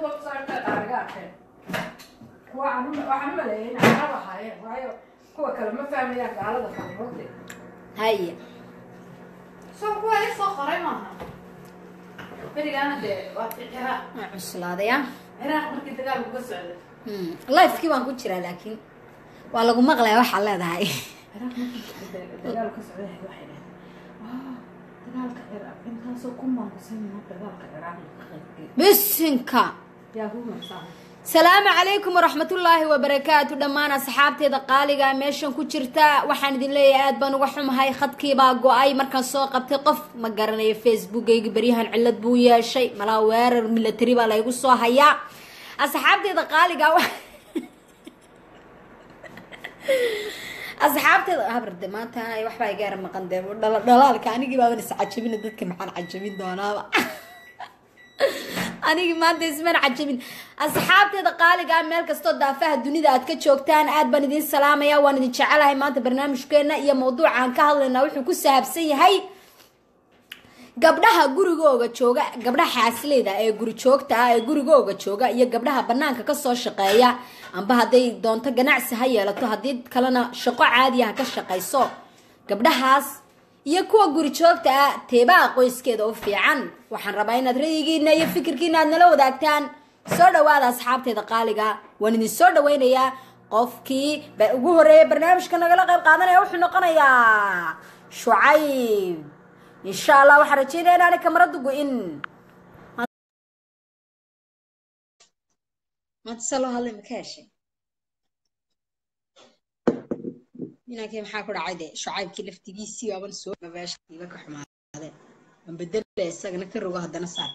دوب صارت أرجعتين وعم لين على هاي وهاي هو كلام فاهمين على هذا فاهمين هاي سووا ليش صخرة معها بدي أنا ده واتجها عسلا ده يا أنا أقول كده قالوا بس على الله يفكي ما نقول شراء لكن والله قوم أغلى واحد على هذا هاي أنا أقول كده قالوا بس على واحد تقال كأراب إنت سو كم ما نسمي ما تقال كأراب بس إنك يا هو صح السلام عليكم ورحمة الله وبركاته دمانا صحابتي دقاليقا ميشن كجرتا وحان دين لياد بان وحوم هاي خدكي باقو اي مركان سوق ابتقف مقارنة فيسبوك يقبريهان علت بويا شيء ملا ويرر من التريبا لا يقصوا هيا أصحابتي دقاليقا أصحابتي هبرد دمانتا اي وحبا يقار مقاندير دلالك عنيقي بابا نسعجبين الددك محان عجبين دونابا أنا ما أنت اسمين عجبين أصحابتي دقالي قام مالك استودع فيها الدنيا ده أتكتشوكتان آد بندين السلامة يا وانا دي شعلها ما أنت برنامج كنا يا موضوع عن كهل النوح وكسها بسي هاي قبلها جورجو قتشوكا قبلها حاسلي ده جورجوكتا جورجو قتشوكا يا قبلها برنامج كسر شقية أم بهدي دون تجنع سهية لتو هديد كلنا شقة عادية كشقي صو قبلها يكوا جورجوكتا تبا قيس كده في عن وحنربينا دريجينا يفكر كنا نلو دكتان صورة واحد أصحابتي دقالقة ونني صورة وين يا قفكي بجوري برنامج كنا قلقنا قادنا يروح نقنا يا شعيب إن شاء الله وحرتشينا أنا كمرض وإن ما تصلوا هلا مكاشي هنا كم حاكل عادي شعيب كلفتي جيسي وابن سوق ما بيش تيبك حمار هذا بدل الساق نكر وجه هذا نصار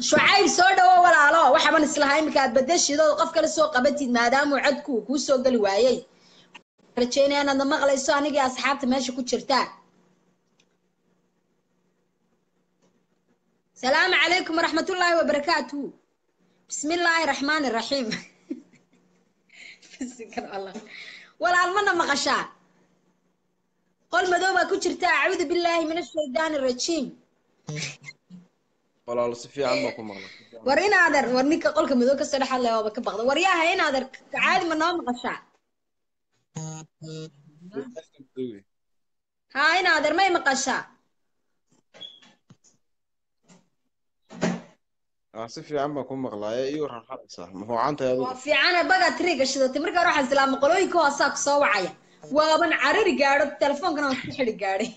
شعيب صار دوا ولا لا وحنا نسلها يمكن أتبدش إذا وقف كل سوق قبتي ما دام وعدكوا كل سوق دلواي رجينا أنا لما غلي صاني جا أصحابتي ماشي كوتشرتا السلام عليكم ورحمة الله وبركاته بسم الله الرحمن الرحيم بسكر الله ولا علمنا مغشاء قل ما دوبا كوتشرتا أعوذ بالله من الشيطان الرجيم ولا لصفي عمكم والله ورينا عذر ورنيك قولك مدوك الصراحة الله يوابك بغض ورياها هنا عذر عادي من نوم غشاء ها هنا عذر ما يمقشاء صفي عمكم مغلا يورها الحق صح ما هو عنده يا دوك في عنا بقى طريق الشدة مركا روح السلام قلويك هو ساق صوعية وابن عريري قاعد التلفون كنا نحرق قاعدي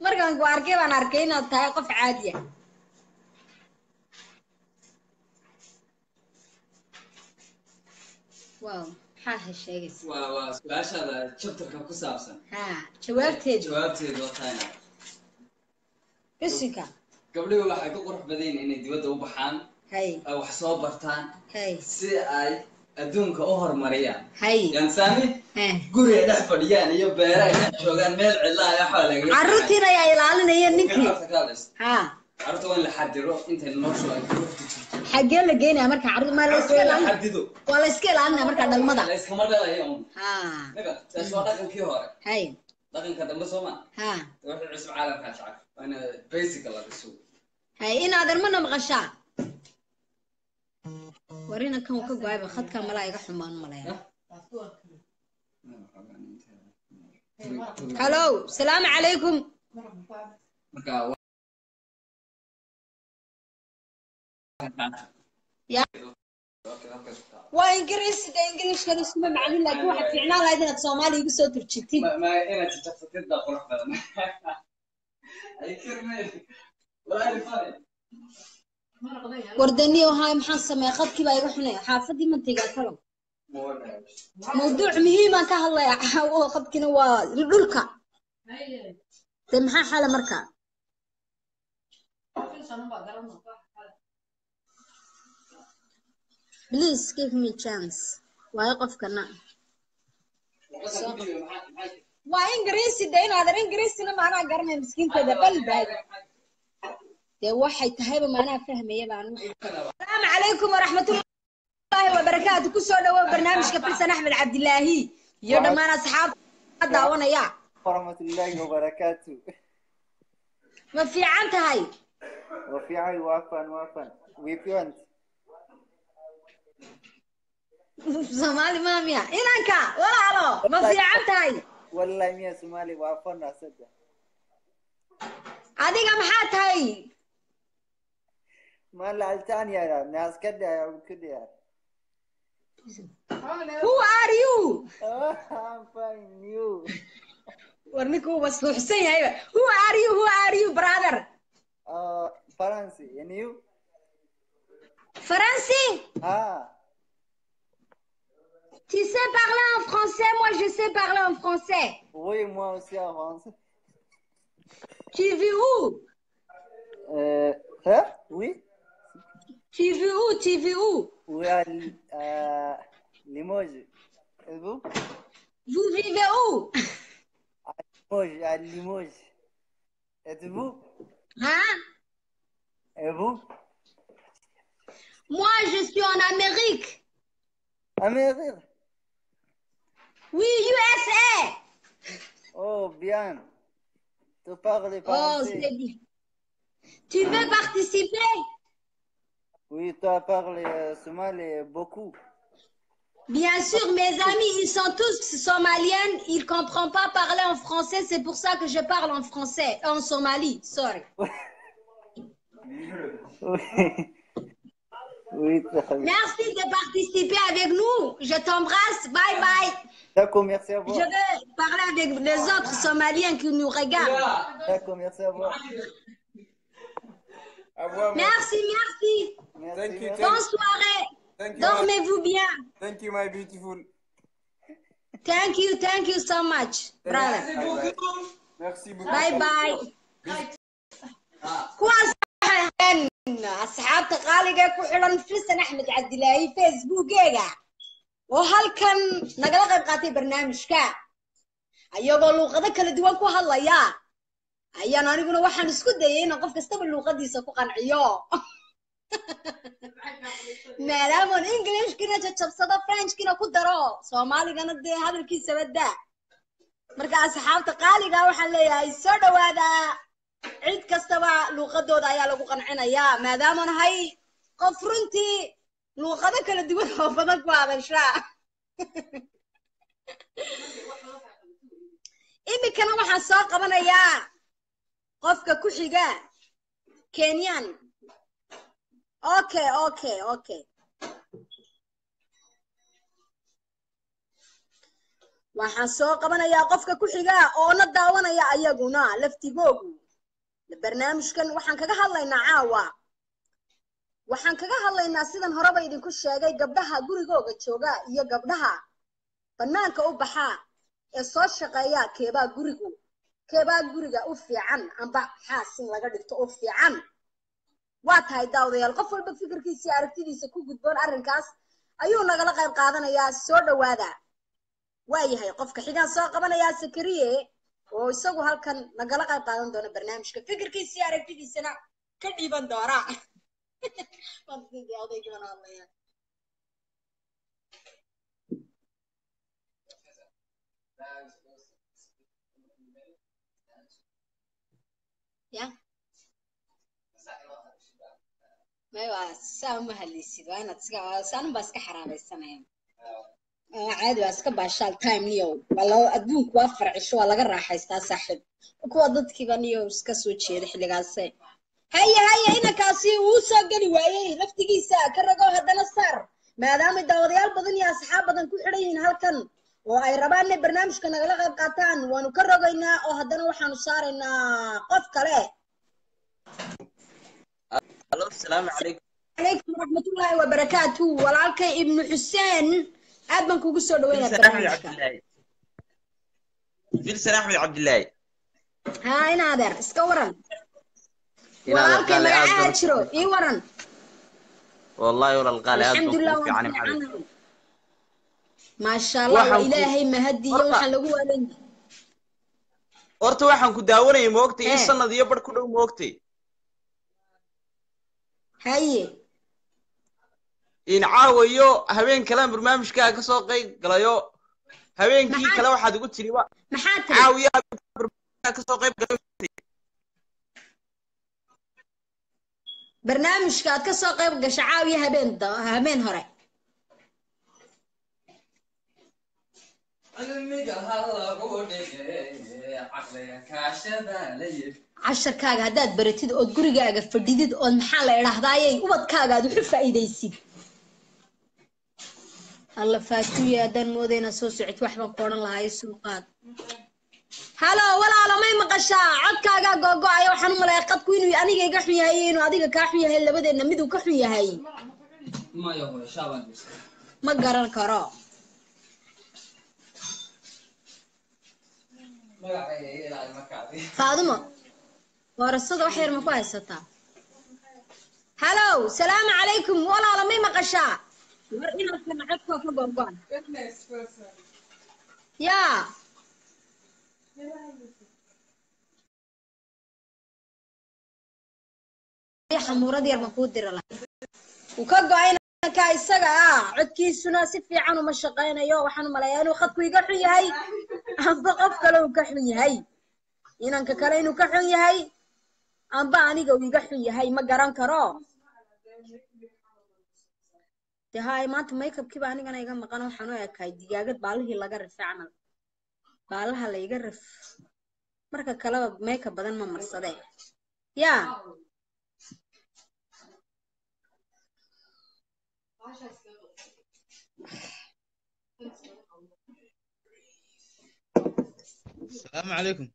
مركان قاركي بناركينا تايقف عادية. واو حاله شيء. واو سؤال هذا شفت الكوكب سابسا. ها جوابتي دوتانا. بسيكا. قبل يوم واحد يقرح بدين إني ديوده وبحان. هاي. أو حساب برتان. هاي. سي أدونك أهر مريا. هاي. ينساني. قرية نحفريان يبيران شغال ميل علا يا حالك. عرتينا يا إلالنا يا نكلي. ها. عرت وين لحد روح أنت النشوة. حقيقة لقينا أمرك عرض ما لا إسكال عنا. حددو. ولا إسكال عنا أمرك عند المضى. لا إسكال مرة لا يوم. ها. نبغى تسوى دقن كيهور. هاي. دقن كذا مسوما. ها. تروح العسب عالم كاشعك أنا بيسك الله بسوق. هاي إنا هذا منا مغشاء. ورينا كم وكم جايب خد كم ملايك حمان ملايك. هلو السلام عليكم. يا. وإنجليزي ده إنجليزي كانوا اسمه معلول لك واحد في عنال هذا الصومالي يقصد ترجتين. ما أنا تجفت كده قرحة. أي كرمال ولا رفاق. وردني وهاي محصة ما يخد كبا يروحنا حافظي منطقة كلام. موضوع مهمة كهلا أو خد كنوا للركع. تمحى حالة مركع. Please give me chance. ويقف كنا. وإنجليزي دين هذا إنجليزي لما أنا قرنا مسكين تدبل بعد. ده واحد تهيب ما أنا فهمه يبان. السلام عليكم ورحمة الله. الله وبركاته كل سؤال هو برنامج فلسان أحمد عبد الله يا دمان أصحاب دعوانا يا ورحمة الله وبركاته ما في عن هاي رفيعي وافن ويفيونس سومالي ماميا إنكا ولا علو ما في عبتاي والله ميا سومالي وافن أصدق عادي كم حاتاي ما لعلتان يا رب ناس كده يا رب كده يا رب Who are you? I'm fine, you. ورنيكو بس حسين هاي. Who are you? Who are you, brother? فرنسي. And you? فرنسي. Ah. Tu sais parler en français? Moi, je sais parler en français. Oui, moi aussi en français. Tu vis où? Oui. Tu vis où? Tu vis où? Oui, à Limoges. Et vous? Vous vivez où? À Limoges, à Limoges. Et vous? Hein? Et vous? Moi, je suis en Amérique. Amérique? Oui, USA. Oh, bien. Tu parles français. Oh, c'est bien. Tu veux participer? Oui, tu as parlé somali beaucoup. Bien sûr, mes amis, ils sont tous somaliens. Ils ne comprennent pas parler en français. C'est pour ça que je parle en français, en Somalie. Sorry. Oui. Oui, merci de participer avec nous. Je t'embrasse. Bye bye. D'accord, merci à vous. Je vais parler avec les autres Somaliens qui nous regardent. D'accord, merci à vous. Merci, merci. Thank you. Bonne soirée. Dormez-vous bien. Thank you, my beautiful. Thank you so much, brother. Merci beaucoup. Bye bye. كوا صحن أصحاب تقاليدك وحلم فلسان أحمد عدلائي فيسبوك يا وهل كان نقلق بقاتي برنامج كا أيوة لو غدك الدوام كوا هلا يا أيان أنا يقولون واحد نسكت ده نقف كستبل لو غادي يسوق عن عيا مالهم إنجليش كنا جت صدا فرنش كنا كدرا سومالي كنا ده هذا الكيس بده مركز أصحاب تقالي جاوا حليا يسرد وهذا عيد كستبع لو غدوا ده يا لو قن عنا يا مالهم أنا هاي قفرنتي لو غدا كنا دوّن حفظك وهذا شاء إيه بكنا واحد ساق أنا يا قفك كوشيجا كينيان اوكي اوكي اوكي waxaan soo qabanayaa qofka kuxiga oo na daawanaya ayaguna laftigoogu barnaamijkan waxaan kaga hadlaynaa caawa waxaan kaga hadlaynaa sidan horeba idinku sheegay gabdhaha gurigooga jooga iyo gabdhaha banaanka u baxa ee soo shaqeeya keeba gurigu كبار جريجة أوفيعن أم بع حاسين لقدرت أوفيعن وقتها يداود يلقفل بفكر كي سيارتي سكوك بدون أرنكاس أيون لقلق القاضنا يا سود وهذا وأي هيقفك حين ساقبنا يا سكرية ويسوقوا هالكن لقلق القاضن دون برنامج كفكر كي سيارتي سنا كذي بندورة ما بدي داود يجمن الله يا يا ما هو سام هاللي سيد وأنا تسكع سام بس كحرام السمايم عادي بس كباشال تايم نيو والله أدون كوافر عشوا لا جرّا حيستا سحب وكوضت كبنيو وسكسوتشي رح لقاسي هيا هنا كاسي وسجل وعي لفتقي سا كرجوا هذا الصار ما دام الدوريال بدن يا أصحاب بدن كل حرين هالكن وأي ربعنا برنامج كنا غلقة قطان ونكررنا أو هدنا وحنا صارنا قف كله. الله السلام عليكم. عليكم ورحمة الله وبركاته والعلك ابن حسين أبنك وقصر وين برنامجك. فيلسان أحمد عبد الله. هاي نادر اسكورن. والعلك ما عاد شرو يورن. والله يورا الغالي. الحمد لله وعلى معنا. ما شاء الله إلهي مهدي وحلو ولن. أرتو واحد كداوري موقتي إنسان نضيع برد كله موقتي. هاي. إن عاويو هبين كلام برنامج كأسوقي قلايو هبين كي كلام واحد يقول تريوا. محاتي. عاويو برنامج كأسوقي قلايو. barnaamijkaad ka soo qayb gasha caawiya habeen hore casharkaaga haddaad baratid ood gurigaaga fadhidid ood maxaa la idhaahdayay ubadkaagaad wuxu faa'iidaysid الله فاتوية دان مودينا سوسو عيت واحد بقونا لها يسوقات هلا ولا على ما يمقشا عكا قا قا أيوة حنو ملاي قد كوينو أنا جاي كحمي هاي إنه هذيك كحمي هاي اللي بدنا ميدو كحمي هاي ما يهوه شابان بس ما قرر كرا ما قاعد يلعب مكابي فاضمة ورصد وحير مقايس ستا هلا السلام عليكم ولا على ما يمقشا Yeah. يا حمورة دير مفروض دير الله. وكجو عينا كاي سجع عدكي سناسي في عنو مشقينا يا وحنو ملايين وخطكوا يقحني هاي. أصدقف كلو يقحني هاي. إنن ككلين وقحني هاي. أم بعني جو يقحني هاي ما جران كرا. هاي مات مايك أب كي باني كنا يجمع قانون حنويا كاي ديجاجت باله يلا جرف عمل باله هلا يجرف مركب كلام مايك أب بدن ما مرصدة يا السلام عليكم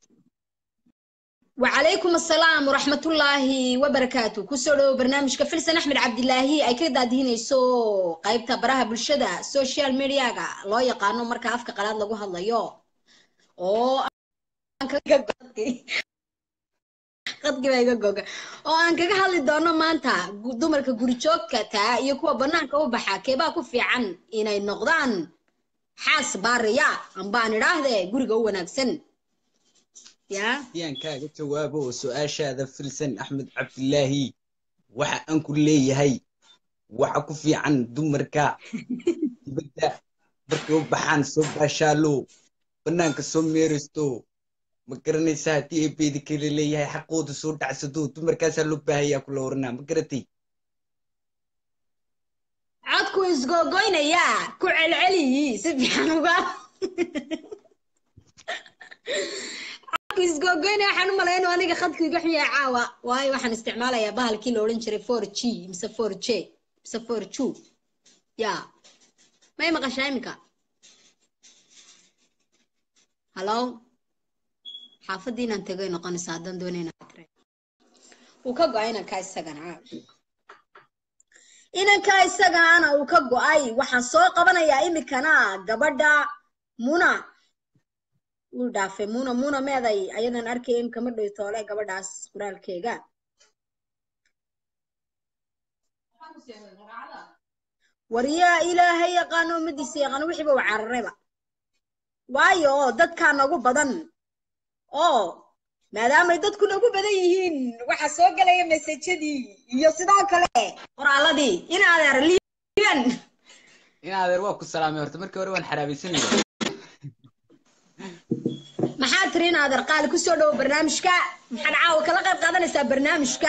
وعليكم السلام ورحمة الله وبركاته كسروا برنامج كفلسان أحمد عبد الله أي كده دهين يسو قايب تبرها بالشدة سوشيال ميديا كا لا يقانون مركا أفك قلاد لجوه الله يو أو أنك جوجي قد جباي جوجا أو أنك هالي دانو ما أنت دوم مركا جوريشوك كتا يكوا بناك أو بحكي باكو في عن إن النقدان حاس باريا أم بان راهده جورجا ونكسن يان كا جوابه سؤاشا ذا فلسان أحمد عبد الله وح أنكو ليه هاي وحكو في عن دمركا بدأ بركو بحان صبح شالو بنانك سميرستو مكرني ساعتي بيد كل ليه هاي حقود صوت عسدو دمركا سلو بهاي كل ورنا مكرتي عدكو إزقوقين يا كعل علي سبحانه كيس جوجينا حنو ملاين وأنا جخدت كي جحني عاوة وهاي واحد استعماله يا بها الكيلو رينشري فورتشي مسافورتشي مسافورتشو يا ما يمقش عيمك هلاو حافظين أنت جينا قن سعدان دونينا ترى وكجو عينا كيس سجن عاوة إنا كيس سجن أنا وكجو أي واحد سوق قبنا يا إيمي كنا جبردا منا ودافع مونا ماذا أيضاً أركيم كمل يطالع قبل داس قرال كيجا وريا إلهي قانون مديسي قانون وحبوا عربة وايو ضد كانوا جو بدن أو ما دام ضد كنا جو بديهين وحسوق عليه مسج دي يصدق عليه قرال دي إنا هذا لين إنا هذا واقف السلام يا رتمرك وروان حرابي سنين محاطرين هذا القال كسروا برنامجك محنعاو كلا قد قادنا سب برنامجك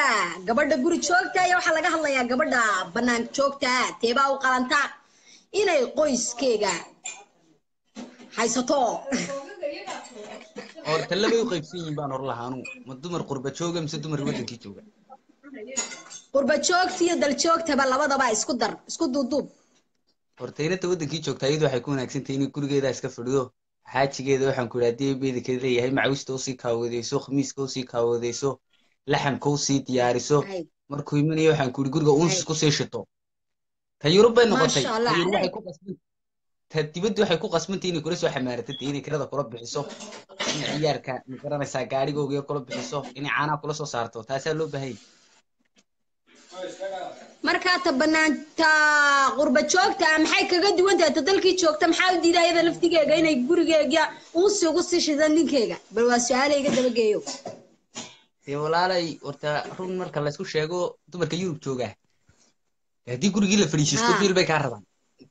قبل ده جوري شوكتا يا وحلاقة الله يا قبل ده بنان شوكتا تبا وقلنتا إنا القيس كيجا هاي سطو أو تلبي وقيسين بان الله هانو مدمر قربة شوكة مسدمر ودك شوكة قربة شوك في دل شوك تبا لبا ده باي سكدر سكدو دوب أو تيرت ودك شوكتا يدو حيكون أكسين تيني كل جيدا يسكفردو حاجة كده وحن كل هدي بيد كده هي معوش توصي كاوديسو خميس كوسي كاوديسو لحم كوسي تياريسو مركو يمني وحن كل جرجا أونس كوسي شتو تجربة النقطة تجربة حيكون قسمت تبدو حيكون قسمتيني كورس وحمارتتيني كده كرب حسو عيار كان كرنا ساقاري جوجي كرب حسو إني عنا كل صو صارتو تحسلو بهاي مركات بنان تا غربة شوك تا محاي كجد وانت تدلك شوك تا محاول دي هذا لفتي جاي هنا يقول جاي قص قص شذني كيجا بالواس على يقدر بجيو يا ولا لي ورتا رون مركا لا سكوش يجو تمرك يوروب شوكه هدي يقول جيل فريشيس كبير بكاربان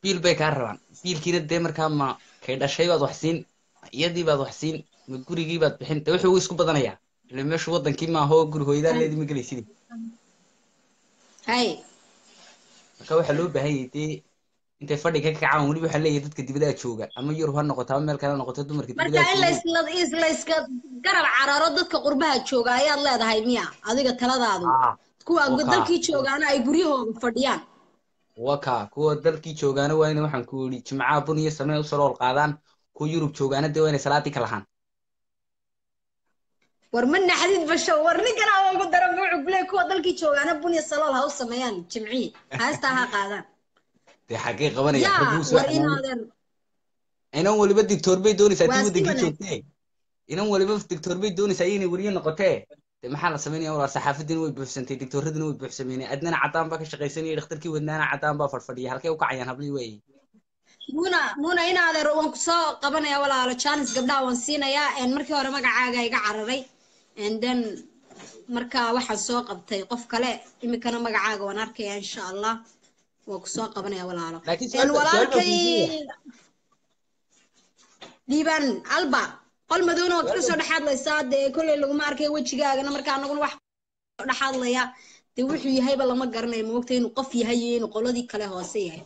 بيل بكاربان بيل كده دمر كام كده شيء بعض حسين يدي بعض حسين يقول جي بعض بحين توحي ويسكو بدنا يا لما شو وضن كيما هو يقول هو إذا اللي دي مجلسيني هاي كوي حلو بهايتي أنت فردك هيك عام ولي بحلي يدك تبدأ شوجا أما يروح النقطة هم الكلام نقطة دمر كتير مركز إلا إسلا قرب عرارضك قربها شوجا يا الله ده هاي ميا هذيك الثلاثة هذول كوا قدر كي شوجا أنا أيقريهم فرديان وكا كوا قدر كي شوجا أنا وين وحن كولي جماعة بني السنة وصلوا القادم كوا يروح شوجا أنا دوين سلاتي كلهن ورمنا حديد بشورني كنا وقدر أبوع بلاك كوا قدر كي شوجا أنا بني الصلاة هوسة ميان جمعي هاستها قادم دي حقيقة وانا يحبوس انا ولي بدي توربي دوني ساعتين ودي كيتشوتي انا ولي بدي توربي دوني ساعتين وريا نقطه محل سميني اول صحافتين وي بحسنتي دكتور ردن وي بحسميني ادنا عطان با كشقيسني دختركي ودنا عطان با فرفدي halkay u kacayaan habli weey muna ina adeer oo ku soo qabanaya walaalo challenge gabdha waan siinaya in markii hore magacaaga iga cararay and then markaa waxa soo qabtay qof kale imikana magacaaga waan arkaya insha Allah وكسوة قبنا ولا الولاء ديبان ألبا قل مدونه وكسر لحد لساد كل اللي ماركي وجهك أنا مركان نقول واحد لحد ليا توحي هاي بالله ما قرنا الموقتين وقفي هايين وقولوا دي كلها وصية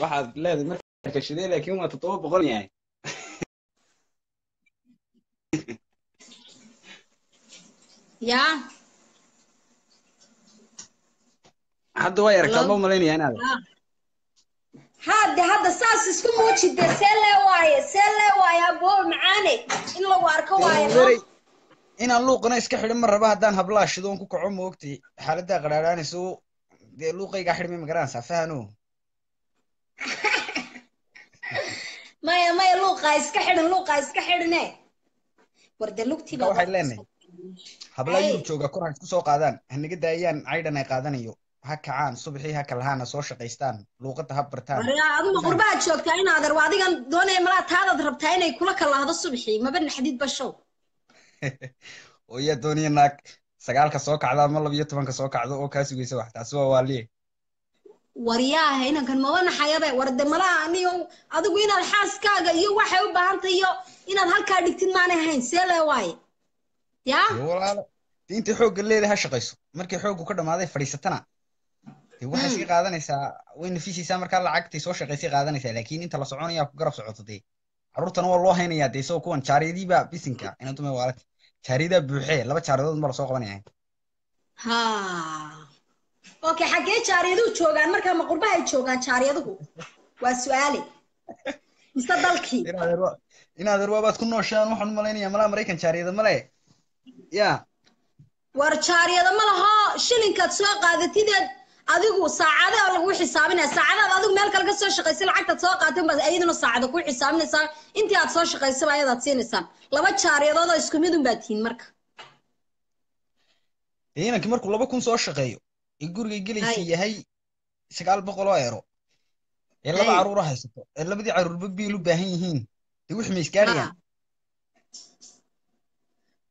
واحد لازم كشدي لك يوم تطوب بغني يعني يا هذا هو يركب ماليني أنا هذا ساس اسمه وجهي ده سلا واي أبوه معاني إلا واركو واي إن الله قنا يسكح لما الرباح دان هبلاش دون كوك عم وقتي حالته قراراني سو ده لوقي يجحر من مقران سفهنو ما لوقي يسكحرنه ورد لوقتي بقى واحد لاني هبلاش يوجوجا كره كسوق قادن هنيجي ده أيان عيدنا قادن يو هك عام صبحي هك الهانا صوشة قيستان لوقتها برتان. أنا قربات شوكتين هذا وعادي كان دوني مرات هذا ضربتين يكلك الله هذا الصبحي ما بين حديد بالشو. ويا دوني إنك سجالك صوك على ما الله بيتمنك صوك على أو كاسي ويسوي واحد أسوأ والي. ورياه هنا كان ما وانا حيابي ورد مرا أنيو أذو وين الحاس كا يو واحد وبهنطيو إن هالكار دكتين معنا هين سلا واي. يا. والله أنت حوق الليل هالشقيسو مركي حوق وكذا ما هذا فريستنا. waxa si qaadanaysa wayna fiisiisa marka lacagtii soo shaqeysay qaadanaysa laakiin inta la soconaya ku garab socotay arurtan waa loo haynaya deeso kuwan jaaridiiba bisinka inantu ma waalad jaarida buuxee laba jaaridood mar soo qabanayaan ha okay xagee jaaridu joogan marka ma qurbahay joogan jaariyaduhu waa su'aali mista dalki inaad arwaabaad ku nooshaan waxaan u maleynayaa mala Mareykan jaariyada male ya war jaariyada malaha shilinkaad soo qaadatid adigu saacada lagu xisaabinaa saacada adigu meel kale ka soo shaqeysay lacagta soo qaatay bas ayaduna saacada ku xisaabinaysaa intii aad soo shaqeysay ayadaad siinaysaa laba jaariyadood oo isku mid u baatiin marka deenka markuu 2000 soo shaqeeyo in guriga gelaysi yahay 900 euro ee laba caruur haysto ee labadii caruurba biil u baahan yihiin dib wax miiskaariyaan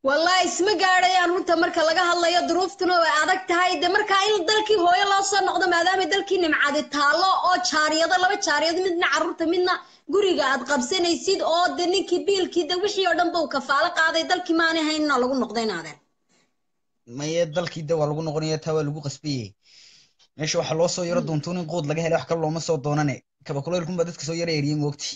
والله اسمه قارئ أنا رنت مركل لجها الله يدروفتنا وعادك تهاي ده مركل إن دلكي هو يلا صار نقدم هذا من دلكي نمعاد تهلا أو شارية ده لو شارية ده مدنا عرّت منا جوري قاعد قبسنا يصيد أو دني كبيل كده وش يردن بوك فعلى قاعد دلكي ما نه هين نلقون نقدين هذا ما يدلكي ده ولقون نقدين تهوا لقو قسبي إيش وحلاصة يردون توني قود لجها لا حكر الله مسوا ضناني كبقول لكم بدك سوير يريم وقتي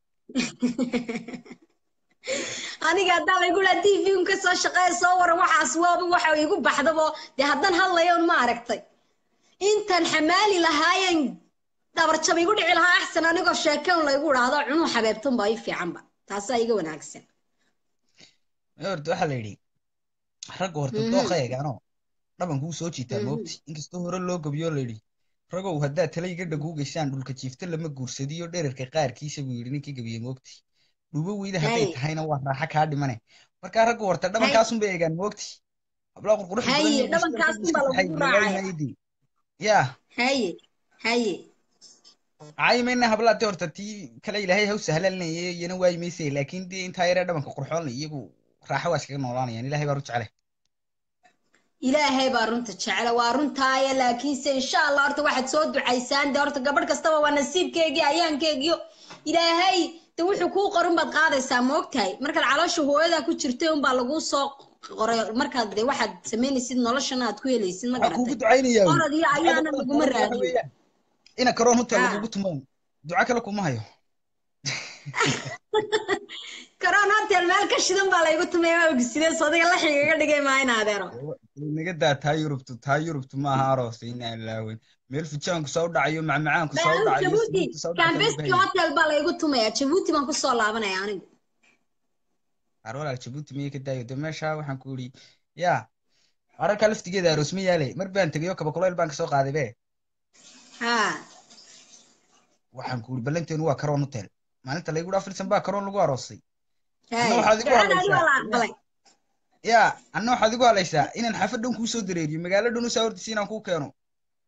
أنا قاعد أقول أنتي فيهم كسر شقة صور واحد أسواب واحد يقول بحضبه ده هذن هلا يوم ما عرفتي أنت الحمالي لهاين دبرت شو بيقول عليها أحسن أنا قف شاكين ولا يقول هذا عمو حبيبتهم بايف في عمبا تحس يجون أحسن يورد أحلى حرقوا هرتم طاقة يا جانو طبعا هو سوتشي تموت إنك استهور اللوج بيولدي رجعوا هذا تلاقي كده جوجل شان دول كتيفت لما جورس ديو درر كقار كيس بيوريني كي جبيه وقتي لو بويده هتيت هاي نواه راح كهاد منه بركارك ورتدا ما كاسون بيجان وقتي عاي منها هبلا تورتتي كلا إلهي هو سهل لنا ينوي ميسي لكن دي أنت هيرا ده من كقرحان يجوا راحوا أشكال نوراني يعني إلهي بارونت عليه إلهي بارونت على وارونت هاي لكن إن شاء الله أرت واحد صود عيسان ده أرت قبل كستوا ونسيب كيجي أيام كيجيو إلهي توحي كوق قرن بتقاعد ساموك هاي مركل على شو هذا كتشرتهم بالجو ساق قرر مركل ده واحد سمين يصير نلاشنا هتقول يصير ما قررت أنا دي أنا مجمرة أنا كرون هنت اللي بقول تمام دعاك لكم ما هي كرون هنت الملك الشدم بالله بقول تمام وقصيدة صدق الله حقيقة دقيقة ما هنا دارو نقدر تايروبت ما هاروس إني الله وين ملف تشانك صور دعيو معانك صور دعيو كان بس كيوت البالله بقول تمام شبوتي ما كنت صلى أبنا يعني أروح شبوتي مية كده يدمر شاو حنقولي يا أراك ألف تيجي ده رسمية لي مربين تيجي وكبكولي البنك سوق هذا به ها وحنقول بلنتين هو كرون نتل معناتها لا يقول أفلسن بقى كرون لقوا راسي يا أنا واحد يقول ليش إن الحفل دون كوسو دريدي مقالة دون سعر تسين أو كوكانو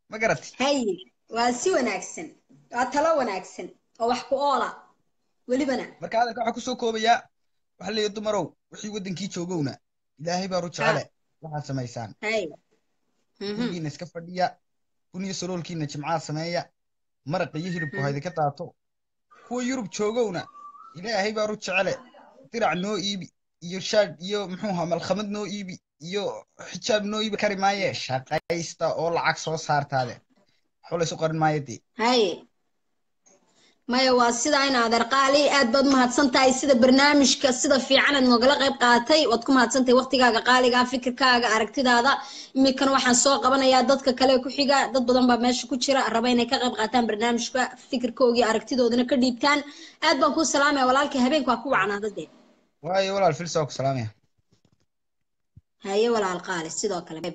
ما قرأت هاي واسيو ناكسن عطلو ناكسن أو أحكو ألا ولي بنا بركالك أحكو سوكو بيا وحلي يدو مرو وحي ودن كيتشو جونا إلهي باروتش على واحد سمايسان هاي كوني نسكفر ديا كوني سرول كينا جمعة سمايا مرق يهرب وهذا كتاعته هو يهرب شوجونا إلهي باروتش على ترى نو إيبي يشاد يو محوها مالخمد نو إيبي يو حجاب نو إيبي كريم مايا شقة يستا أول عكس وصارت هذا حول سكر مايا دي هاي مايا واسيد عين هذا رقالي أدبض ما هتصنتاي سيد برنامج كسيد في عنا النقلة غير قاتي وتكون هتصنتاي وقت جا قالي جا فكر كا عركتي هذا يمكن واحد سوق قبنا يا ضد ككلام كحجة ضد بدن بمشي كشرة ربعين كغير قاتان برنامج كا فكر كوجي عركتي ده ودنا كردي بتان أدبض كوس سلامة ولا الكهبين كوكو عنا هذا ده واي ولا الفلسوق سلامة هاي ولا القالي سيد وكلا باي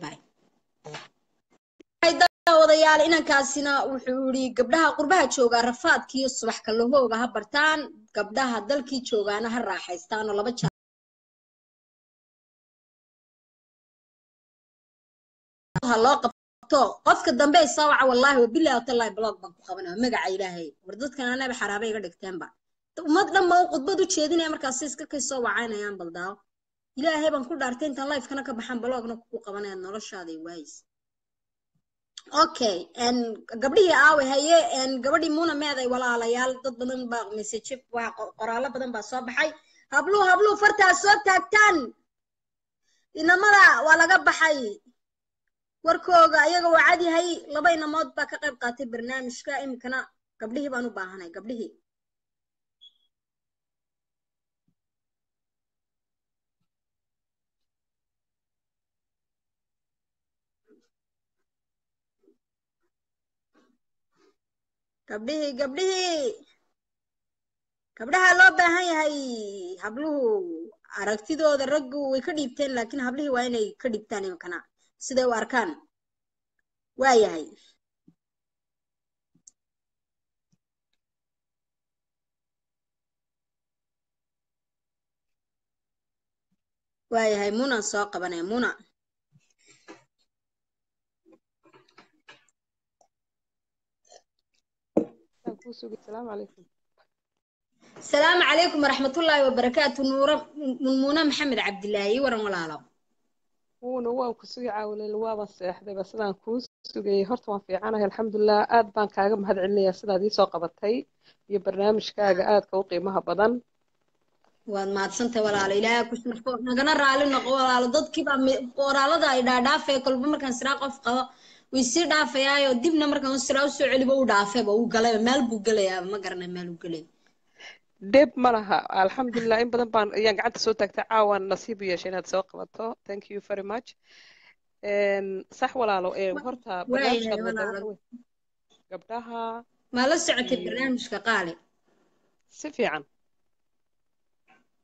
باي ودايال إن كاسنا وحوري قبلها قربها شوجا رفات كي الصبح كله هو برتان قبلها دل كي شوجا أنا هالراحة استان ولا بتشا هلاقة تو قفك الدنبي صاوع والله وبالله طلع بلاك بنكو خبنا مجا عيلهاي وردت كان أنا بحرابي قدك تنبع وما قدام ما وقت بدو تشيدني أمر كاسيس كي صاوع عنا يان بلداو إلهي بنكو دارتين تلايف كنا كبحن بلاك نكو خبنا النورش هذا وايز okay and gabadhii aaway haye and gabadhii muuna meeday walaalayaal dad badan baa message waa qoraalo badan baa soo baxay hablo fartaa soo taagtaan inamada waa laga baxay warkooga ayaga waa cadi hay laba inamood baa ka qayb qaatay barnaamijka imkana gabadhii baan u baahanay gabadhii gabdhaha loo baahan yahay habluhu aragtidooda raggu way ka dhibteen laakiin hablihii waa inay ka dhibtaan imkana siday u arkaan waa yahay muunaan soo qabanaya muuna السلام عليكم. السلام عليكم ورحمة الله وبركاته نورة منمونة محمد عبد الله ورم العالم. ونوى وكسوي عاول الوابة السياحة بس أنا كوسوي هرتوان في عنا الحمد لله آد بان كعجب هذا عليا السنة دي ساقبتهي يبرنامج كعجب كوقي ما هبضن. وما تصنت ولا على لا كوسنا فوقنا جنر على النقور على ضد كيف قرالة دا إذا في كل بمركن سراق أفقه ويصير دافعيا وديب نمر كانوا سراو سعلي بو دافع بو قلة مال بو قلة ما قرنا مال بو قلة ديب مرها الحمد لله إن بدن بان يعني قعدت صوتك تعاون نصيبي عشان هتسوق بطه thank you very much صح ولا لو إيه ورتها قبلها ما لسعت البرنامج كقالي سفيعا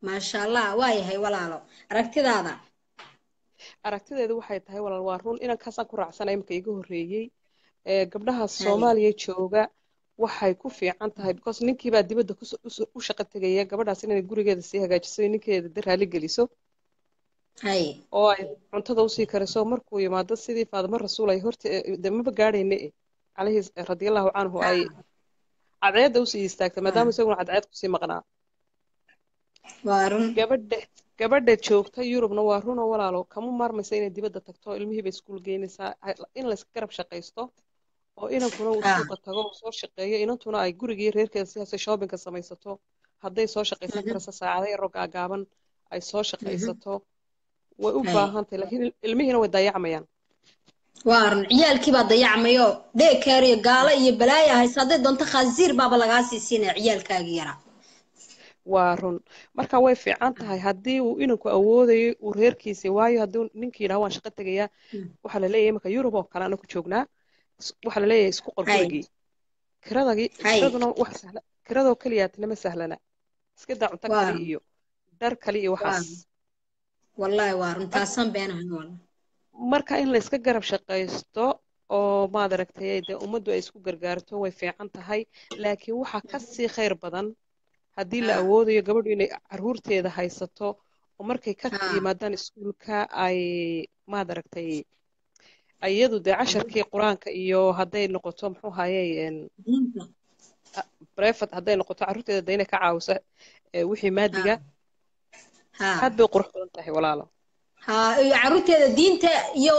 ما شاء الله واي هاي ولا لو ركت هذا aragtideedu waxay tahay walaal waa run inaan kaasaan ku raacsanay markii igu horeeyay gabdhaha Soomaaliya jooga waxay ku fiican tahay because ninkii baa dibadda ku u shaqo tagaya gabadhaas inay gurigeeda si hagaajiso ninkeeda diraali geliso هاي أوه أنت توصي كرسول مركو يوم هذا السيد فاضم الرسول يهرت دم بقاري مئة عليه رضي الله عنه أي عداية توصي يستأكل ما دام يسوون عداية قصي مغنى وارن قبل ده شوكت يوروب نوارهون ولا لو كم مر مسين دي بدأ تكتو المهي بسكول جينس إن لسكرب شقيسته أو إن كنوا وسوق تجاو صار شقية إن تونا يجوري غير هيك هسه شابين كسميسته هذا يصار شقيسته كرسة ساعة رجع جابن يصار شقيسته وأوباهنت لكن المهنة وضيع ميان. وارن عيال كي بضيع ميو ده كاري قالة يبلايا هاي صدق دنت خزير بابا لقاسي سنة عيال كاجيرة. وارن مركا وافي عنتها هدي وإنك أوودي ورهير كيسي وايو هدون نكين هوا شقت جيا وحلالي مك يوروبا كلامنا كشوجنا وحلالي سكوك الكورجي كرداجي كردنا وحسهلا كردا وكليات لما سهلنا سكدا عن تكليو در كليو وحس. والله وارن تاسم بينهم والله. مركا إن لسك جرب شقيسته أو ما دركت هيدا ومدو إسكو جرجرته ويفي عنته هاي لكن وحكسي خير بدن هدي الأوضة يقبلوا إن عرورته هذا هاي سطو ومركا كتير مادن إسكول كا أي ما دركت هي أيده ده 10 كي قرآن كيو هداي النقطة محو هاي إن برافت هداي النقطة عرورته ده إنك عاوزة وحي مادية هاد بقرح بنتهي ولا لا ها عروتي هذا دين تا يو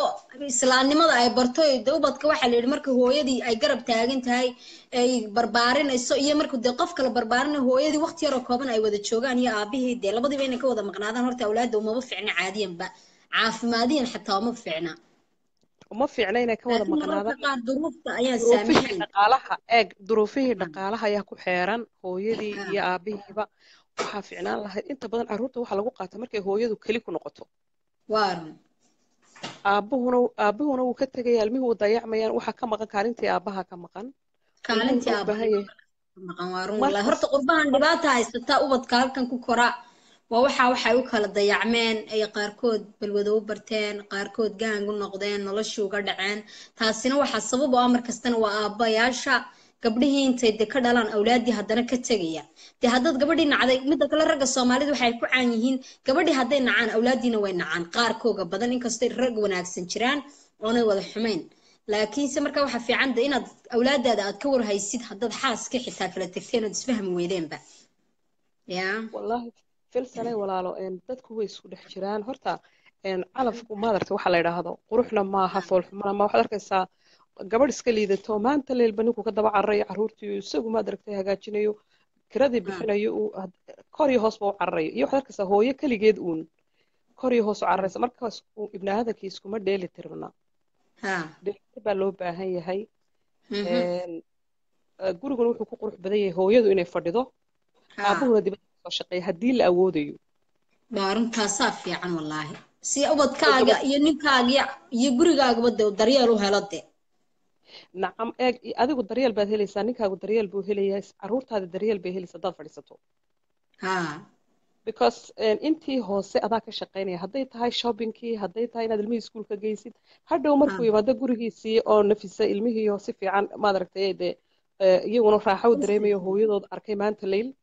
إسلامي ما ضايع برتوي ده وبتكوا حلو المركب هو يدي أجرب تاجن تاعي أي بربارين السوق يمركب ده قف كلا بربارين هو يدي وقت يركبون أي وده شو يعني أبيه ده لا بدي بينك وده مقنادا هرت أولاد وما بفعنا عاديا بقى عاف ماديا حتى ما بفعنا وما بفعنا إنك وده مقنادا ظروف أيها سامحين دقالها أج ظروفه دقالها يكو حيران هو يدي يا أبيه بقى waxaa fiicnaan lahayd inta badan carruurta waxa lagu qaataa markay hooyadu kali ku noqoto waan aabuhuna uu ka tagay ilmuhu dayacmayaan waxa ka maqan kaalintii aabaha ka maqan kaalintii aabaha maqan waarun walaa horta qurbahan dhibaato haysata ubadka halkan ku koraa waa waxa ay u kala dayacmeen ay qaarkood balwadow barteen qaarkood gaang u noqdeen noloshu uga dhaceen taasina waxa sabab oo amar kastana waa aabayaasha gabdhihii intay ka dhalan awlaadii hadana ka tagaya de hadad gabadhii nacday mid kale ragga Soomaalidu waxay ku caan yihiin gabadhii haday nacaan awlaadiina way nacaan qaar kooga badan inkastoo rag wanaagsan jiraan oona wada xumeyn laakiin se marka waxa fiican da inaad awlaadaada aad ka war haysid hadad xaaska xitaa kala tagteen oo isfahmi weydeenba ya wallahi filsan ay walaalo in dadku way isku dhex jiraan horta in calafku maadarta waxa la yiraahdo quruxna ma aha foolxumana ma waxa arkaysaa قبل سكلي ذا تومان تلي البنوك وكذا بعض الرأي عروتي سوق ما دركتها قاتشنيو كردي بحنايو كاري هاس بعض الرأي يو حركة هو يكلي جدون كاري هاس عرس مركز ابن هذا كيسكو مر ديل ترنا ها ديل بالو بهاي هاي جورو جورو حقوق روح بديه هو يدو إنه فرده أبوه هدي بشقي هدي الأوديو بارم كاسف يعني والله سي أود كاجا ينكاجا يجوري كاجا بده دريا له هلاته نعم أذكر الدريال بهيلي سانيك هذا الدريال بهيلي عروت هذا الدريال بهيلي صداف ريستو. ها. because أنتي هوس أذاك الشقيني هديت هاي shopping كي هديت هاي ندلمي سكول كجيسيد هذا عمر كوي هذا جورجيسي أو نفسه المهي يوصف عن ما دركت هذا يوم نفرحه ودريمي هو يضد أركيمان تليل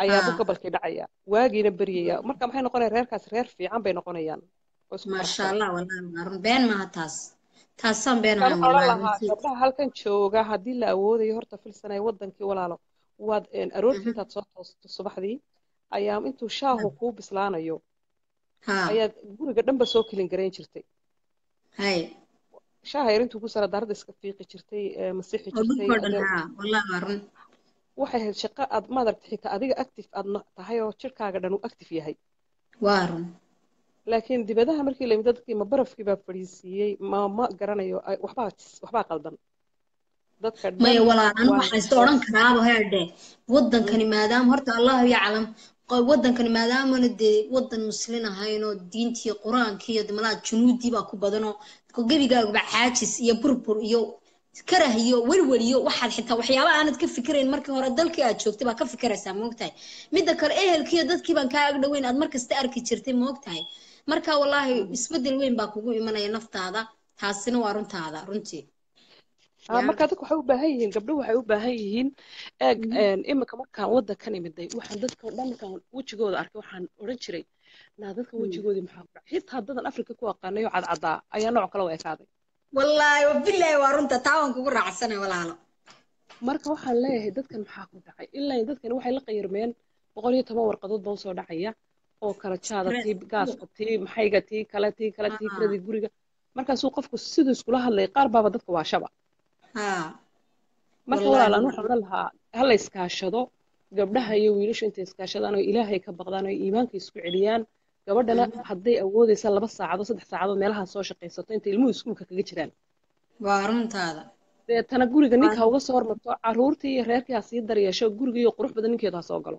أيام قبل كده عيا واجي نبرية مرة كم حين قنا رير كاس رير في عم بين قنايان. ما شاء الله والله بين ما هتاس. تاسم بيننا والله هالكن شوقة هدي الأوضة يهرت في السنة ودن كي ولا لا ود إن أروح تتصحى الصبح دي أيام أنتوا شاهو كوب بسلانة يوم أيام قولوا قدام بسوق لينجرين شرتي هاي شاهير أنتوا بوسرة داردس كفيق شرتي مسيحي شرتي والله مرن وحي هالشقة ما درت حكا أديك أكتف أدنى هاي وشركة قدام وأكتف هاي وارن لكن دي بدها مركي اللي مددكي ما برف كي باب فريسي ما قرانيو وحبا قلدن ماي ولا أنا وحا استوران كرابو هيردي ودن كاني مادام هرت الله يعلم ودن كاني مادام وندي ودن مسلنا هاينو دينتي قران كي يدملاد جنودي باكو بدنو كوغيبي قاقو بحاجس يا بربر يو كره يو ولول يو واحد حتى وحيابا أنا تكفكرين مركي هورا دالكي أتشوكتي باكا فكرة ساموكتاي مدكر إيهل كي يددكي بانكاق دوين أد مركز تأركي تشرتي موكتاي marka wallahi isbedel weyn baa kugu imanaya naftaada taasina waa runtaada runtii marka dadku waxay u baahan yihiin gabdho waxay u baahan yihiin eeg in marka wadankan imiday waxaan dadka dhanka wajigooda arkay waxaan oran jiray نادتك وجهودي محاورة حيث هذا أفريقيا كواقعنا يعد عضاء أي نوع كلوي كذي والله وبالله وارنت تعاون كقول رع السنة ولا على مركو حلا هدتك محاكم دعي إلا يدتك نروح يلقى يرمين وقولي تبور قضاض بوصل دعية أو كرتش هذا تي بجاز تي محيقة تي كلاتي كلاتي كذي جوريجا مركو سوقفك السدس كلها اللي قاربة بدتك وعشبة مركو ولا نروح نلها هلا يسكاشدو gabdhaha iyo wiilasha inta iskaashadaan oo ilaahay ka baqdaan oo iimaanka isku ciliyaan gabadhana haday awoodaysa 2 saacadood 3 saacadood meelaha soo shaqeysato inta ilmuhu iskuulka kaga jiraan waa runtaada tan guriga ninka uga soo hormarto caruurtii iyo reerkii asii daryeesho guriga iyo qurux badan ninkeeda soo galo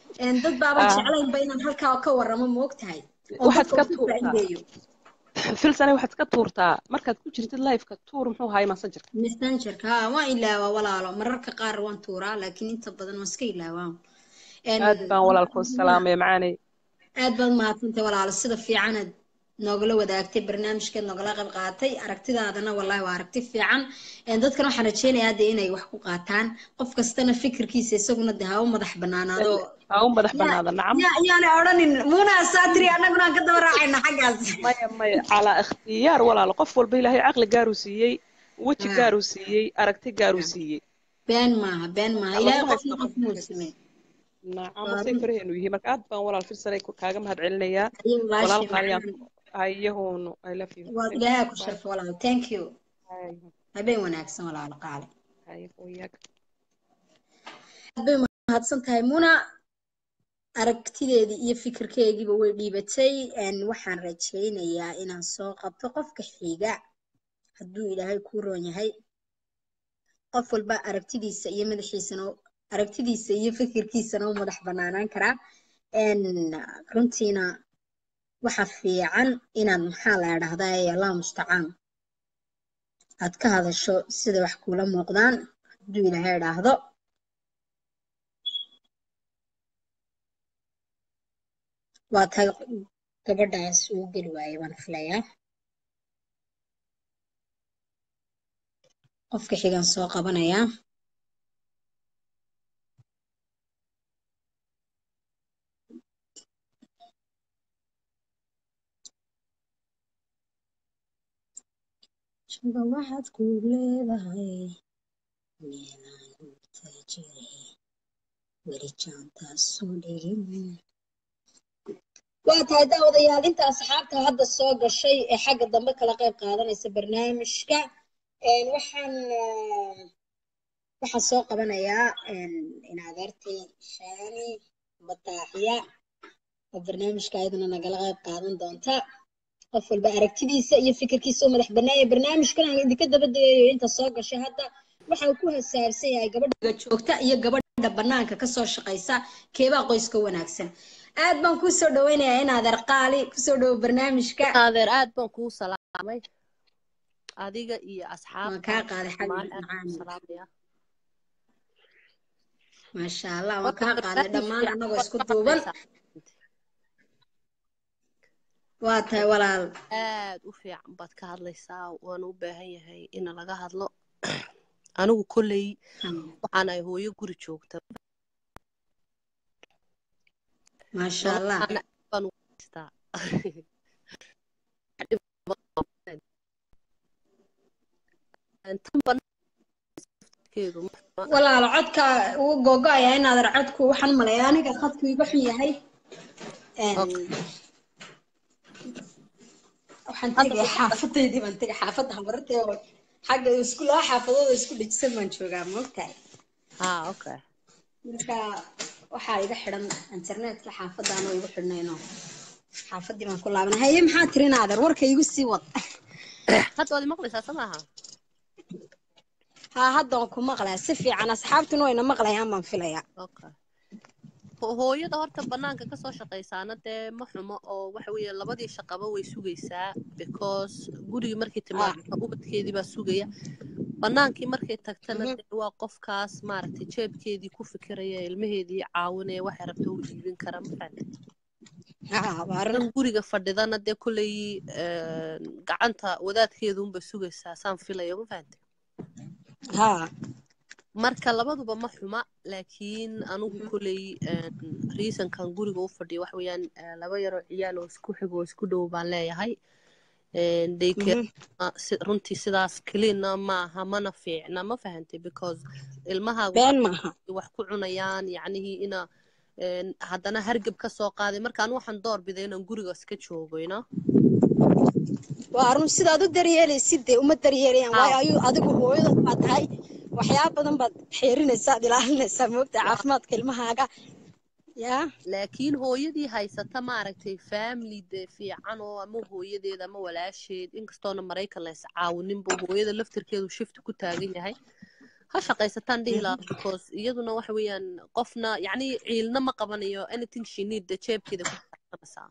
إن ضد بابا شعلين بين الحلقة وكورة من وقت هاي واحد كتور فلساني واحد كتورتا مركز كوجرت اللايف كتور محو هاي مسجر مستنشرك ها ما إلا ولا لا مررك قار وان تورا لكن انت بدن مسكين لا وام أدبا ولا الكل سلام يا معاني أدبا ما أنت ولا على الصدف في عند نقوله وده أكتب برنامج كنا نقوله قبل قاتي أركتي ده أنا والله وأركتي في عن عندك كنا حنتشين هذه هنا يوحكوا قاتان قف كستنا فكر كيس يسوقنا ده هاو مدح بنانا هاو مدح بنانا نعم يعني أوراني مو ناساتري أنا كنا كده راعينا حجز ما على اختيار ولا على قف والبيله هي عقل جاروسية وش جاروسية أركتي جاروسية بين ما إلى ما في موسمي نعم سكره إنه يهمك أدبا ولا الفرصة يكون كاجم هاد عليا ولا القاريان أيهون ألا في لا أكو شرف والله thank you أبي وناكسن ولا على قاعدة أيه وياك أبي ما هتصل تايمونا أركتي ذي يفكر كي يجيب ويبي بتشي إن وحن رجعين يا إن السوق بتقف كحيجة هدو إلى هاي كورونا هاي قفل بقى أركتي ذي سيء من الشيء سنو أركتي ذي سيء فكر كي سنو مدح بنانا كرا إن كرنتينا وحفي عن إن محل هذا يلا مستعان أتك هذا الشو سيد وحكولا مقدان دويل هذا واتها تبدأ يسوق الواي ونخليه قفك حيجان سوق بنايا شنو واحد كله ضايع ميلان تجري ورجعت السودين وقت هذا وضيال انت اصحابك هذا السوق الشيء حق ضمك لقيب قادنيس برنامجك وحن سوق بنايا ان عذرتي شاني بطاحيه برنامجك ايضا انا قلقيب قادن دونتا قفل بقى ركتيديسا iyo fikirkiisa oo madax banaaye barnaamijkan aan idinka dabadayo inta soo gashay hadda waxa ku hasaarsan yahay gabadha joogta iyo gabadha banaanka ka soo shaqeysa keeba qoyska wanaagsan aad baan ku soo dhaweynayaa inaad arqaali ku soo dhaw barnaamijka adeer aad baan ku salaamay adiga iyo asxaabta ka qaaday xagga ma sha Allah wa ka qaaday dhammaan anagoo isku duuban واتها ولا وفي عبادك هذا ليس وانو بهاي هاي إن لقاه هذا أنا كلي أنا هو يجري شوكت ما شاء الله أنا بنو استا أنت بنو كيرو ولا العدك وجوجا يعني هذا العدك وحن مليانك أخذت ويبحي هاي waxaan tagay xaafadaydi baan tagay xaafadda hamartay xaq isku la xaafadooda isku dhigsan baan joogaa moogtahay okay marka waxa iga xiran internetka xaafadda aan ugu xirnayno xaafadii baan ku laabanahay maxaa tirinaadar warka igu sii wad hadda wad maqlaysaa samaaha ha hadda ku maqlaa si fiican asxaabtuna way na maqlayaan baan filayaa okay هويدا هرتا بنانكا كسو شقيسانا دي محرمة او وحوية لبادي شقابا وي سوغيسا because قودي مركي تماعي فقوبت كيدي با سوغيا بنانكي مركي تاكتنا دي واقف كاس ماركتي جيب كيدي كوفكرية المهيدي عاوني وحي ربتو جيبين كرام فاني أنا قولي قفردنا ندي كلي قعنتها وذات هي ذنب السوق الساسان في اليوم فانت. ها. مركل لبضو بمحمة لكن أنا كلي رئيسا كان قولي قفردي وحويان لبير عياله سكوح وسكودو بالله هاي ديك رنتي سداس كلنا ما هم نفع نما فهمتي because المها. بين مها. وحكونا يعني هي إنا haddana hargab ka soo qaaday markaan waxaan door biday inaan guriga iska joogayna waa arun sidaad u daryeelaysid uma daryeelayaan way ayu adigu hooyada ma tahay waxyaabo badan baad xeerinaysaa ilaalinaysaa moogta caafimaadka ilmahaaga ya laakiin hooyadii haysata ma aragtay family de fiican oo ama hooyadeeda ama walaasheed inkastoo Mareykan la is caawinin buu hooyada laftirkeedu shift ku taagan yahay هاشقيستان دي لا because يدنا وحويان قفنا يعني عيلنا ما قبنيو anything she need the shape كده بسا.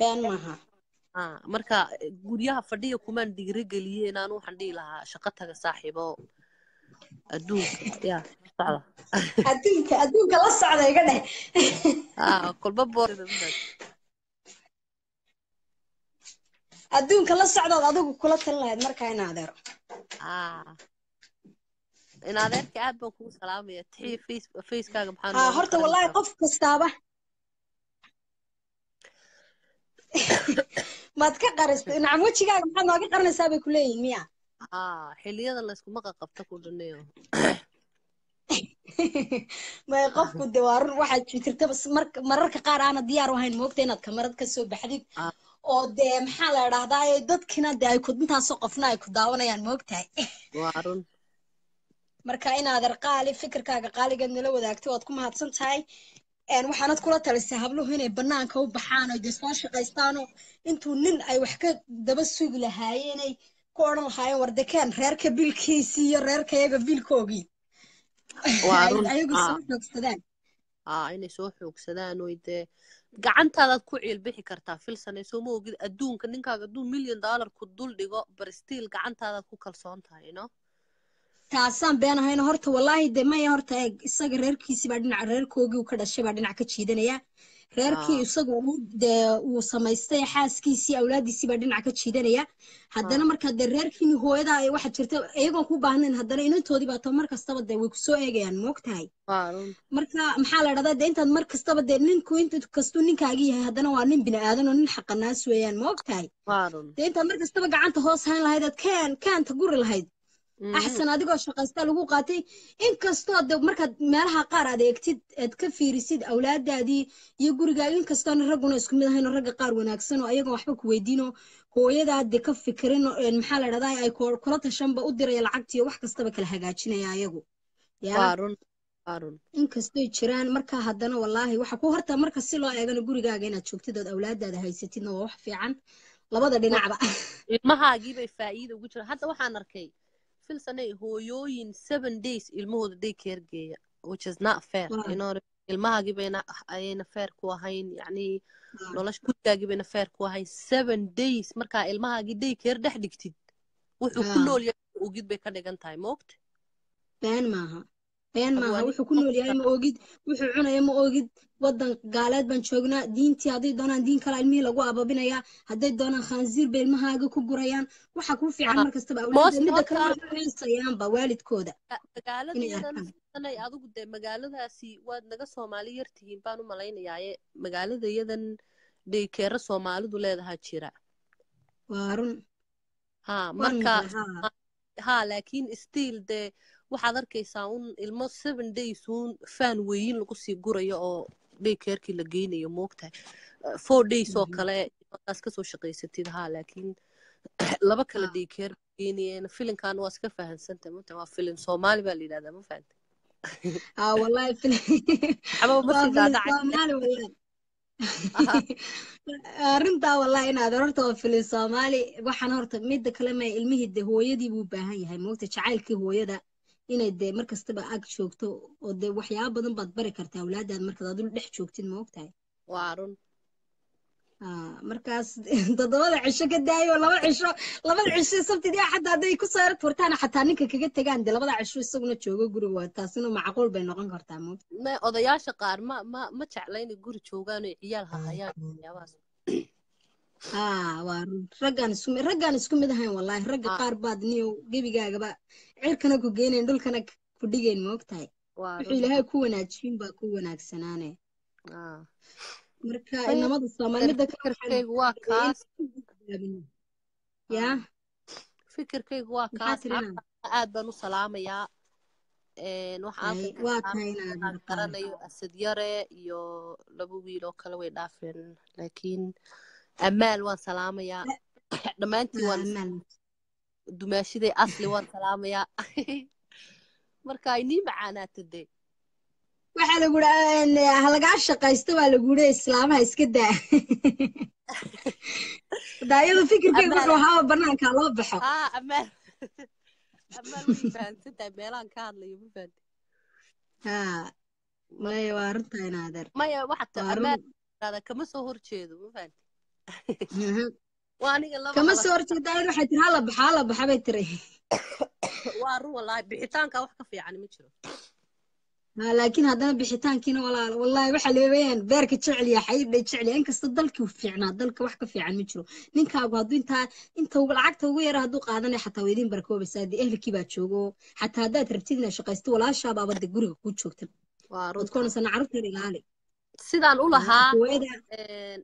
بين مها. مركا قريها فرديه كمان دي رجليه نانو حندي لها شقتها صاحبه. أدوك يا صعبة. أدوك الله صعبة يا جدع. كل بابور. أدوك الله صعبة أدوك كل تلا مركا ينادر. أنا ذاك عبّك وسلامي تحيي فيس كعب حنون. هرت والله قف كستابة. ما تكقرست نعم وش كعب حنون أكيد قرن سابي كلين ميا. حلي هذا الناس كم قف تقول الدنيا. ما يقف الدوار واحد يترتب بس مرة كقار أنا ديار وهاي الموقتين أتكمرت كسوب بحديد. ودم حلا رح داي ضد كنا داي كود متى سقفنا يكود داونا يعني موقتها. وارون. marka inaad arqaali fikirkaaga qaaligeedna la wadaagto waad ku mahadsan tahay een waxaanad kula talisay habluhu inay banaanka u baxaan oo dhismo shaqaystaan oo intuu nin ay wax ka daba suug lahaayeen ay ku oran lahaayeen wardakeen reerka bilkiisii iyo reerka iyaga bilkoogii ayagu soo xoogsadaan inay soo xoogsadaan oo ide gacantaadaad ku ciil bixi kartaa filsan ay soo moogid adduunka ninkaaga $1 million ku dul dhigo baristiil gacantaadaad ku kalsoon tahay you know تاسان بينا هين هرت والله دم يا هرت السجر ريركي سبعدين على ريركوجي وكذا الشيء بعدين على كتشيدنا يا ريركي السجر ود وسمايستي حاس كيسي أولادي سبعدين على كتشيدنا يا هدنا مركز الريركي هو إذا واحد شرته أيقون هو بعدين هدنا إنه تودي بعطى مركز تبدي وكسوي جان وقتهاي مركز محل رضا ده أنت مركز تبدي نين كوينت تكستونين كاجيه هدنا وعنين بناء هدنا ونين حق الناس ويان وقتهاي ده أنت مركز تبدي عنت هوس هين لهيدا كان تقول لهيدا أحسن أديكوا شقاستا لو قاتي إن كستوا ده مركز مالها قارة ده يكتيد تكفي رصيد أولاد ده دي يجور جايين كستان الرجل نسكمل هين الرجل قار وناكسنه أيقوا حبك ويدينه هو يدا ده كفي كرنه المحل رضاي أيكور كرات الشام بقدر يلعقتي وح كستبك الحاجات شنو يا أيقوا قارون إن كستوا يشران مركز هدنا والله وحكوا هرتا مركز سلا أيقوا يجور جايين تشوفتي ده أولاد ده هاي ستين وح في عن لبضة دينعبة ما هجيب الفائدة وجر هذا وحنا ركي فلسنة هو يوين 7 days المود دي كيرجية which is not fair you know المها جبنا أينا fair كواهين يعني والله شو كده جبنا fair كواهين 7 days مركا المها جدي كير ده حدكتيد وكله اللي وجد بيكنا جن time وقت بين معها وكله اللي ما وجد وحنا يا ما وجد ودن قالت بنشوقنا دين تيادي دونا دين كلامي لقوا أبابنا يا هدي دونا خنزير بالمها جو كجريان وحكوا في عمر كستب أولاد مدة كلام صيام بوالد كودا قالت أنا يا أدو قد مقالة ذا سي ودنا كصومالي يرتين بانو ملاين يعي مقالة ذا يدن دي كير صومالي دولة ذا هالشراء وارن مركا لكن استيل ده وحضر كيساون المس 7 days هون فان وين لقصي جريا أو بيكيركي لقينا يوم وقتها 4 days وكله أسكت وشقيستي ذا لكن لبك لديكير لقيني أنا فيلم كان واسكت فهن سنتين متى ما فيلم صومالي بالي هذا ما فهمت والله فيلم صومالي والله أرنتا والله أنا درتها فيلم صومالي وحنا هرت ميد كلامي المهد هو يدي بوبهاي هاي موت شعالك هو يدا inay de markastaba aad joogto oo de waxyaabo badan baad bari kartaa awlaadaad marka aad dul dhex joogtin ma ogtahay waa run markaas dadada cisho ka daayo labada cisho sabtidii xataa day ku soo rartaan xataa ninka kaga tagaan de labada cisho isaguna joogo guriga waa taasina macquul bay noqon kartaa ma odayaasha qaar ma jeclayna guri joogaan oo ciyaal hayaan waxyaabas raggaan isku mid ahayn wallaahi ragga qaar baad niyo gebigaagaba cirkana ku geeneen dhulkana ku dhigeen ma ogtahay wixii ilaahay ku wanaajin baa ku wanaagsanaane marka inamada soomaalida ka karkaygu waa kaas ya fikirkaygu waa kaas aad baan u salaamayaa waxaan qaranayo asad yare iyo laba wiil oo kale way dhaafeen laakiin أمال وسلامة يا دمانتي وان دماشي دي أصلي وسلامة يا مركايني معانا تدي واحد يقول هلا قاعد شقة استوى يقول إسلام هاي سكدة دايما فكر كيف روحها برنا كلام بحو أمال وين تدي ميلان كان لي مبند ما يوارد نادر ما واحد أمال هذا كم سهور شيء مبند كما صورتي داير حتى هلا بحالة تري وارو والله بحيتانك وحكا في يعني مجرد لكن هذا بحيتانك والله وحليبين بيرك تشعلي يا حبيبي تشعلي انك استدلك وفيعنا ضلك وحكا في يعني مجرد نينك هادو انت وبالعكت وير هادو قادني حتى ويدين بركو بس هادي اهلكي باتشوقو حتى هادا تربتينا شقيستو ولا شابا بدك قرقك وتشوقتل وارو تكون سنة عرفتي رجالي سيدان أولها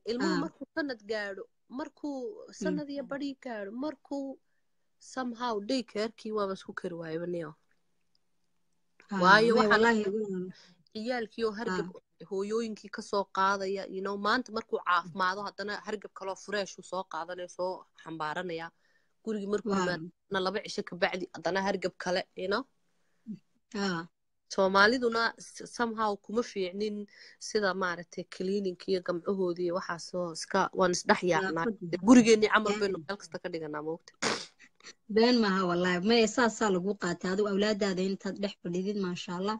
المهم مركو سند قارو مركو سند يبري قارو مركو somehow daycare كي وابسكو كرواي بنيو واي والله عيال كيو هرقب هو يوين كي كسوق هذا يو نو ما أنت مركو عاف ما هذا هدنا هرقب كلا فريش وسوق هذا لي سو حمبارنا يا قولي مركو من أنا لبعشك بعدي هدنا هرقب كلا هنا soomaaliduna somehow kuma fiicnin sida maaragtay clinic iyo gamcahoodii waxa soo iska waan isdhex yaacnaa gurigeenii camal baynu meel kasta ka dhiganaa moogta been maaha wallaahi may saasaa lagu qaatay adigu awlaadaada intaad dhex fadhidid maasha allah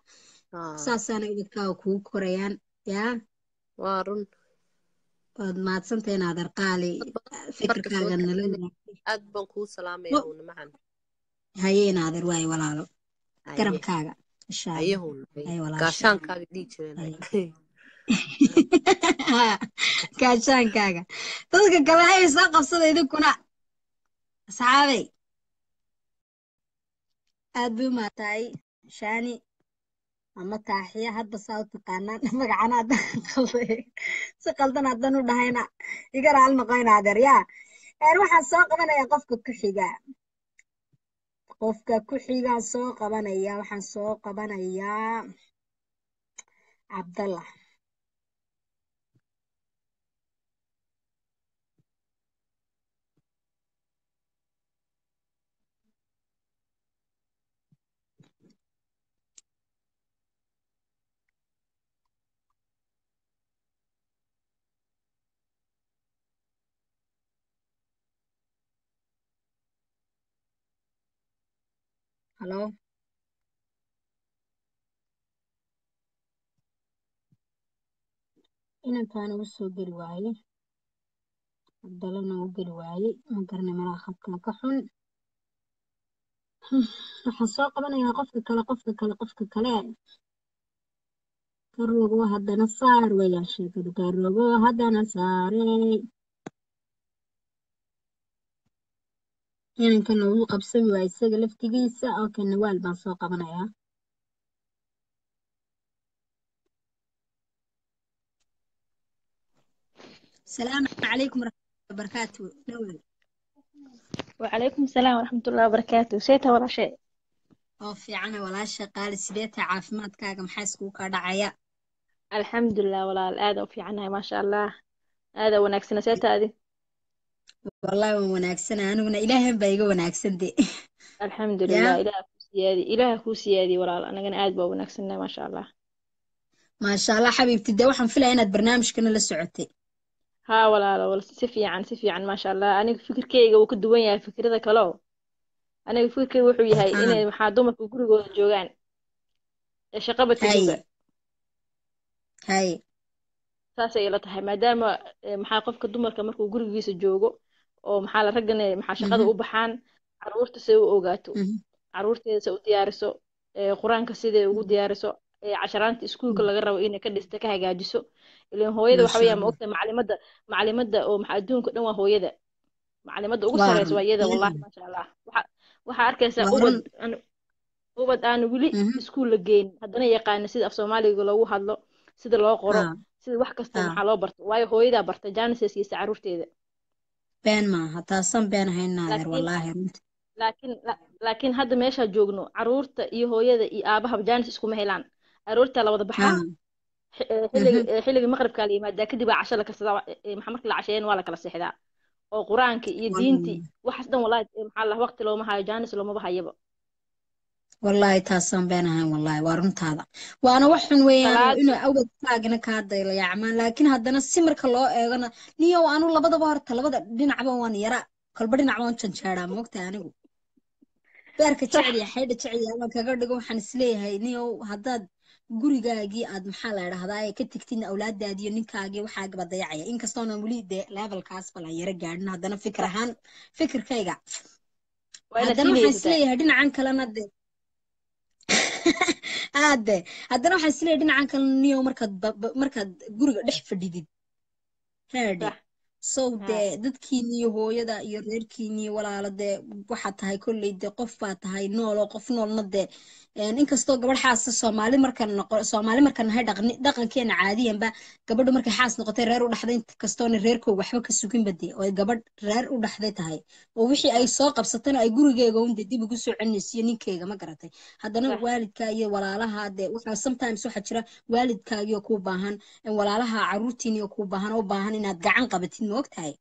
saasaana idinkaa kugu korayaan yaa waa run waad mahadsantahay inaad arqaali fikirkaaga nalana aad baan kuu salaamaya uuna macan haye inaader waaye walaalo garabkaaga gaashaankaaga dadka kale hay saa qabsada idinkuna asxaabay aad buu maatahay shaani ama taaxiya hadba saa u taqaanaan magacana haddan qalday si qaldan haddan u dhahayna iga raal maqayna adeer yaa waxaan soo qabanaya qofka ku xiga qofka ku xiga soo qabanaya waxaan soo qabanayaa Abdullah Hello. inantaan ugu soo geli waaye abdalana ugu geli waaye ma garanay malaha khadkana ka xun waxaan soo qabanayaa qofka kale garoogo haddana saar weeyaan sheekadu garoogo haddana saarey يعني كنا وقب سوى يسجل في تجيسة أو كنا والبان سوق غنايا السلام عليكم ورحمة الله وبركاته نوال وعليكم السلام ورحمة الله وبركاته سيتا ولا شيء أوف يعني ولا شيء قال سيتا عافمات كاجم حاسكو كدعايا الحمد لله ولا الأدا وفي عنها ما شاء الله هذا ونكسنا سيتا هذه والله وناكسنا أنا ونا إلهي بيجي وناكسن دي الحمد لله إلهي كوسيادي ولا أنا جن عاد وناكسنا ما شاء الله ما شاء الله حبيبتي دوحن في العين برنامج كنا للسعودية ها ولا سفي عن ما شاء الله أنا فكر كي وكدوين يا فكر ذا كلاو أنا فكري وحوي هاي إن محاضمة كوجرو جوان الشقابة تجيبه هاي ساسي إلا تحي ما دام محاقف كدمر كمركو جرو جيس الجوجو أو محل رجعنا محشقة وبحان عروت سو أوجاتو عروت سو ديارسو قرآن كسيدة وديارسو عشرات إسكول كل جرا وإنه كده استكها جادسو اللي هو يده وحويه مأكل معلمة أو محدون كده وهو يده معلمة أقصر سو يده والله ما شاء الله وحركة أوبد أنا أوبد أنا قولي إسكول الجين هدنا يقان سيد أفسومالي يقولوا هذا سيد الله قرآن سيد واحد كستم على برت وياه هو يده برت جانس يسيس عروت يده بين ما هتأصلا بين هالنادر والله لكن هذا ماشة جوجنو عروت يهوية ذا أباها بجانس إسكو مهلان عروت على وضع بحال حلق المغرب كلمة ده كده بقى عشان لك الصداع محمد كل عشان ولا كل الصحة أو قرآنك يدينتي وحسنا والله محله وقت لو ما هاي جانس لو ما بحيبه والله تأصلا بينها والله وارمت هذا وأنا وحن ويا إنه أول تاجنا كهذا يلا يعمل لكن هذا نسمر كله أنا نيا وأنا ولا بده بارت لا بده دينعبه وأنا يرى كل بدي نعبه وانشان شارع موقت يعني بارك تعلي حيد تعلي أنا كقدر قوم حنسلي هاي نيو هذا جوري جاي أد محله هذا كتكتين أولاد دادي نكاجي وحاجة بضيعة إنك استونا موليد لابل كاس ولا يرجع إنه هذا أنا فكرة هن فكر كيجا هذا أنا حنسلي هدين عن كلامنا ده هذا هذا أنا حنسلي هدين عن كلام نيو مركض جوري دح في الجديد هذا so de dadkiini hooyada iyo reerkiini walaala de waxa tahay kulli de qof baa tahay nool qof noolna de in kasto gabadh xaas Soomaali markan noqon Soomaali markan hay dhaqankeena caadiyan ba gabadhu markay xaas noqotay reer u dhaxday kastoon reerkooda waxba ka sugin badii oo gabadh reer u dhaxday tahay oo wixii ay soo qabsateen ay gurigeega uun dib ugu soo celinaysiin ninkeega ma garatay haddana waalidka iyo walaalaha de waxa sometimes waxa jira waalidkaaga ku baahan walaalaha caruurtiina ku baahan oo baahan inaad gacan qabatid وقتها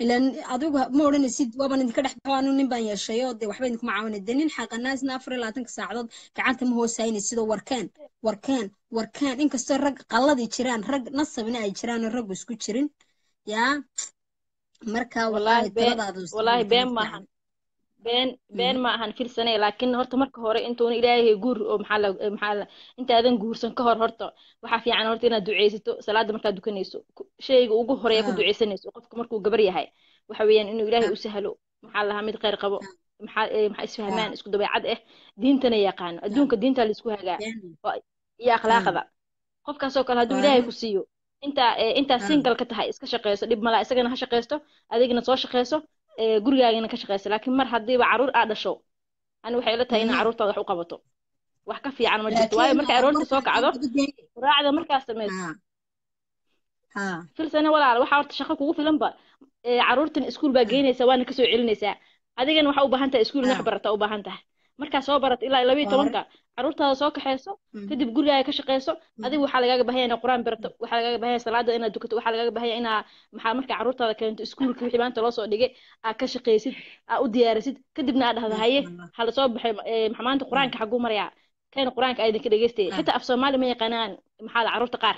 لأن أدوجها مورن السيد وابن إنك رح بقانون نبيع الشياط وحبين إنك معاون الدنين حق الناس نافر لا تنك ساعدات كعنتم هو سين السيد وركان إنك استرق قلادي شران رق نص بناء شران الرق وسكوت شرين يا مركا والله بين ما هن في السنة لكن هرت مركا هوري أنتون إلهي جور محل أنت هذا جور سنكهر هرت وحفي عن هرتنا دعيسته سلاد مركا دكنيسو شيء وجو هوري يكون دعيسنيس وقفك مركو جبرية هاي وحويان إنه إلهي أسهله محل حميد غير قبو محل إسفهمان إسكو دبي عد دينتنا يقان أدونك دينتا اللي إسكوها جا يا أخلاق ذا قفك سوكل هدو إلهي كسيو أنت سينكل كتها إسك شقيسو لب ملا إسك أنا هشقيسته أديك نتوش شقيسو جورجيا أنا كشخص لكن مر حد يبقى عرور هذا شو أنا وحيلتها هنا عرور تضحو قبته وحكفي عن مجد واي مركا عرور تسوق عذر راعي مركا استميز في السنة ولا على وحاول تشخك وقوف لمبا عرور تنسكول باجيني سواء كسو علني ساعة هذا جن وحاول بهنته إسكول نحبرت أو بهنته مركا صابرت إلا بيت وانك عرور تها سوق حيسو تدب جورجيا كشخص هذه وحلاقة بهاي أنا قرآن برت وحلاقة بهاي سلادة أنا دكتور وحلاقة بهاي أنا محامك عروض هذا كانت سكول كل حبان تلاصق دقيقة كشخصيت أوديارسيت كدبنا هذا هاي حلا صوب محامن القرآن كحجو مريع كان القرآن كأيد كده جستي حتى أفسر مال ما يقنان محل عروض قار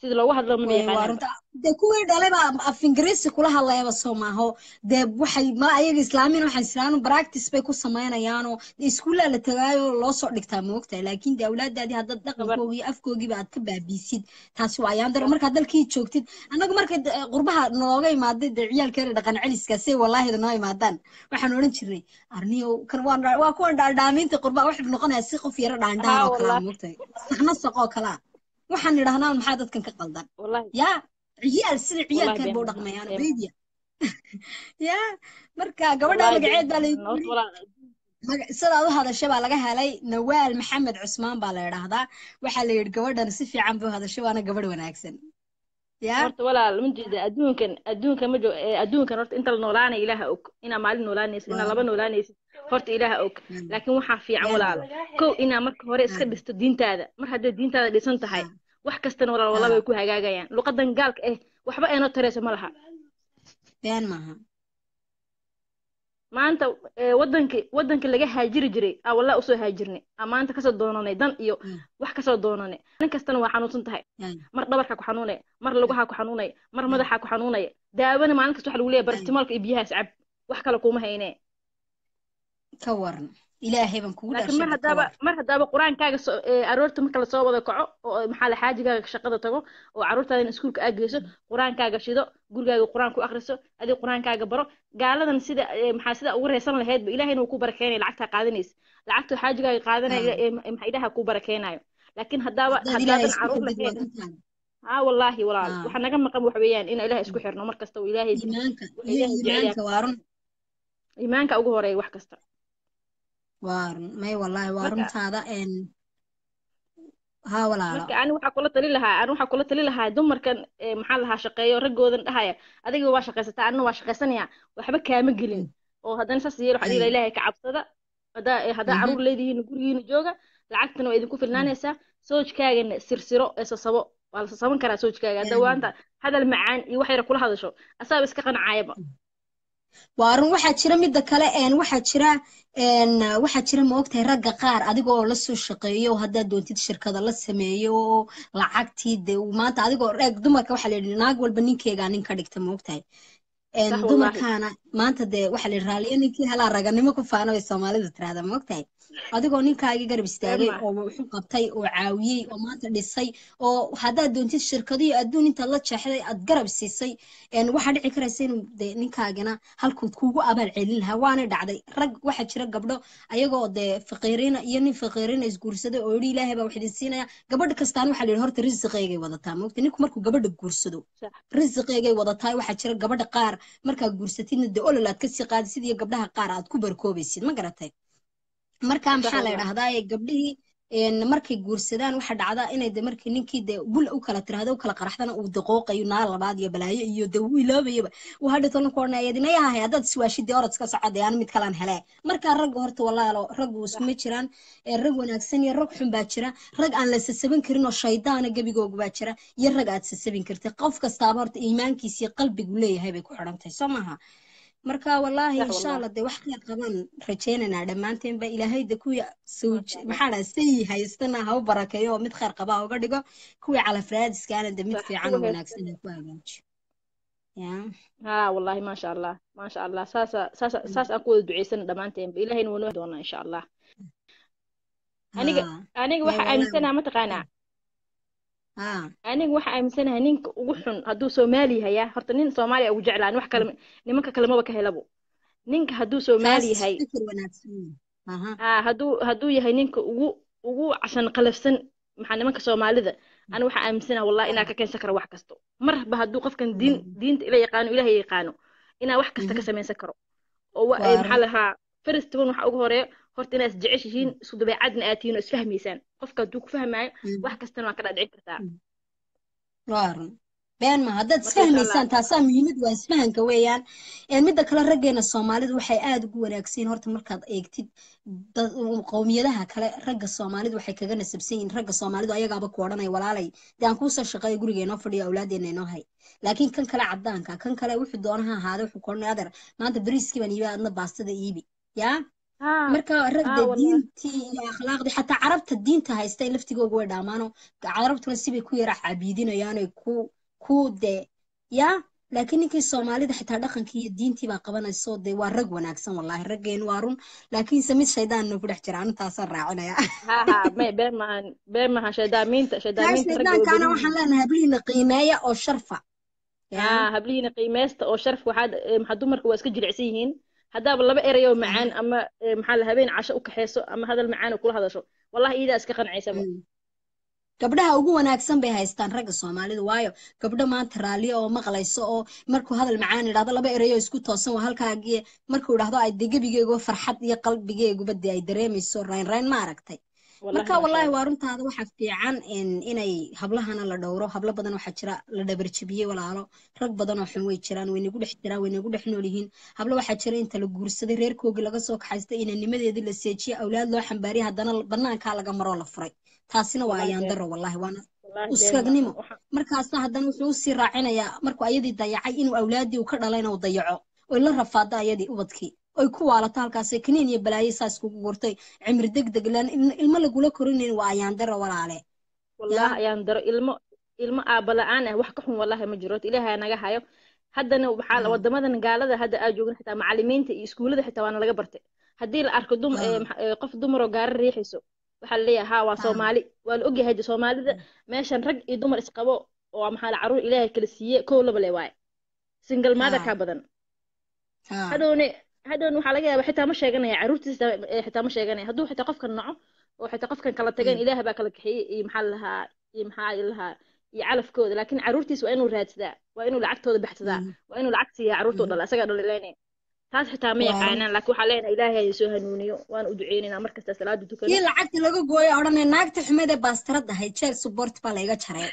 سيد الله واحد لو من يقنان ده كوير ده لبا في إنجليز كلها الله يبصه ما هو ده وحي ما أي إسلامي نو حسلانو براكتس بيكو سماينا يانو الإسكول اللي تغير الله صار لكتامه وقتها لكن ده أولاد ده هذا الدقة كوي أفكوي بعد كبع بيسيد تاسو عيان ده عمرك هذا الكيد شوكتين أنا عمرك غربها نواجي ما ده عيال كره ده كان عليس كسي والله ده ناوي ما دان وحنورن شري أرنيو كروان را وأكون دار دامين تقربا واحد نقنا سيخو في رد عن دار وكلام وقتها نحن سقاق كلام وحن رهنا المحادث كان كقلدان يا عيال سريع عيال كان بودق ما يعني بريديا يا مركا قبل ما قعد بالي سلالة هذا الشباب لقاها لي نوال محمد عثمان بالي هذا وحلي قبل أنا سيف عم به هذا الشباب أنا قبل وأنا أكسن يا ولا من جد أدون كان مجو أدون كان رحت أنت النولاني إلها أوك أنا مال النولاني أنا لبنا نولاني فرت إلها أوك لكن وحنا في عملة كو أنا مركا هوري أسكت بستدين تاذا مرحبا دين تاذا ديسنت هاي وحكستن ولا والله بيكون هجاجيان لو قدن قالك إيه وحبقى أنا ترى سمالها بين معها ما أنت ودنك اللي جه هاجري أو لا أسوي هاجرني أما أنت كسر دوناني دن إيو وحكسر دوناني أنا كستن وحنو تنتهي مر دبرك حكو حنوني مر لوجهك حنوني مر مدح حكو حنوني ده أنا ما أنا كسر حلولي بس تمالك إبيها سعب وحكلكوا ما هيني كورنا إلهي بنكون لكن ما هدا قرآن كاج أرورت ممكن لصواب هذا كعو محل حاجة كاج شقة تقو وعرورت هذا نسكولك أجلسه قرآن كاج شيدا قول كاج قرآن كو أخرسه هذا قرآن كاج برا قال لنا سيدا محاسدا أول رسالة هاد بإلهي نوكو بركاني لعتها قادنيس لعتها حاجة كاج قادنا محيدها كو بركاني لكن هدا عرورنا والله والله وحنا كم قبوا حبيان إن إلهي إسكو حرنا مركز تو إلهي إيمانك وارن إيمانك أجهري وحكستر وارن ماي والله وارن هذا إن ها ولا مرك أنا وحكولت لي لها أنا وحكولت لي لها دمر كان محلها شقية رجوا ذن هاي هذا جوا شقيسة أنا وشقيسنيا وحبك كامل جلين وهذا نساس يروح إلى إلهي كعبس هذا عروض لدي نقولي نجوجا لعكتنا وإذا كوف النانسة سوج كاين سرسرة إسا ولا صامن كرا سويتش كذا دوانتا هذا المعان يوحي كل هذا شو أصاب إسكان عايبة وارن واحد شراء مدة كلا إن واحد شراء إن واحد شراء موقته رجع قار أديكوا لسه الشقية وهذا دونتي الشركة ده لسه مايو لعكتي ده وما أنت أديكوا رجع دمك واحد للناق والبنين كي جانين كدكت موقته إن دمك أنا ما أنت ده واحد للرالي إن كي هلا رجع نما كفانا بالسمالة ترى ده موقته adigo ninkaagi garab istaagay oo wuxuu qabtay oo caawiyay oo maanta dhisay oo hadaa doontid shirkadii adduun inta la jeexday ad garab siisay een waxa dhici karaysa in ninkaagana halkuu kugu abaal celin lahaa waana dhacday rag waxa jira gabdho ayagoo faqiirina iyo nin faqiirina isguursaday oo yiri ilaahay baa waxidin siinaya gabadh kastaan waxa leeyahay horta risqigeey wadataa moogta ninku markuu gabadh guursado risqigeey wadataa waxa jira gabadh qaar marka guursatidna ololaad ka sii qaadid sidii gabdhaha qaar aad ku barkoobaysid ma garatay markaan waxa la yiraahdaa gabdhihii markay guursadaan waxa dhacda inay markii ninkii bul u kala tiraado u kala qaraxdana uu daqooqayo naar labaad iyo balaayo iyo dawiilabayba waxa dhatan koornaayadina yahay hadad iswaashidii orodka socodayaan mid kale aan hele marka rag horta walaalo rag uu isma jiraan rag wanaagsan iyo rag xun baa jira rag aan la sasaban karin oo shaydaana gabigooga baa jira iyo rag aad sasaban kartay qof kastaaba horta iimaankiisa iyo qalbigu leeyahay bay ku xidhantahay Soomaha marka wallahi inshallah de wax qiyad qaban rajeynana dhamaanteen ba ilaahay de ku suuj maxaa la sayi haystana ha barakeeyo mid khair qaba uga dhigo kuwi cala fraadiskana de mid fiican oo wanaagsan ku hagaajiyo yaa wallahi ma sha Allah saas aan ku duceysan dhamaanteen ba ilaahayna wuu noo doonaa inshallah aniga waxa aaminsana ma taqaana أنا واحد مثلاً هنيك وحن هدو سومالي هيا هرتنين سومالي أو جعلان واحد كلام نمك كلامه بكهلبو نينك هدو سومالي هاي هدو يهنيك وو عشان قلفسن محن نمك سومالي ذا أنا واحد مثلاً والله إنك كان سكر واحد كستو مره بهدو قف كان دين إلى يقانو إلى هي يقانو إنا واحد كستك سمين سكره ومحلها فرست ون واحد أجهره هرت ناس جعش جين صدق بعدن آتين وسفهم إنسان قفك دوك فهم معي واحد كستنا كذا دعك تاع وارن بين ما هذا سفهم إنسان تاسام يمد وسفهم كويان يعني مدة كلا رجعنا الصومالي وحياد جوراكسين هرت مركض إكتب قومية لها كلا رجع الصومالي وحيكجنا سبسين رجع الصومالي ويا جاب كورنا ولا علي ده أنكوس الشقة يقول جينا فري أولادي نهاي لكن كان كلا عدان كان كلا وحد دونها هذا وحكورنا هذا ما أنت بريسكي بني بقى أنا باستد إيبي يا مركا رد الدين تي أخلاق دي حتى عربت الدين تها يستأنف تجوا جوا دامانو عربت نسيب كوي راح عبيدين ويانو كود يا لكنك الصومالي ده حتى دخن كي الدين تي بقبنا الصوت ده والرج وناقسم والله الرجين وارون لكن سميت شيدان إنه بده احترام تسرعنا يا ما بما شيدان مين شيدان كانوا حلنا هبلين قيماية أو شرفة هبلين قيماست أو شرف واحد محدود مركو اسكجل عسيهين هذا والله بقري يوم معان أما محل هبين عشاء وكحيسو أما هذا المعان وكل هذا شو والله إذا أسكن عيسى قبلها أقول أنا أقسم بها يستنرق الصومالي وايو قبل ما ترالي أو مغلى يسوء مركو هذا المعان هذا الله بقري يوم يسكت توصل وهالكا جي مركو لحظة عيدي بيجي فرحت يقلب بيجي بدي عيدري مسور رين ما ركتي marka wallahi waarunta hada waxa fiican inay hablahan la dhowro hablo badan waxa jira la dhabarjibiye walaalo rag badan oo xun way jiraan way nagu dhixtiraan way nagu dhixnoolihiin hablo waxa jira inta la guursaday reerkooga laga soo kaxaystay inay nimadeedii la seejiyo awlaad loo xambaari hadana banaanka laga maro la furay taasina waa ayaan daro wallahi waana usragnimo markaas hadana wuxuu si raacinaya markuu ayadii dayacay inuu awlaadii uu ka dhalayna uu dayaco oo la rafaada ayadii ubadkii أي كوالا تالك سكنين يبلاي ساس كوكورتي عمر دقدق لأن الملقولة كورنين وعياندر ولا عليه والله عياندر الم أبلا أنا وحكهم والله مجرد إلها أنا جاهيو هذا أنا وحال وده ماذا نقال هذا أجوجن حتى معلمين تي سكول ده حتى وأنا لجبرت هدي الأرك دوم قف دمر جار ريحسه وحليه ها وصومالي والأجي هدي صومالي ده ماشان رج يدمر إسقابه ومحل عروض إله كلسية كله بالواي سنجل ماذا كابدن هذا حلاقة حتى مش يجاني عروض حتى مش يجاني هدو حتى قف كنوع وحتى قف كن كلا تجاني إله بأكلك هي محلها يمحلها يعرف كود لكن عروضي سو إنه رهت ذا وإنه العكت هذا بحت ذا وإنه العكت هي عروضه ولا سجل ولا لين taas xitaa ma yaqaanaan laakiin waxa leenahay Ilaahay soo hanuuniyo waan u duceynaa mar kasta salaadu tukano in lacagti laga gooyo oranay naagta Ahmed ee baastarada hay jeer support ba laga jaray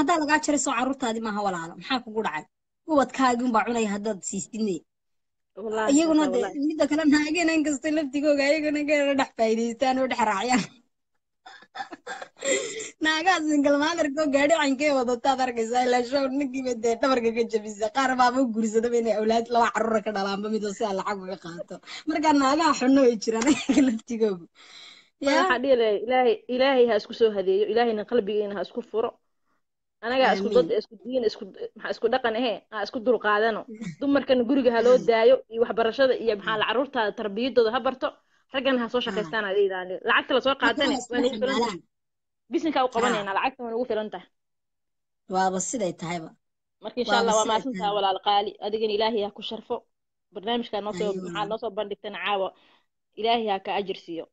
hadda laga jaray soo caruurtaadi ma aha walaalo maxaa kugu dhacay ubadkaagu baa cunay hadda siistinay wallahi iyaguna mid kale naageen in kasta laftigooga iyaguna gaar dhax faa'iideystaan oo dhax raaciyaan naagaas single mother go gaari cankay wadata darkaysa la show nigiibade tabarka ka jabisa qaar baaba guursada inay awlaad laba carruur ka dhalaan mid oo si aan lacag uga qaato marka naagaha xunno ay jiraan laftigooda yaa xadiile ilaahay ha isku soo hadeeyo ilaahayna qalbigeena ha isku furo anaga isku dad isku diin isku maxaa isku dhaqan ah aan isku dul qaadano dumarkan guriga ha loo daayo iyo waxbarashada iyo maxaa la carruurta tarbiyadooda ha barto رجعنا هسوي شخصيتنا هذه يعني العكس لسوي قاعدين وانيش بلون بيسنك أو قبلنا العكس ما نقول فلون ته وابصي ده يتهيبه مركي إن شاء الله وما أسنتها ولا القالي أدقني إلهي هكو شرفه برنامج كان نصب مع نصب بندك تنعاوه إلهي هكا أجر سيو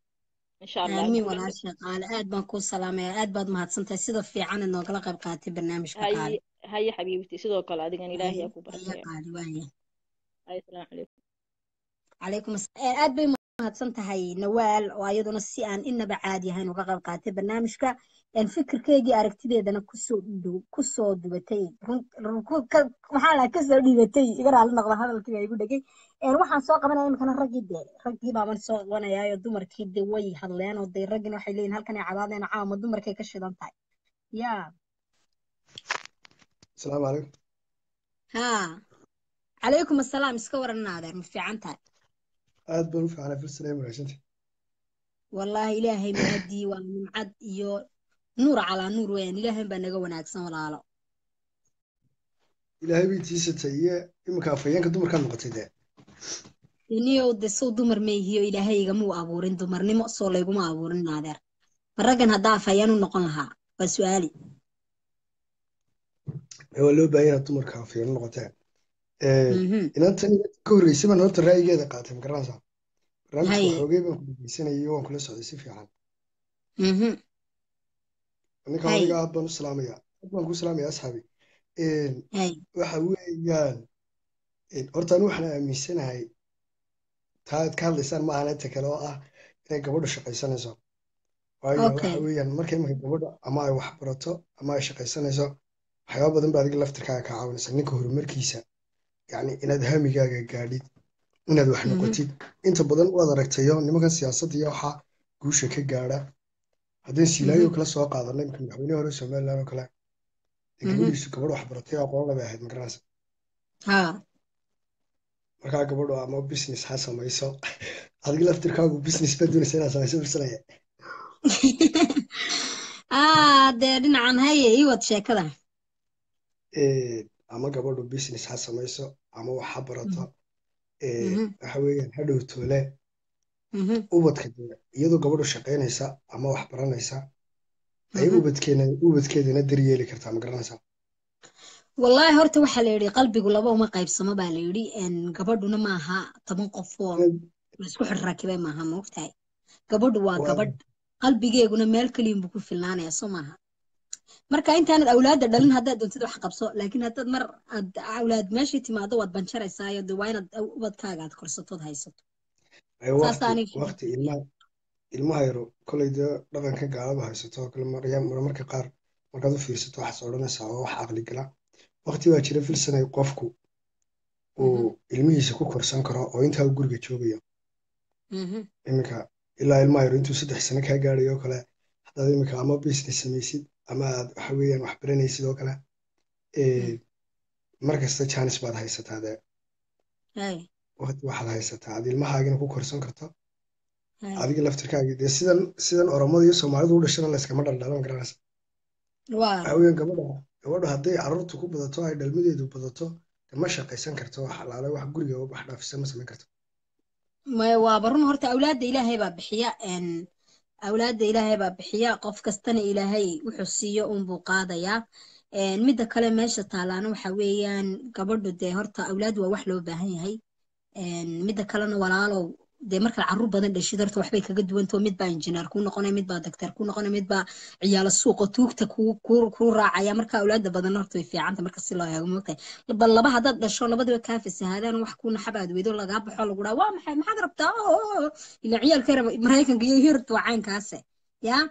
إن شاء الله أمي ولا شغال أد بنكون سلامة أد بد ما هتسنتها سيدو في عنا إنه قلقة بقاتي برنامج كقالي هاي حبيبتي سيدو قال أدقني إلهي هكو بركة هاي السلام عليكم عليكم السلام هتصنتهاي نوال وأيضا السيان إن بعادها نقرب قاتب برنامج كا الفكر كيجي أركتيدي ده أنا كسود بتي محلا كسر بتي يقرأ لنا غلا هذا الكلام يقول دقي روح سوق من أيام كان رجيدة رجيبة من سوق وأنا يا الدمر كيدي وي حليان وضي رجنا حلين هل كان عبادنا عام الدمر كي كشيدان طاي يا السلام عليكم ها عليكم السلام سكور النادر مفي عن طاي أد بنوفي على فلسطين ورجنتي. والله إلهي مهدي ومن عد يو نور على نور وين إلهي بنجا ونعكسنا ولا على. إلهي بيتيست هي إما كافيين كدمر كان نقطة ده. إني أود الصوت دمر ميهي إلهي جمو أبورين دمر نمو صلي جمو أبورين نادر. الرجل هدا فيان ونقنها وسؤالي. هو لو بين دمر كافيين نقطة. إن أنت كوري سما نوت الرأي جدا قاتم كراسة رمت وحجيبه سنة يوم كل سعد سيف عن أنا كان قاعد بنو السلامية بنو السلامية أصحابي وحويان أرتنو إحنا من السنة هاي تاد كان لسان معنا تكلوه إن قبض الشقي سنة زو وحويان ما كان قبض أما وحبرته أما الشقي سنة زو حيا بدن بعد قلفت كعاون سنة كهر مركيسة يعني إن هذا هم جاعد إن هذا إحنا قتيل أنت بدل وضركت يوم لما كان سياسة يوحى جوش كجارة هذين سلايو كلا سواق هذا لا يمكن يحوينه ولا يسمى لا نكلا يقولي شو كبروا حبرتيه وقالوا بعد مكراسة ها مركا كبروا عمو بيزنس حاسة ما يسوى هذيك لفتر كاغو بيزنس بدون سنة سنة سنة سنة دارين عن هاي أيوة شكله أما قبله بيزنس حاسة ما يسوى أما وحبرته حويا هذا تولى وبتكده يدو قبله شقين يسا أما وحبرنا يسا أي وبتكده ندري يلي كرتها مقرنا يسا والله هرت وحليري قلبي يقول أبوه ما قايب سما باليري إن قبله نماها طبعا قفوة مسكوح الركبة معها مفتاح قبله وقبله قلبي جاي يقول مالك اللي يبكو في اللعنة يسمعها marka inta aan awlaad dhalin hadda doontid wax qabso laakiin hadda mar awlaad meeshii timaado wad banjaraysaa iyo dawayna ubadkaaga aad korsatood haysato ay waqti ilmaha yaro kolayda dhaqanka gaalada haysato kala marayaan marka qaar markaad u fiirsato wax sooranaysa wax aqli gala waqti waa jira filsanay qofku oo ilmihiisa ku korsan karo oo inta uu guriga joogayo iminka ilaa ilmaha yaro intuu 3 sano ka gaarayo kale hadda iminka ama business samaysid أما حويان وحبرني سيدوكلا مركز تجانس بعد هاي ستة هذا وقت واحد هاي ستة هذه المهاجين كو كورسون كرتا هذه اللي أفتكر كده سيدان أورامو يسوع معروض ولا شنال لسه كمان دلالهم كراس حويان كمان وده هدي عرضت كوب بضتو هاي دلميدي دو بضتو تمشى قيسان كرتا واحد على واحد قريه وواحد في السماء سمع كرتا ما وابرون هرت أولاد إلهي بابحياء إن أولاد إلهي بابحياء قف كستنا إلهي وحسية أم بقاضية إن مدة كلام ماشة طالعنا وحويان كبردو ده هرت أولاد ووحلو بهني هاي إن مدة كلام ورالو ده مركل عروب بدن ليش درت وحبي كجد وأنت ومد با إنجنير كون قنا مد با دكتور كون قنا مد با عيال السوق توك تكو كور راعي مركل أولاد بدن هرت في عمت مركل سلايا وموتة بالله بهذا الشغل بدو كافس هذا وحكون حباد ويدور لجاب حاله ولا وامح ما حد ربطه اللي عيال كرب مريكن جي هرت وعين كاسة يا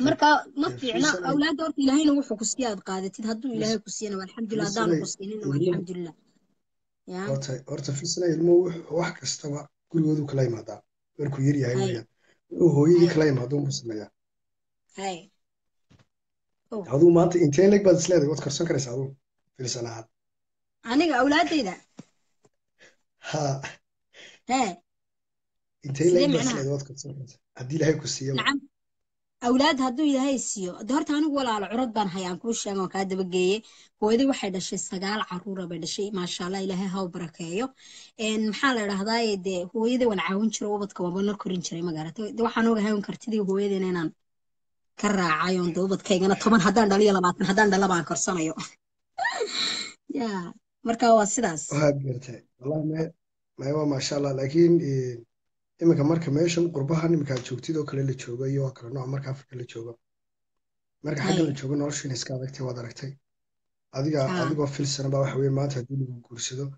مركا ما في عنا أولاد دورت إلهينا وحو كسياد قادتي هدول إلهي كسينا والحمد لله دار كسينا والحمد لله يا أرت في سنة المو وحك استوى كل وذو كلايم هذا وركو يري عيويا وهو يري كلايم هذا مسمية هاي هذا ما أنت إنتين لك بعد سلاد وتذكر سكرس هذا في السنة هذا أنا أولادي ده ها هاي إنتين لك بعد سلاد وتذكر سكرس هدي لهاي كسية نعم أولاد هادو يلهاي سيو دهرت أنا ولا على عرض بان هيان كوش شيء ما كاد بجيه هو ده واحد الشيء سجال عرورة بدي شيء ما شاء الله يلهاي هاو بركايو إن محل رهضاي ده هو ده ونعاون شروه بتكون بنا الكورين شري ما قالته ده واحد نوع هايون كرتدي هو ده نينان كرّ عايون ده بتكين أنا طبعا هدان دليل الله بعدنا هدان دليل بعدنا كرسنا يو يا مركب واسداس هادبرته والله ما هو ما شاء الله لكن إما مركب ماشون قربهاني مكان شوكتي ده كله اللي تشوفه يو أكره نوع مركب أفريقيا اللي تشوفه مركب حاجة اللي تشوفه نور شين إسكابكتي وادركتي هذه قافل السنة بقى حويان ما تهديني بالكورس ده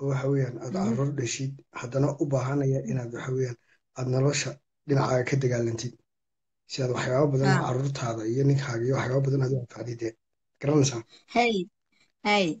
هو حويان أدعرر دشيد حدنا قربهاني يا إنا ده حويان أدنا لوشة دين عاية كده قال أنتي سيادو حياة بدنا عرضت هذا ينك حاجة وحياة بدنا ده فادي ده كرنا سام هاي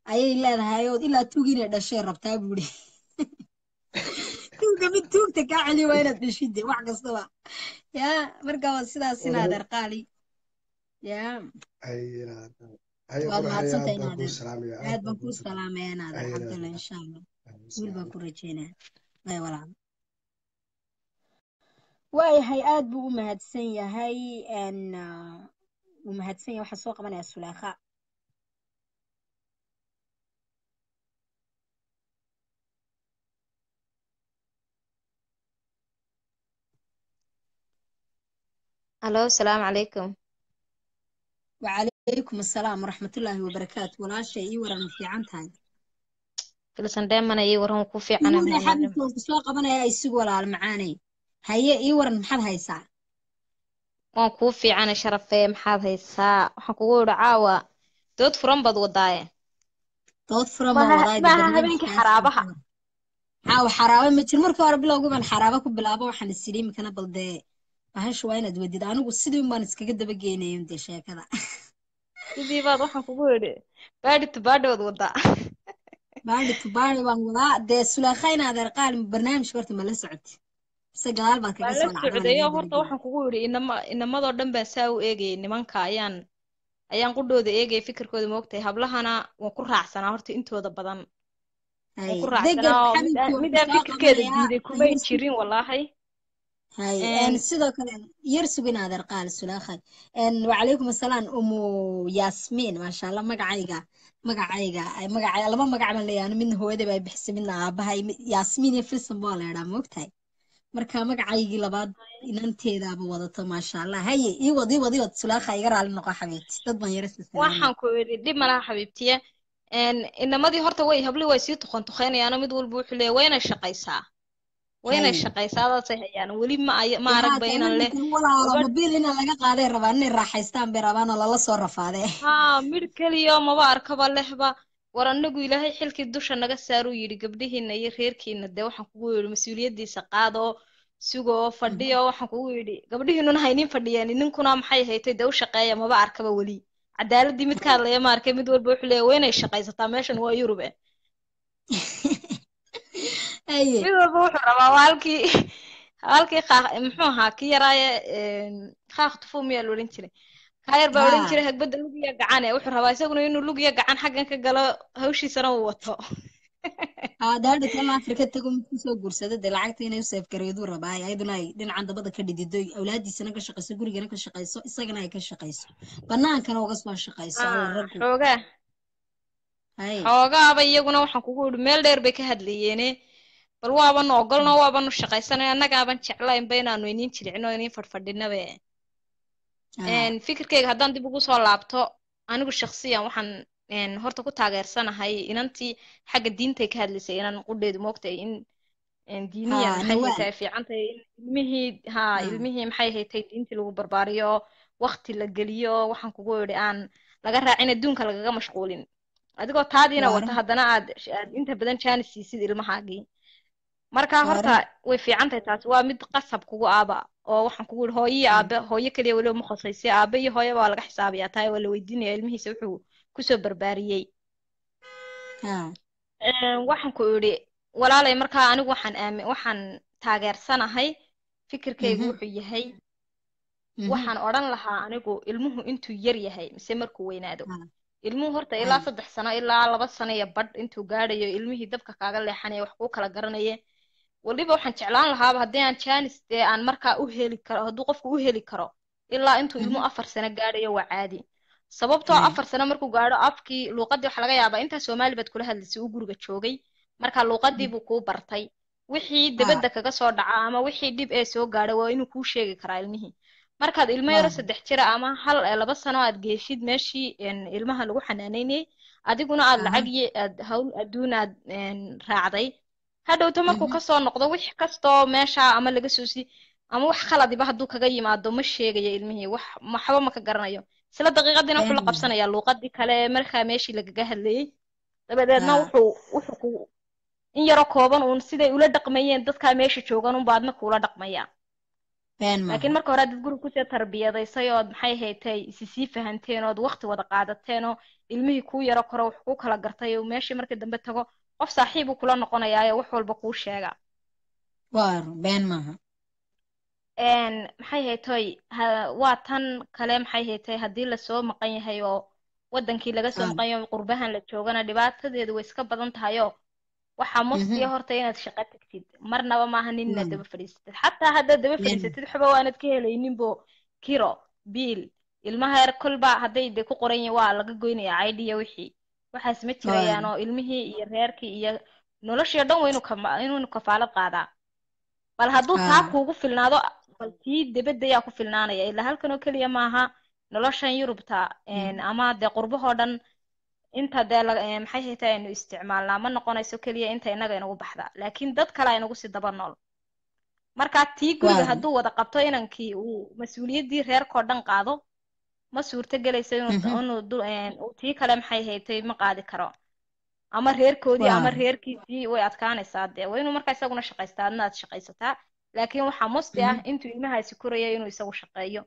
أيه إلا الهايود إلا توجينا دشير ربطة بودي توجا من توج تكعلي وين تشيدي وحق صوا يا مركب السنة السنة درقالي يا أينا أيوة بقول سلام يا بقول سلام يا نادر الحمد لله إن شاء الله كل بقول رجينا ما ولا واي هيئات بأمهات سنية هاي إن أمهات سنية وحسوق من السلاخة ألو السلام عليكم وعليكم السلام ورحمة الله وبركاته ولا شيء يورم في عنتان فلسان دائما يورهم كوفي عنا من حد سواق بنا يسوق ولا المعاني هي يورم محل هاي ساعة وكوفي عنا شرف محل هاي ساعة حقول عاوة دوت فرم بضو الضاية دوت فرم والله ما هبينك حرابها عاو حرابة مثل مركب ربلا وجبن حرابك بالأبو وحن السليم كنا بالضاية waxaan shawayna dwadid anigu sidii man iskaga daba geenayay inta sheekada sidii baad waxaan kugu yeedhay baadhi wada baadhi waan wadaa de sulaakhayna adeer qaalin barnaamij horta ma la socotay mise gadaal baad kaga soo dhacday horta waxaan kugu yeedhay inamadoo dhan baa saa u eegay nimanka ayaan qudhooda eegay fikirkooda moogtay hablahana waan ku raacsanaa horta intooda badan waan ku raacsanaa midaan fikirkeeda diiday kumay jirin wallaahi هاي أن سيدك يرسبين هذا القال سلاخي أن وعليكم السلام أمو ياسمين ما شاء الله مقعيقة لما مقعمل لي أنا من هو ده بحس منها بهاي ياسمين يفلس مبالي رام وقتها مركا مقعيقي لبعض إن أنت إذا بوضعته ما شاء الله هاي وضي سلاخي يقرأ لنقا حبيبتي تضمن يرسل واحد كوري دي ملاها حبيبتي إن ما دي هرت وي هبلي ويسيطو خنتخيني أنا مدول بوحلي وين الشقيسة وين الشقي صار صحيان ولي ما أعرف بين اللي ولا مبيلنا لقى قاعد رباني راح يستان بربان الله صرف هذا ها ملك اليوم ما بعرف بالله با ورنقول له حلك الدش النجا سارو يري قبله إنه يخير كين الدواء حقوقي المسؤولية دي سقاده سوقه فرديه وحقوقي قبله إنه نهينين فرديان إنن كنا محي هيتي دو شقي ما بعرف بولي عدالة دي متكرر يا مارك مدور بوحلي وين الشقي ستامشن هو يروبه أيه. halkii maxaa kiiraaye khaaxtu fuumiya loo intiray kaayar baa loo intiray hagbada lugiya gacan ee wuxuu rabaa isaguna inuu lugiya gacan xaqan ka galo hawshiisana uu wato aa daad isla Afrika tagu mid soo guursaday lacagta inay save gareedu rabaa ayaduna ay dhinacan dabada ka dhididay awlaadiisana ka shaqayso gurigana ka shaqayso isagana ay ka shaqayso banaankana uga soo shaqayso rag xoogaa hay xoogaa ba iyaguna waxaan kugu meel dheer bay ka hadlayeen بل وابن أقول نو وابن الشقي سنة أنا قابن شغلة إن بينا نوينين شلعنا نوينين فرفدنا به. إن فكر كده هذا عندي بقول صار لابتوب أنا قل شخصيا وحن إن هرتك تاجر سنة هاي إن أنتي حاجة دين تك هاد لسه أنا نقول دموقت إن دينيا حاجة تعرفي عنده المهي ها المهي محيه تيدين تلو برباريو وقت للجليو وحن كقول عن لجرة عين الدون كلجرة مشغولين. أديكوا تادينا وتهدنا عاد أنت بدن شان السيسي المحاجي. marka horta way fiicantay taas waa mid qasab kugu aaba oo waxaan kugu hooyay aaba hooyo kale walaal ma qosaysay aaba iyo hooyo waa laga xisaabiyaa taay wala weydiinay ilmihiisa wuxuu ku soo barbaariyay waxaan ku iri walaalay marka anigu waxaan taageersanahay fikirkaygu wuxuu yahay waxaan oran lahaa anigu ilmuhu intuu yar yahay mise markuu weynaado ilmuhu horta ilaa 3 sano ilaa 2 sano iyo badh intuu gaarayo ilmihii dabka kaaga leexanay wax ku kala garanayay waliba waxaan jeclaan lahaa haddii aan chance aan markaa u heli karo haddii qofku u heli karo ilaa intuu ilmu 4 sano gaarayo waa caadi sababtoo 4 sano markuu gaaro afkii luqadii waxa laga yaabaa inta Soomaaliyeed kula hadlaysi u guriga joogay marka luqadii buu ku bartay wixii dibadda kaga soo dhaca ama wixii dib ee soo gaaro waa inuu ku sheegi karaa ilmihii markaad ilmo yar 3 jir ama 2 sano aad geeshid meeshii ilmaha lagu xanaaneeyay adiguna aad lacag aad hawl aduunaad raacday هذا تمر كوكسر نقطة وح كسر ماشى عمل لجسوسي أما وح خلدي بهدو كجاي مع دو مش جاي المهي وح ما حبوا ما كجرنا يوم سلا دقيقة دينا كل قبسنا يلا وقدي كلا مرخا ماشي لججاه اللي تبدأ نوحو وحكو إن يركبون ونسيد يولد دقمية دت كلا ماشي شوقان وبعدنا كولا دقمية لكن مركو راد تقول كوسة تربية ضي صياد حي هاي تي سيسي فهنتين واد وقت واد قعدتينه المهي كوي يركرو وحكو كلا جرتيه وماشي مركو دمبتها qof saaxiibu kula noqonayaa wax walba ku sheega war been maaha maxay haytay waa tan kale maxay haytay hadii la soo maqan yahay oo wadankii laga soo maqan yahay qurbahan la joogana dhibaatadeedu way iska badan tahay oo waxa mustiya horta inaad shaqo tagtid marnaba maaha nin daba fadhiistid hatta hadda daba fadhiistid xubbo waanad ka helaynin bo kiro biil ilmaha yar kulba haday de ku qoran yahay waa laga goynayaa idea wixii waxaa isma jirayaan oo ilmihii iyo reerkii iyo nolosha dhan way inuu kafaalo qaada bal hadduu taa kuugu filnaado balti dibadda yaa ku filnaanaya ila halkan oo kaliya maaha noloshan Yurubta ama de qurbahoo dhan inta de maxay haytaa inuu isticmaalnaa ma noqonayso kaliya inta inaga inagu baxda laakiin dad kale inagu si daba nool marka tii guriga hadduu wada qabto inankii uu mas'uuliyaddii reerkoo dhan qaado ما صورت جالس إنه أوتي كلام حي هاي ما قاعد كرا أمر هير كودي أمر هير كذي ويعتكان السادة وينو مركز ساقنا شقي استعنا تشقي ستا لكن وحمص ده أنتو إلما هاي سكوريا إنه يسوي شقيه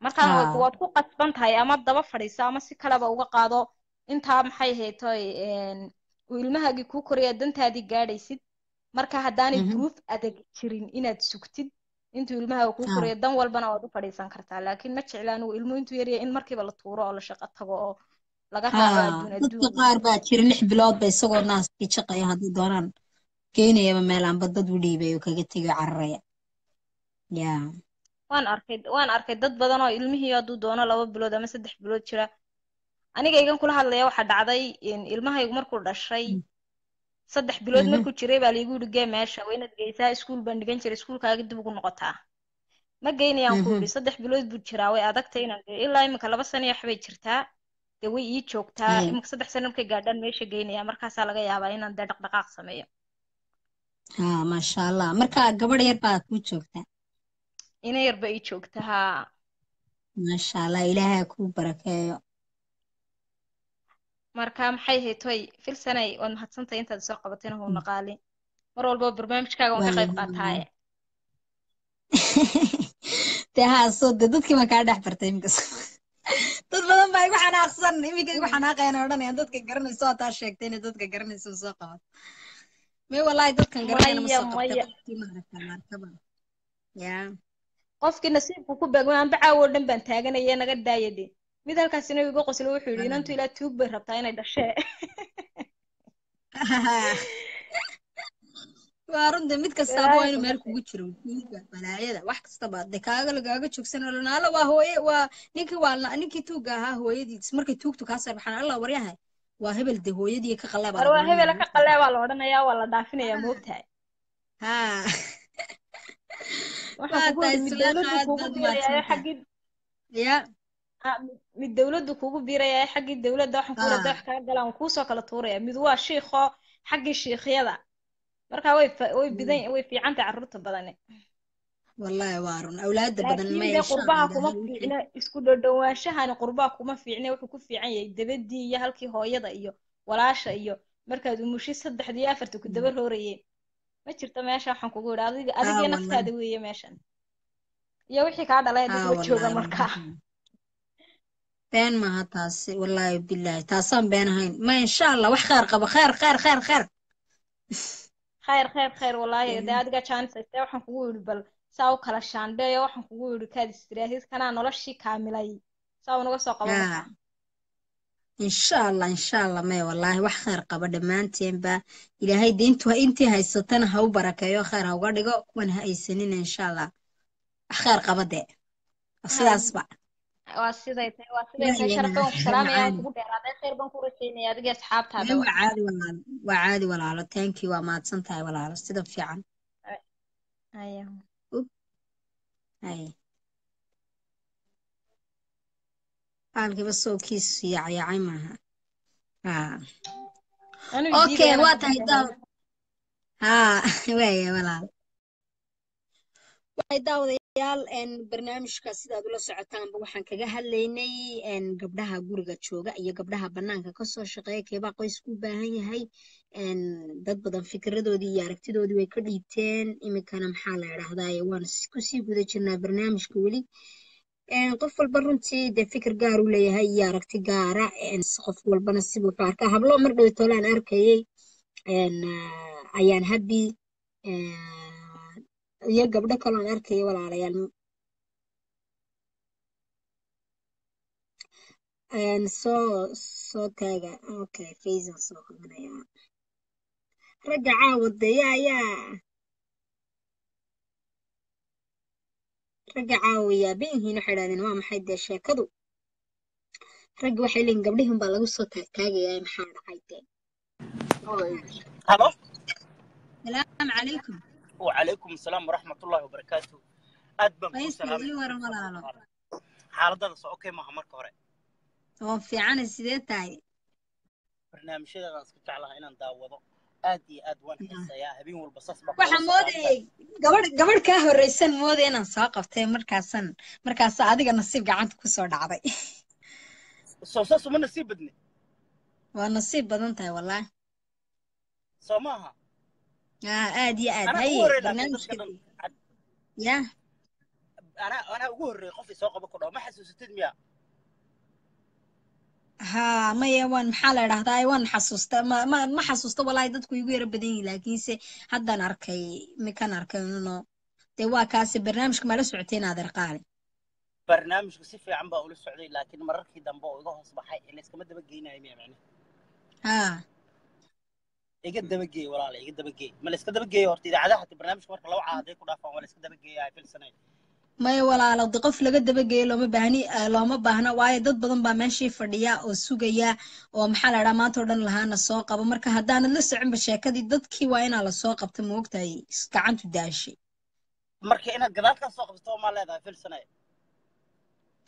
مركز قوات قوة بنت هاي أما الضباب فريسة أما سكلا بوقا قاضو إنتها محي هاي تاي وإلما هاي كوكوريا دنت هذه قاريسيد مركز هداني دروف أدق ترين إنها تسكتد intuu ilmaha ku koreeyo dan walbana wad u fadhiisan kartaa laakiin ma jiclaanu ilmu intuu yar in markiiba la tuuro oo la shaqo tago oo laga raacay dunida qaar baa jira 6 bilood bay isagoo naas ka shaqeeya hadii doonaan keenayaba meel aan badad u dhiibayo kaga tagay carraya ya waan arkay dad badan oo ilmihii adu doono 2 bilood ama 3 bilood jira aniga igan kula hadlaya waxa dhacday in ilmahaygu markuu dhashay 3 bilood markuu jiray baa lagu dhigay meesha wayna geysaa iskuul baan dhigan jiray iskuulkaaga dib ugu noqotaa ma geynayaan ku 3 bilood buu jiraa way adagtay inaan ilaa imika 2 sano iyo xabay jirtaa de way ii joogtaa imika 3 sano markay gaadhaan meesha geynaya markaas laga yaabaa inaan dhaqdhaqaaq sameeyo ha ma sha Allah marka gabadh yar baa ku joogtaa ina yar baa ii joogtaa ma sha Allah ilaahay ku barakeeyo markaam xayay toy filsanay oo mahadsantahay intaad soo qabatayna hoo naqaali mar walba barnaamijkaaga waan ka qayb qaatay taasoo dadkii ma ka dhex bartay imkaas dad badan baa igu xanaaqsan imika igu xanaaqayna oranayaan dadka garanayso taa sheegtayna dadka garanayso soo qabat مي والله دكان قرينا مسقطة مرتبة يا قفك النصيب وكوب عن بعاول نبى نتاجنا يا نقد دايدي مثل كاسينو يقول قصلوا حولي ننتو إلى توب ربطاينا دشة وارن دميت كستابو إنه مالك وجهرو نيجا ملايدا واحد كستابا دكاغة لقاعة شوكسنا لنا لا وهوي ونيكي والله نيكي توجها هوي دي سمرك توك تكسر بحنا الله وريها وهبل ده هوي دي كقلاب وهبل كقلاب والله ورنا يا والله دافين يا موتها ها واحد تايسلا يا من الدولة كوكو بيريا حق الدولة ده حنقول ده حكاية قالوا نكوسه كلا طوريا مذوا شيخه حق الشيخ يلا مركا وي بدين وي في عنده عرّت بدنه والله وارن أولاد بدن ما يشوف قرباكو ما في عنا يسكون دواشها نقرباكو ما في عنا وحكون في عنا يدبدي يهلكي هاي ضيّه ولا شيء مركا دومشي صد حدي أفرت وكدبر هورية ما شرط ما يشاء حنقول هذا أنا أختها دوية ماشان يا وحكي قاعد على يدك وتشوفه مركا بين ما هتاس والله بالله تاسم بين هين ما إن شاء الله وح خير قب خير خير خير خير خير خير خير والله ده أدقى chance ده وح نقول بال ساو كلاشان ده وح نقول كذا استريحيز كنا نرشي كاملة ساو نقص قبل إن شاء الله إن شاء الله ما والله وح خير قب دمان تين با إلى هاي دين تو أنتي هاي ستان هاو بركة يا خير هاو قدقة من هاي سنين إن شاء الله خير قب ده أصلا أصبح وعادي وعادي ولا على تانكي وما تصنتها ولا على استدف في عن أيه أيه أنا كيف سو كيس يا عيمها أوكي وات هيدا ويا ولا هيدا يال إن برنامج كسيدة دولة سعتان بوحن كجهل ليني إن قبلها جورج شوقة يا قبلها بنان كقصة شقية كبا قيس كوبا هاي إن ضد بدن فكرة دودي ياركت دودي وكريتين إما كان محلة رح ضاي وانس كسي بده كنا برنامج كولي إن طفل برنتي ده فكر جارو لي هاي ياركت جارة إن صف والبنسي بقارك هبلو مربي طلعن أركي إن أيان هبي يا قبل كلام أركي ولا على الم and so تاجا أوكي فيزن so خلنا يا رجع عاود يا رجع عاود يا بين هنا حلالين ما محد يشكدو رجع حلين قبلهم بلغوا so تاجا يا محمد حيتين هلا السلام عليكم وعليكم السلام ورحمة الله وبركاته. أدبن السلام. حاضر صو أوكي ما همر كوري. هو في عن السيد تاعي. برنامج هذا غصبت على هنا نداوضه. أدي أدوان السياحة بين والبصص. وحمودي قبل كاه الرئيسان مودي أنا ساقفتي مركز عادي أنا نصيب قاعد كوسود عادي. صوصص من نصيب بدني. والنصيب بدن تاعي والله. سماها. عادي عادي يا أنا أقول خفي سوق بكرة ما حسستني ميا ها ما يوان محل رح تايوان حسست ما حسست والله يدك ويجير بدني لكن سه هذا نركي مكان نركي إنه توا كاس برنامج كماله ساعتين هذا القارئ برنامج وصفي عم بقول سعودي لكن مرة كده بقوله صباحي الناس كم ده بجينا يميا معنى ها يقدم الجي ولا لا يقدم الجي ما لسه قدم الجي ورتي إذا عذا حتى برنامج مرة لو عادي كنا فاهم ولا لسه قدم الجي هاي في السنة ما ولا لو ضقف لقدم الجي لو ما بهني لو ما بهنا وايد ضد بدن بمشي فرديا أو سوقيا أو محل رامات ودن لهنا السوق أبو مركه هدان لسه عم بشيك هذي ضد كي وين على السوق بتموك تاي كعن تداشي مركه أنا قدرت السوق بستوى ما لذا في السنة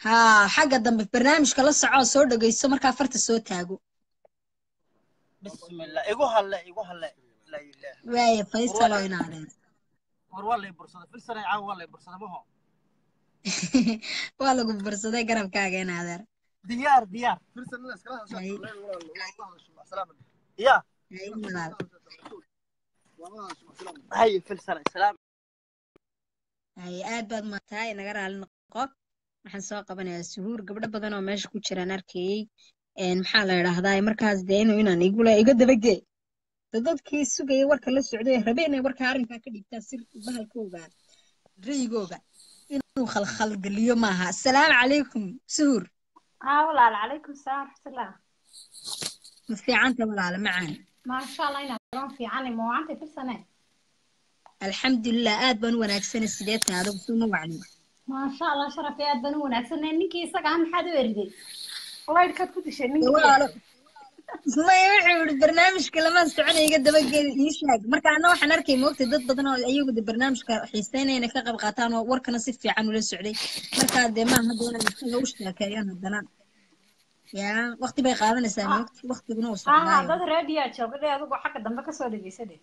ها حاجة دم ببرنامج كلا ساعة صور دقي السوق مركه فرت السوق تاجو بسم الله إيوه هلا لا إله ويا فيصل وين عليه والله برصدة فيصل يعاون والله برصدة ما هو والله قب برصدة قرب كاجين هذا ديار فيصل الناس كلها شاطر والله سلام يا هاي فيصل سلام هاي أبد ما تاي نقرأ على النقاط نحن ساق بنا السهور قبل بدنا ماشي كوتشرانركي إن محل رهضاي مركز دين وينان يقوله يقدر بجي dadkii sugay warka la socday rabeena warka arinka ka dhigta sir bahalkooga riyooga inuu khalkhal galiyo maaha assalaamu calaykum suur walaal calaykum salaam salaam fiicanta walaal macaan ma sha Allah ina ron fiicani ma waanta filsanay alhamdulillah aad baan wanaagsanay sidee taado soo ma wacni ma sha Allah sharaf aad baan wanaagsanay ninkii isaga aan maxaad u erday walaal ka ku dishay ninkii ما يعرف البرنامج كلامات سعودية يقدم يشهق مركا أنا وحنا ركي موقت ضد ضدنا أيوة البرنامج كحسين أنا كغب غطان وورك نصيف في عمل السعودية مركا دي ما هدول نوشت كيان هدنا يا وقت بيقابل نسأل وقت بنوصل هذا راديا شو كده هذا بحق دمك سعودي بيسدي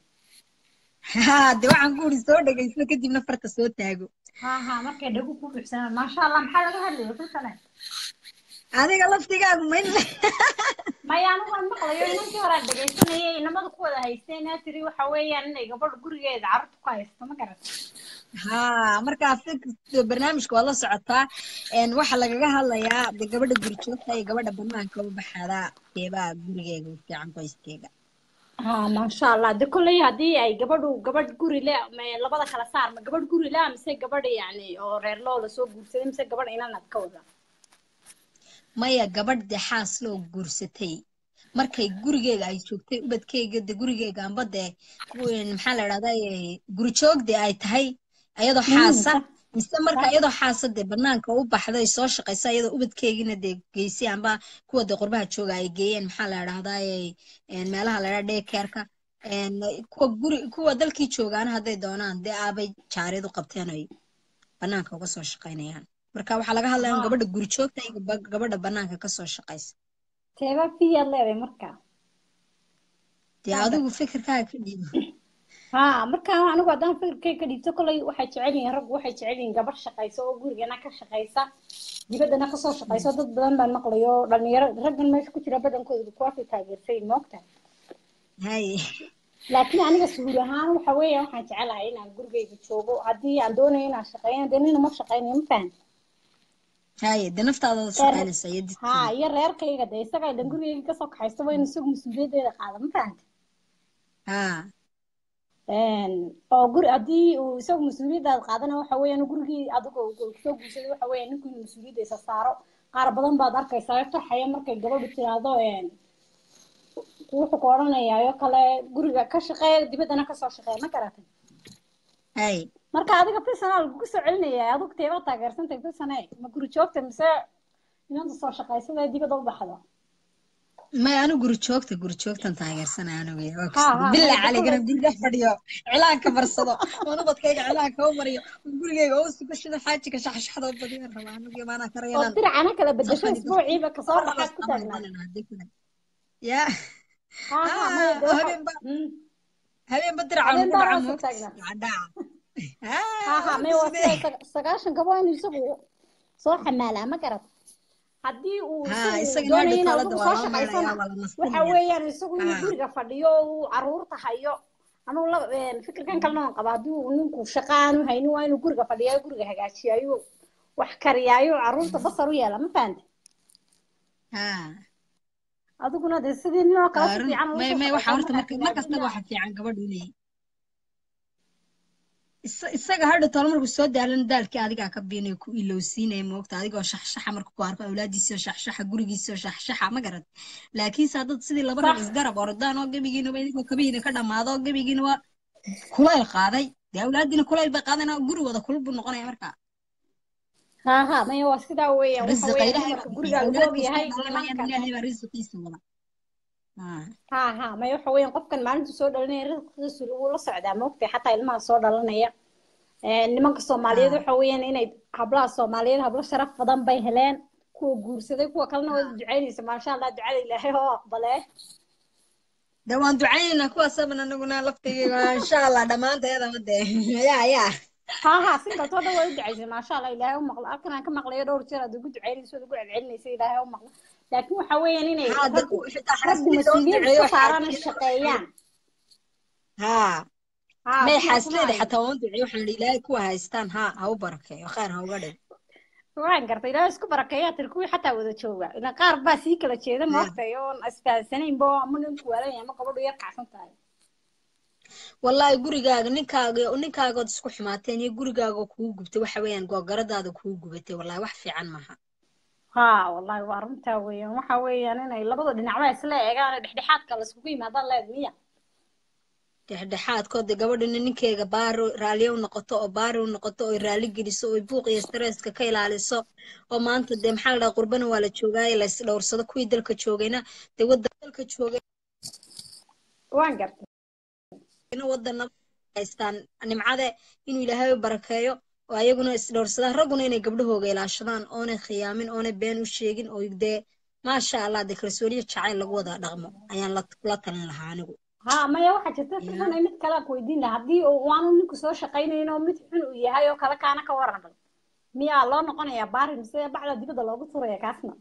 ها ده وعن قول السعودية يسمع كده نفرة الصوت تاجو ها مركا ده هو كوب حسين ما شاء الله محل هذا اللي فلتنا هذا قلبت تجاه من ما يعني أنا مقلّي وين أنت وردك السنة هي إنما تقول هاي السنة تري وحوي أنا قبل قرية عرض قيس ما قررت ها مركز برنامجك والله صعدتها إن واحد لقاها الله يا بقبل الجريشوت هاي قبل دبنا كوب بحدا كيبا قرية قلت عن قيس كيبا ها ما شاء الله ده كل هذه هاي قبل قرية ما لبضة خلاصار ما قبل قرية مسك قبل يعني أو غير لولا سو قرية مسك قبل إنا نتكوزا maya gabadha xaas loo guursatay markay gurigeega ay joogtay ubadkeega de gurigeega amba de maxaa la radaa guri joogde ay tahay ayadoo xaasa mise marka ayadoo xaasa de banaanka u baxday soo shaqaysa ayadoo ubadkeegina de geysay amba kuwa de qurbaha jooga ay geeyeen maxaa la radaa meelaha la radaa dheekerka kuwa guri kuwa dalkii joogaan haday doonaan de aabay jaareed u qabteen ay banaanka uga soo shaqaynayaan marka waxa laga hadlayaa gabadha guri joogta iyo gabadha banaanka ka soo shaqeysa teeba fiya leeyahay marka diyaadu fikirkaaga ka dhiib marka anigu hadaan fikirkay ka dhiibto kulay waxa jecelin rag waxa jecelin gabar shaqeysa oo gurigana ka shaqeysa dibadana ka soo shaqeysa dad badan baan maqlayo dhalinyaro raggan meesha ku jira badankoodu ku afay taageertay moogta hay لكن أنا سهولها وحويه وحاجة على عينها الجرجي بتشوفه عادي عندنا هنا شقيان ديننا ما شقيان ينفع هاي دنفت على السؤال السيد ها يرى ركي قد يسقى دنجرجي كسوق حيسوي نسوق مسجد هذا مفهوم ها إن أو جر عادي وسوق مسجد هذا أنا وحويه نجرجي أدوك وسوق مسجد وحويه نكون مسجد يسصارو قارب ضمن بعض ركي صارت حياة مركي جواب التراضو يعني wuxuu ku oranayaa oo kale guriga ka shaqeeyo dibadana ka soo shaqeeyo ma garaatay hay marka adiga personal ugu soo celinaya aad ugu teeba taageersantay personal ma guri joogta mise inaan soo shaqeysay dibadda u baxdo ma aanu guri joogtan taageersanaa anigu bilaa cali garab dib dhex fadhiyo cilaanka barsado wadadkayga cilaanka oo mariyo gurigeyga oo isku shida xaajiga shaxshado badiyo rabaa anigu ma ana karayaan oo dircana kala bedesho isbuuciiba ka soo baxad ku taagnaa ya هل بدر على المدرعة ما هو سكاشن كمان يسوي صح ماله ما كرت هدي ودونين أو صاش عيسنا وحويا يسوي يقول قفديو عرور تحيو أنا والله فكر كان كلنا قباديو ونكو شقان وهينو وين يقول قفديو يقول هجاشي أيو وحكري أيو عرور تبصروا يلا ما فهمت أدوكنا دستين لنا كلام في عمل ما وحورت مركز نواحد في عن قبل ولي السجا هذا طالما رقصت دارن دالك هذيك عكبينه كيلوسينه موقت هذيك وشحشحة مركوارك أولادي سو شحشحة جورجي سو شحشحة ما جرت لكن سادة تصدي لبرة إصدار بردان أوجي بيجينه بينك كبيرة كذا ما ذا أوجي بيجينه كل القاضي ده أولادنا كل البقاضنا جرو هذا كل بنقنا يا مركا ما يوصل ده ويا ما يحوي نقف كان معناته صور لنا رزق سلوه لصعدة موقف حتى الماء صور لنا يا نمك الصومالية ذو حويين هنا حبلا الصومالية حبلا شرف فضم بيهلان كو جورسيدي كو كلنا ودعيني ما شاء الله دعاء الله هو أقبله دوان دعينا كو سبنا نقولنا لفتي ما شاء الله دمانت هذا مده يا سيدي تقول لي ما شاء الله إلهي ومغلق أنا كما قلت دور ترى دقود عيني سوى دقود عيني سيدي إلهي ومغلق لكن حواليني حسب مسؤولية صارنا الشقيان ما يحسلي حتى وانت عيوحا لإلهي كوا هايستان هاو بركة وخير هاو غدا وان قرطي لا اسكو بركيات الكوي حتى وذا شوبا إلا قارب باسيكلا شيدا موقتا يون أسفل سنين بوا منهم كوالا يما قبضوا يرقع سنتاي والله جورجا نكاغ تسكح ما تاني جورجا كوجب توحويان جوجردا كوجب والله وحفي عن مها ها والله وارمتها ويا وحويا أنا إلا بدو دنعمة سلاء قال الدحدحات كلا سكوي ما ضل لازمية الدحدحات كده قبل إن نكاغ بارو راليو نقطة بارو نقطة رالي جلسوا يبوق يسترس ككيل على الصو وما أنت دم حلا قربنا ولا تشوجاي لا لو صدق ويدلك تشوجينا تود دلك تشوجي وانقرت إنه ودنا استان أنا معاذ إنه إلهي بركايو وأيقونه إسلور صدق رجعنا إنه قبله هو جيل عشران أون خيامين أون بين وشيجين أو يقدر ما شاء الله ذكر سوريا شعير لقوة رغمه أيان لا تلنا لهانه ها ما يوحش تتفهم أنا مت كلا كويدين لهدي وانو نكسر شقينا إنه متحن وياه وكلا كأنا كورنا ميا الله نقنا يا بارم سيا بعد دي بدل أقول صورة كاسنا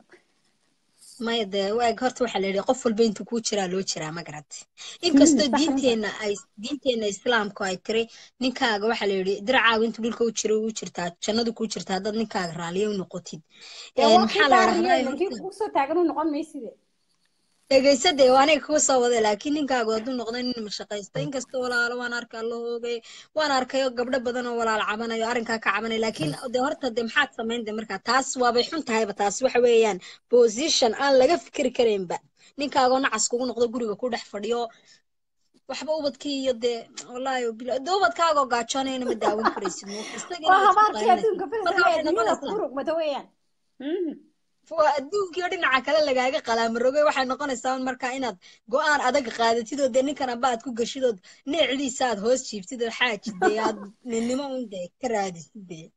ما يده وأجهرت وحلي قف البين تكوشرا لوشرا ما قرأت إنك استدينتنا دينتنا الإسلام كايتري نكاج وحلي درعا وانتو دول كوشرا وشرتات شنو دو كوشرتات ده نكاج رالي ونقطيد حلا رهنا قصة تاجرون نقام ميسيد إجازة ده وأنا قصة وده لكن نكاج ودون نقدين مشقيست إنك استولا لو أنا أركل له جاي وأنا أركيو قبل بدنا ولا العمنا يارن كاك عمنا لكن دهرت الدمحات سمين دمرك تاس وبيحون تهيب تاس وحويان بوزيشن أنا لقى فكر كريم بقى نكاج أنا عسكون نقد جوري كود حفريو وحبوبت كي يده والله يبلا دوبت كاج وقاعشان أنا متداوم كريسي وهبار كاتم قبل متويان فأدوك يودين عكلا لجاجة قلم الرجع واحد نقول الساون مركائنات جوان أدق قاعدة تدور دني كنا بعد كوجا شدود نعلي ساد هوس شيب تدور حاجة ديات نني ما عنده كرادي دي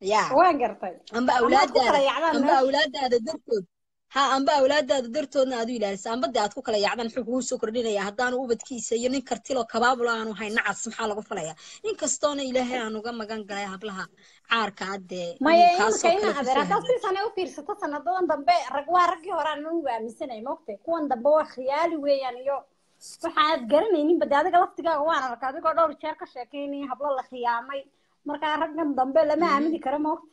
يا وين قرطي أم بأولاد أم بأولاد هذا درتود ها أم بأولاد هذا درتود نادوي لسه أم بدي أتوقع لا يعمل حقوق سكرني يا هدان وبد كيس يني كرتيلو كباب ولا أنا هاي نعص محل غفلا يا إنك استوني إلهي أنا جم جن جاي هبلها عارك عدي ما يمكننا هذا رقصي سنة وفيرسة سنة دوان دبى رجوع رجي ورانو بمسنة موقتي كون دبوا خيال ويعني يو فحات جرني بدي هذا قلت جا وانا ركضي قدر الشركة شاكيني هبل الله خيامي مركا رجم دبى لما عملي كرا موقتي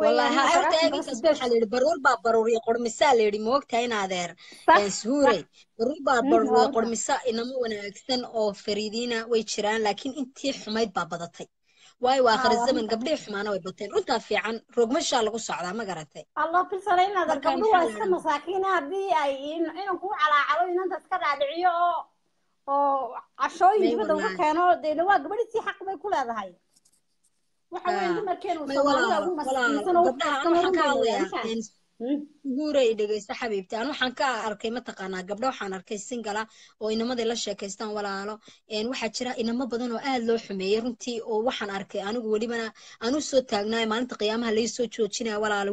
والله هاي تاجي تصبح على البرور بابرور يقول مثال يدي موقتي أنا ذير سوري برور بابرور يقول مثال إنما وانا أكثر أو فريدينا ويشران لكن أنتي حمايد بابضتي واي واخر الزمن قبل حمانه ويبطين انت في عن رغم ان شاء الله قصعده ما قراتي الله في سنين هذا قبل واسكه مساكين هذه اي انو كو على علو ان انت اسكا دادعيو او عشوي دبد ugu keeno deena waa gabadhiisi xaq bay ku leedahay waxa weyn dumarkeenu Soomaaliya ugu mas'uuliyiin oo xaqaawayaan guuray dhageysta xabiibti aan waxaan ka arkay ma taqaana gabdho waxaan arkay singala oo inamada la sheekaystaan walaalo een waxa jira inama badan oo aad loo xumeeyay runtii oo waxaan arkay anigu waliba aan u soo taagnaay maalinta qiyaamaha la soo joojinaa walaalo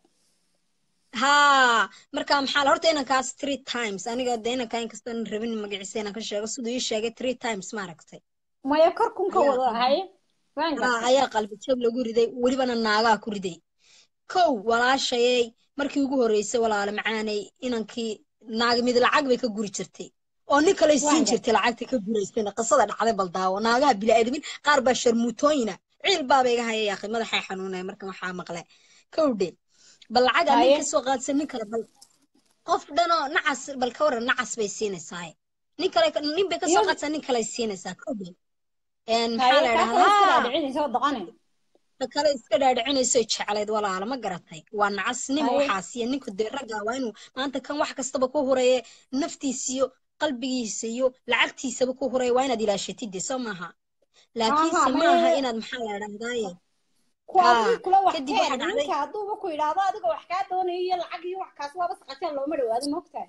ha marka maxaa horta inaan kaas 3 times aniga deena ka in kastan rabin magaciisa inaan ka sheego sidoo ii sheegay 3 times ma aragtay maya korkun ka wada hay waan ka ayaa qalbi jab lagu riday waliba naaga ku riday كو ولا شيء مركي يجوه رئيس ولا على معاني إنك ناقم إذا العقبة كجوري شرتي أونك لا يصير شرتي العقبة كجوري استنا قصة على بلدها وناقها بلا أدمين قرب الشرموتوينا عيل بابي هاي يا أخي ما رح يحنونه مركي ما حامقله كودي بالعقبة نيك سوقات سنيك بال قف دنا نعس بالكورة نعس بيسين الساعي نيك لك نيبك سوقات سنيك لا يصير الساعي كودي إن حالنا بعدين سوى ضغاني كلا إسكدر دعيني سويتش على دولة على ما قرطي ونعسني وحاسية إني كنت رجع وينه ما أنت كان واحد استبقوه رأي نفتي سيو قلبي سيو لعقتي سبقوه رأي وين دي لاشتي دي سماها لكن سماها إن المحلة رمضية كل واحد كعضو بكو إلى هذا وحكاته هي العقل وحكاسوا بس قتل عمره هذا مقتل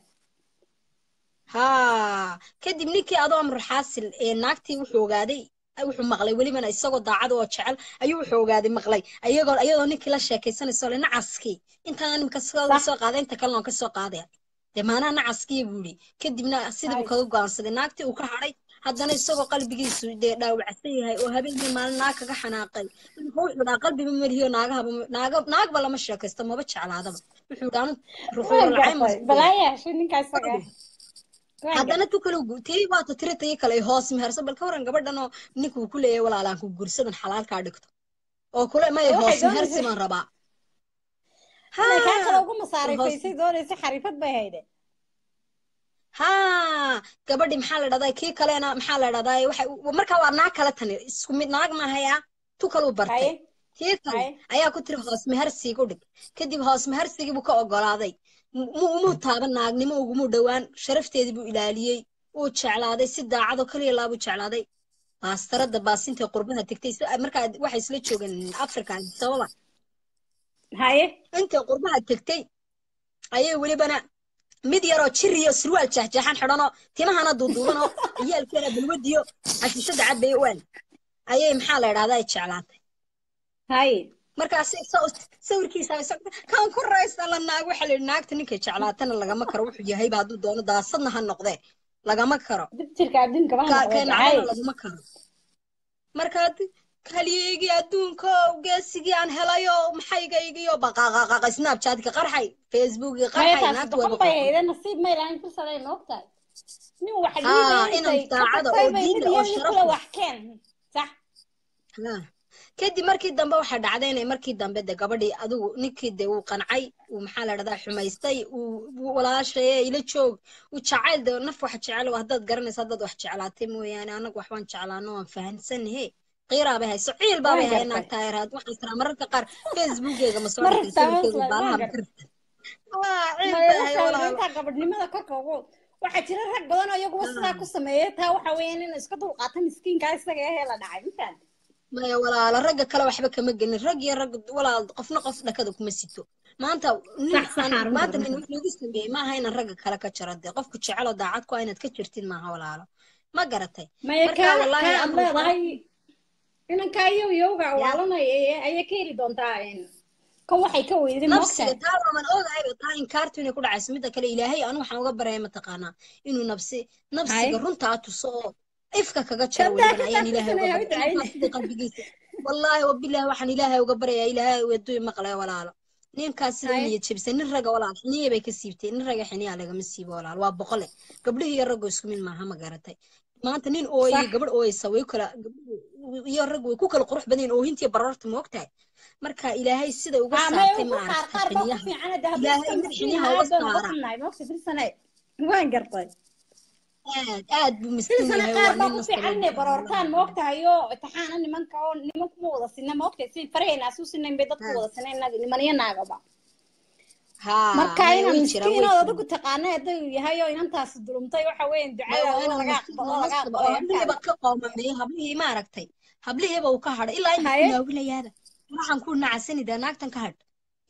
ها كدي منك أضو عمر حاصل نعتي وحوجادي أيوه مغلي ولي من السوق ضاعد وشعل أيوه حوجادي مغلي أيوه نيك لا شيء كيسان السؤال نعسكي أنت أنا مكسر السوق هذا أنت كلام كسوق هذا دمانا نعسكي بولي كدي من السيد بكرو قانص دناكتي وكهاري haddana isagoo qalbigiisu dhaawacsan yahay oo habeenkii maalin naag kaga xanaaqay wuxuu dhahaa qalbi ma mariyo naagaha naag bala ma sheekaysto ma jeclaadaba wuxuu dhaanu ruuxu lacay balaya shin ninkaas saga haddana tu kala guutay baa tatirtay kale hoos mehersan balka waran gabadhan oo ninku ku leeyahay walaalaan ku gursadan xalaal ka dhigto oo kule ma ay hoos mehersan rabaa ha ka kala ugu masaarifaysay doonaysa xariifad bay hayday ها قبل محل رضاي كي كلنا محل رضاي وح ومركب ورنا كلتني سكمت ناقمة هيا توكلوا برتي هي كلام أيها كتر هاس مهرسي قدك كدي هاس مهرسي جبوا كأجر هذاي مو تعب ناقني مو دوان شرفتي دي بقلالي وتشعل هذاي سد عضو كلي الله وتشعل هذاي هاسترد باسين تقربنا تكتيس مركب واحد سلتشو عن أفريقيا سوالا هاي أنت قربها تكتي أيه ولي بنا مديرو تشريو سروال جحجحان حرانو تيمهانا دودورانو ايال كينا بالوديو عشيشد عبي وان ايه محالة راداي تشعلاتي هاي مركا سور كيسا بيساكتا كان كون رايس لناق وحلي لناق تنكي تشعلاتنا لغا مكرو وحجي هاي بادو دونو داصدنا هالنقضي لغا مكرو دبتر كابدين كبانا كان عانا لغا مكرو مركا كالييجي ادونكو وقاسيجي عن هلايو محايقا يجيو بقاقاقا سناب شاتك قرحي فيسبوك قرحي ناكتو بقاقاقا إذا نصيب ما يلعن فرصة لين وقتاك نو وحليين إنا متاعدة أودين وأشرفنا صح؟ لا كدي مركي الدنبا وحد عدينا مركي الدنبا دا قبدي أدو نكيد وقنعي ومحالة رضا حمايستي ولا شيء إلي تشوق وتشعال دا نف واحد شعال وهداد قرني صدد واحد شعالاتيم ويانا أنا وحوان شعالانوان فهنسن هي غيرها بهاي سعيل بابا هاي ناك تاير هاد واحد ترى مرة تقر فيسبوك يا جماعة مرة تسوي بالها مرة والله قبل لماذا كاكو واحد ترى رك بدنا يجوا سنا كسميتها وحوينا نسكت وقعت مسكين كاس تجاهل أنا عارفين ما يا ولا الرجع كلا وحبك مجن الرجع الرجع ولا قفنا قفنا كذا كمسيتو ما أنت ما أنت من وجهك ما هين الرجع كلا كشرد قفك تشعله دعاتك وين تكشرتين معها ولا ما جرتها ما يكال والله الله راي أنا كايو يوجع والله أيه كيري دون تاين كوا حيكوا إذا ما نفسي ترى من أول عيب تاين كارتون يكون عسميدة كلا إلهي أنا وحنقبر أي متقنا إنه نفسي قرون تعطوا صوت إفكك كجت شو يعني إلهي والله وبالله وحن إلهي وقبر يا إلهي ويدوي مقلة ولا لا نين كاسرني يتشبسن الرجع ولا نية بيكسيبتين الرجع حني على جمسيب ولا وابقله قبله يرجع يسكون معها مجارتي ما أنت نين أوي قبل أوي سوي كلا يرجع ويكوك القروح بدين أوه أنتي بررت موقتها مركها إلهي السيدة وقصعتي معنا إلهي إلهي وقصعنا موقف في السنة وين قرطي قاعد بمستني وانين في عني بررتان موقتها يو تحان إني من كون إني من كموضة إني موقتها سين فرينا سوس إني بيضة كموضة إني نادي إني ماني ناقبة markayna miskiina dadku ku taqaanaa aday yahay oo inaan taas dulumtay waxa weyn ducada oo laga qabo hablihiiba ka qoomameeyay hablihii ma aragtay hablihiiba uu ka hadhay ilaa inuu nooglayaada waxaan ku nacasanida naagtan ka hadh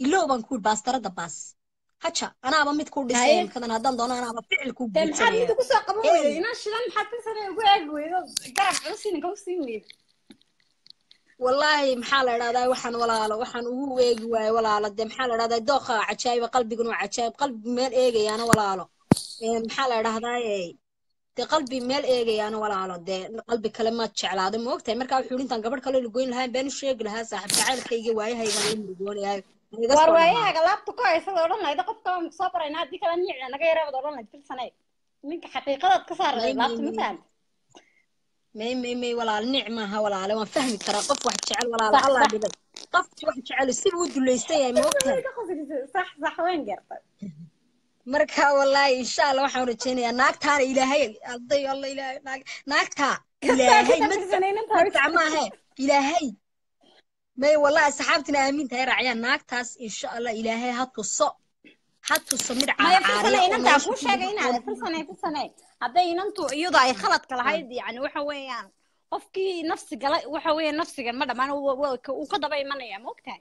ilooban ku baastarada baas hacha anaaba mid ku dhiseen kadan hadan doona anaaba ficil ku guuleeyay maxaad mid ku soo qabo weeyay inaan shidan maxaad sanay ugu eeg weeydo garab cusub inuu siin leeyay والله محل هذا وحن ولا وحن وهو ويجوا ولا لا ده محل هذا دخا عشاي وقلبي جنو عشاي قلب مال إيجي أنا ولا لا محل هذا إيه تقلبي مال إيجي أنا ولا لا ده قلبي كلمات شعل هذا مو وقت أمريكا وحولين تنقبل كله لقوين لها بين الشيء لها صاحب تعال كيجي وياي هاي وين لقوين هاي ورايها قلبت كويس ورنا إذا قفتهم صبر إن هذيك لنيع أنا غير أبدا ورنا كل سنة منك حقيقة تكسر لقبت مثال مي ولا النعمة ولا على ما فهمي ترى قف واحد شعل ولا على الله بذل قف واحد شعل السيل ود اللي يستيعم وقتها صح وين قرطت مركها والله إن شاء الله وحنا رجينا ناقتها إلهي أضي والله إلهي ناقتها إلهي مت عماها إلهي مي والله سحبتنا أمين ترى عيان ناقتها إن شاء الله إلهي هاتو الصو مرعى عارية ما يفرصنا إنتا شاقين على فرصنا هذين أنتو عيوضة يخلط كالهايدي يعني وحويان قفكي نفسك وحويان نفسك المدى ما أنا وقضى بي مني موقتها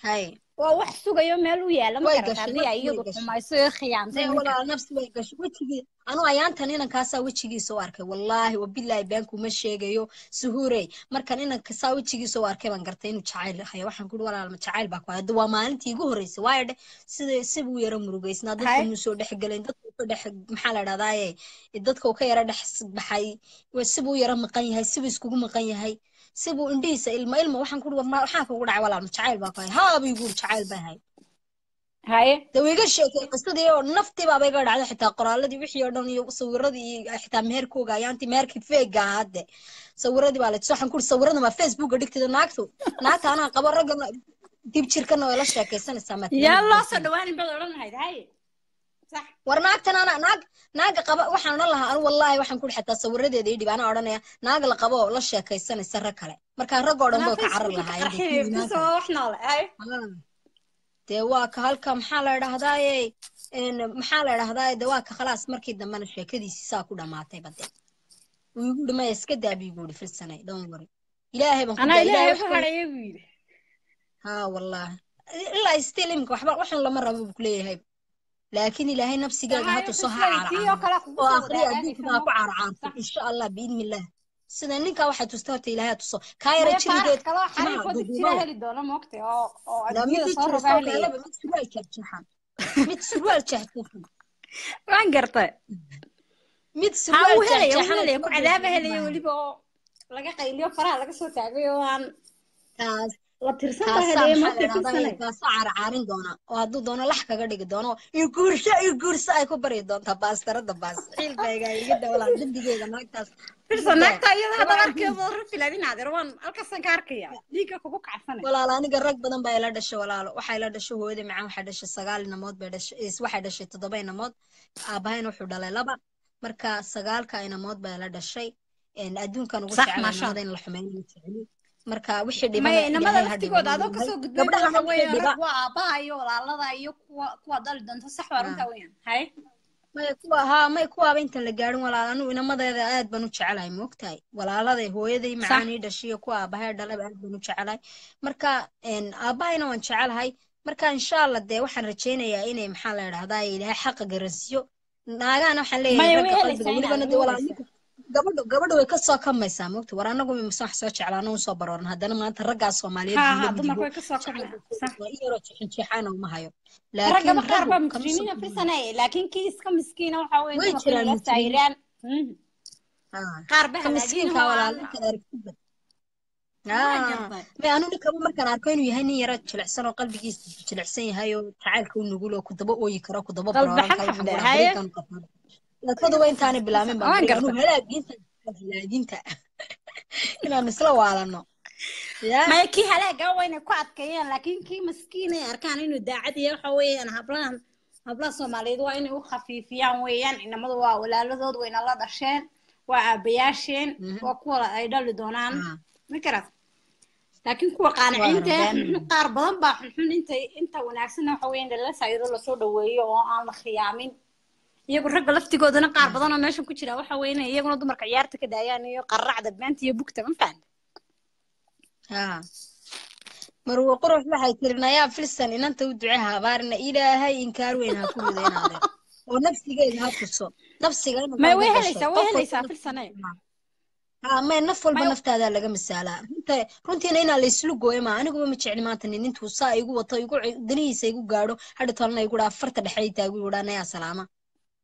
هاي ووح سوق يوم هلو يعلم كرتانية يجوب وما يصير خيام زي ولا نفس ويجش وتجي أنا عيان تانينا كاسا وتجي سوارك والله وبالله بينك ومشي جيو سهوري مركانينا كاسا وتجي سوارك من كرتين وتشعل خيا واحد نقول ولا متشعل بقى دوا ما أنتي جهري سوارد سبوا يرمروا جيس نادت النسور ده حجلين ده حج محل رضاي الدتك وخير ده حس بحي وسبوا يرم قني هاي سبوا يسكوا مقني هاي سبوا إنديس إلما واحد نقول وما حاف ولا ولا متشعل بقى ها بيقول تشعل بهاي هاي ده ويجش كاستديو نفتي بقى بيقعد على حتى قرار الذي بيحيرني يصور ردي حتى مهركو جاي أنتي مهرك فيك جاهد صور ردي بالك صح نقول صورنا ما فيسبوك قدرت تناقصه ناقص أنا قبل رجل تجيب شركنا ولا شركة سنة سمعت يلا صدقني بدورن هاي صح ورناقتنا أنا ناق قبا وحنا نلها أنا والله وحنا نقول حتى صور ردي دي أنا أردنا ناق لقبا ولا شركة سنة سرك عليه مركان رجع رموا كعرب لها هاي دواك هالك محل رهداي إن محل رهداي دواك خلاص مركيد دمنا شوي كذي ساكو دمعتي بدي ويقول ما يسكت ده بيقول في السنة دون غري إلهي بنقول أنا إلهي بحرية بيد ها والله الله يستلمك وحبر وحنا الله مرة بقولي هاي لكن إلهي نفسي قال هاتوا صحة وآخرية دي ما بعار عارف إن شاء الله بإذن الله سنة نيكا واحد تستوت إلى هاد الصو كايرة تشيلد كلا حالي فود تشيلها للدولة موقتي لا ميت صار بعلي لا ميت سوال كحتشحن ميت سوال كحتشحن وين قرطة ميت سوال كحتشحن اللي يكون عذابه اللي يولي بق لقى قيليو فرع لقى صوت عقيوان لا ترسلها هذي ما ترسلها كسعر عارين دونا وهذو دونا لحكة قديك دونا يقرشة أيكو بريد دون تباس ترى تباس حيل بيجي جدا ولا جدي جدا نكتاس فرصة نكتة يلا هذا غرك مور في لبين هذا روان القصة غرك يا ليك أكوك عفنا ولا لا أنا جرّك بدن بايلا دش ولا لا وحيلا دش هو ده معه حدش السجال نمط بدش إس واحد دش تضبين نمط أباين وحدلا لبا مركا السجال كائن نمط بايلا دشي إن أدون كانوا صح ما شاء الله الحمام marka wixii dhimada ay hadhigooda adoo ka soo gudbay waa aabaayo walaalada iyo kuwa dal doonta sax warinta weeyaan hay may kuwaaba inta la gaarin walaal anu inamadeeda aad baan u jecelahay moogtahay walaalada hooyaday macaani dhashiyo kuwa aabahey dhalaba aad baan u jecelahay marka aabaheyna waan jecelahay marka insha Allah de waxaan rajeynayaa inay maxaa la yiraahdaa ilaahay xaq garansiyo naagaana waxaan leeyahay walaalada قبل ويكسر كم يسامو تورانا قومي مسح سوتش على نوص برون هذا أنا ما ترجع الصومالي ها ضمك ويكسر كم صح ويروح شحنة وما هيو لكن رقم مجرمين في سنة لكن كيس كم مسكينة وحاولنا نقول لسايران قاربها مسكين ولا ما أنا نكمل مركنا كانوا يهني يرد شل حسن وقلب جيس شل حسين هيو تعال كون نقوله كنت بقول يكره كنت بقول هاي لا تقدر وين تاني بلا من بعدين هلا جينتا إننا نسلوا على النو ما يكى هلا جوين قعد كيان لكن كي مسكينة أركان إنه داعتي الحوي أنا هبلان سوماليد وين هو خفيفيان ويان إن مضوا ولا لذود وين الله دشين وعبياشين وكولا أيضا لدونان مكرت لكن كوا قانعين قاربان بحن أنت ونعكسنا حوين دلنا سيدنا صود ويا وأنا خيامين يقول رجل لفتي قدرنا قارب ضنا ماشي كتير أو حوينا يقول نضمر كيارتك ده يعني قرع دبنتي يبوك تمام فعل ها مرو قروح ما هيترنا يا فلسان إن أنت ودعها بارنا إلى هاي إنكار وينها كل ذي نادر ونفسي جاي هاد الصوت نفسي جاي ما ويها ليس ويها ليس فلسانين ما نفول بنفت هذا اللي جم السالة أنت رنتي نينا اللي سلوكه إيه ما أنا قوم متشعل ما تنين أنت وصا يقول وطا يقول دريس يقول قارو هذا طالنا يقول عفرت الحياة يقول أنا يا سلامة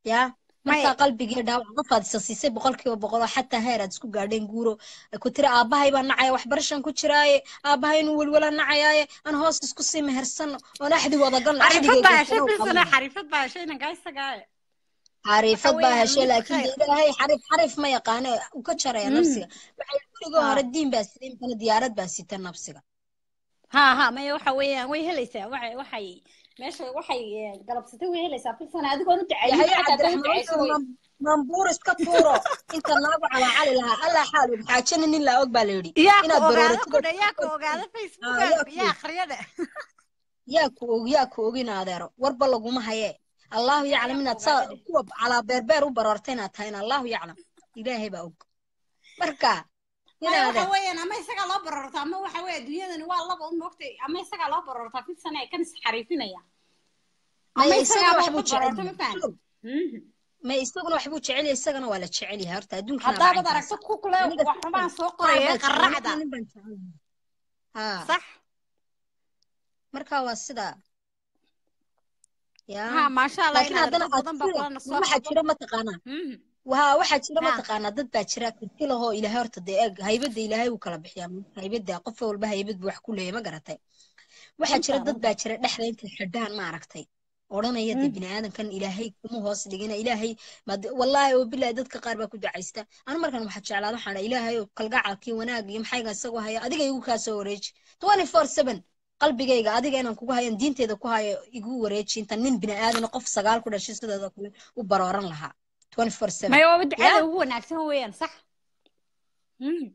يا مركا قلبي جدا وعفاد ساسيسي بقولك وبقوله حتى هيرد سكو قاعدين جورو كتير أباهي بنعيا وحبرشان كتيراي أباهي نول ولا نعيا أنا هاس سكو سي مهرسن أنا أحد وضقنا عرفت بقى شيء بس أنا حرفت بقى شيء أنا جاي سجاي عرفت بقى شيء لكن إذا هاي حرف ما يقانه وكتيراي نفسي بقول جوهر الدين بس دين كنا ديارات بس يتر نفسي ها ما يوحوي ويهلسه وحي ماشي وحي قلب ستوي هلا سافر سنة هذيك أنا تعيش حتى منبور اسكتورو أنت الله على علي لها الله حاله عشان إني لا أقبل يدي أنا ضروري كده ياكو قاعد فيسبوك يا خريدة ياكو جينا دارو ورب الله قوم هيا الله يعلم إن تصاب على بربر وبررتنا تاين الله يعلم إلهي بأوك بركة ما يستغلوا حبوش علي يستغنوا ولا تشعلي هرتا دون كلام هذا بدر سكوك لا وحمان سوق ريا قرعدة صح مركا وسدا يا ما شاء الله لكن هذا الأطفال بقولنا صح واحد شرا ما تقانا وها واحد شرا ما تقانا ضد بشراك كله هو إلى هرتا دقيق هيبدأ إلى هاي وكلا بحيام هيبدأ قفة والبها هيبدأ بوح كله ما قرتي واحد شرا ضد بشرا لحظة أنت الحدان ما عرفتي ورنا يد بني آدم كان إلهي كم هوس دقينا إلهي والله وبالله دتك قاربة كده عيسته أنا مرة كان محدش على روحنا إلهي وقلقع على كي وناق يوم حاجة سووا هيا أديك يجوا كاسورج 24/7 قلبي جايجا أديك أنا كوها يندين تدا كوها يجوا ريتش إنت نين بني آدم قف سجال كده شيء تدا دا كله وبرارن لها 24/7 ما يوابد على هو نعسه وين صح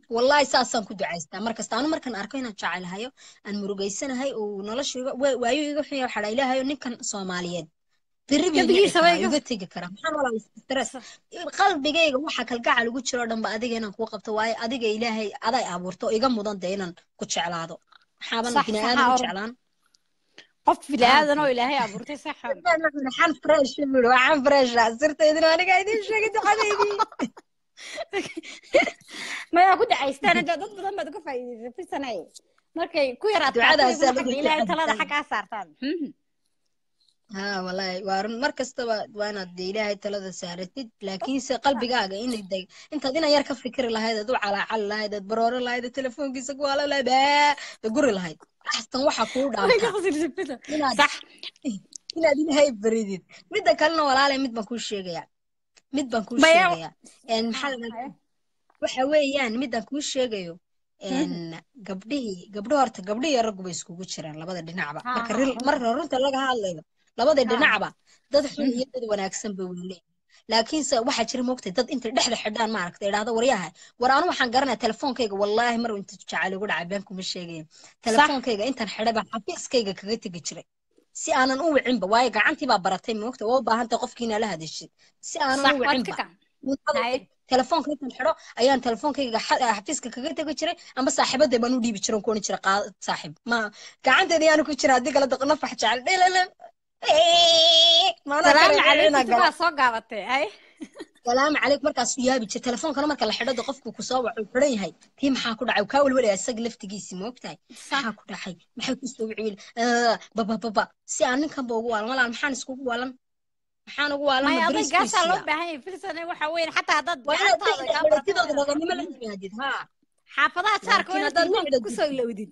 والله ساسان كده عيسته مرة كاستانو مرة كان أركينا تشعل هيا أن مروجيسنا هاي ونلاش ويايو يروح يروح على إلهي ونكن صوماليين تربي يجي تيجي كرام والله استرس القلب جاي روحه كالقاع اللي قلت شرودن بأديك أنا كوقفت واي أديك إلهي أدي أبورتو يجمع مدن دينا كنت على هذا حابنا بني آدم شعلان قف في هذا أنا إلهي أبورتو صح أنا حن فريش منو عن فريش صرت يدنا أنا قاعدين شو قلت حبيبي ما يأكل عيستان جدود بدن بدك في السنة مركي كويرات عدا سلك إلى ثلاثة حكا سارتان ها والله وارن مركز تبع وانا دي إلى ثلاثة سارتين لكن قلبي جاء إنك دي أنت دينا يركب فكر الله هذا دو على الله هذا برور الله هذا تلفون قيسك ولا لا با تقول الله هذا أحسن واحد كود صح هنا دي هاي بريدت مدة كلنا ولا على مد ما كل شيء يعني مدبن كل شيء إن حلقة وحوي يعني مدبن كل شيء إن قبله هرت قبله يرقب يسكو قشران لبعض الدناعبة مرة رنت لقاها الليلة لبعض الدناعبة ضد حين يد وناكسن بولي لكن واحد شري موقت ضد أنت دحر حدان معك ترى هذا ورياها ورانا وحنقرنا تلفون كيج والله مرة أنت تشعل يقول عبينكم الشيء تلفون كيج أنت الحربة حفيز كيج كريت قشري si aanan u wicin ba way gacanti ba baratay moogta oo baahanta qofkiina la hadashid si aanan u wicin telefoonka inta xiro ayaan telefoonkiga xafiiska kaga tago jiray ama saaxiibaday baan u dhiibi jiray koon jira qaad saaxiib ma gacanteeda ayaan ku jiraa hadii kala daqna fax jacal dheelan salaam alaykum waa soo gaabatay ay salaam alaykum markaas u yaabi jiray telefoonka marka la xidho qofku ku soo wacu xiran yahay tii maxaa ku dhacay ka walwal asag laftigiisa moogtahay maxaa ku dhacay maxay ku soo wiciil baba si aan ninkan boogu walaal maxaan isku walan maxaan ugu walan ma adoo gaasha loo baahay filsanay waxa weyn xataa dad gacantaada ka bartidooda laganimo la yimaadid ha xaafadaha saarka weyn dad ku soo lawdin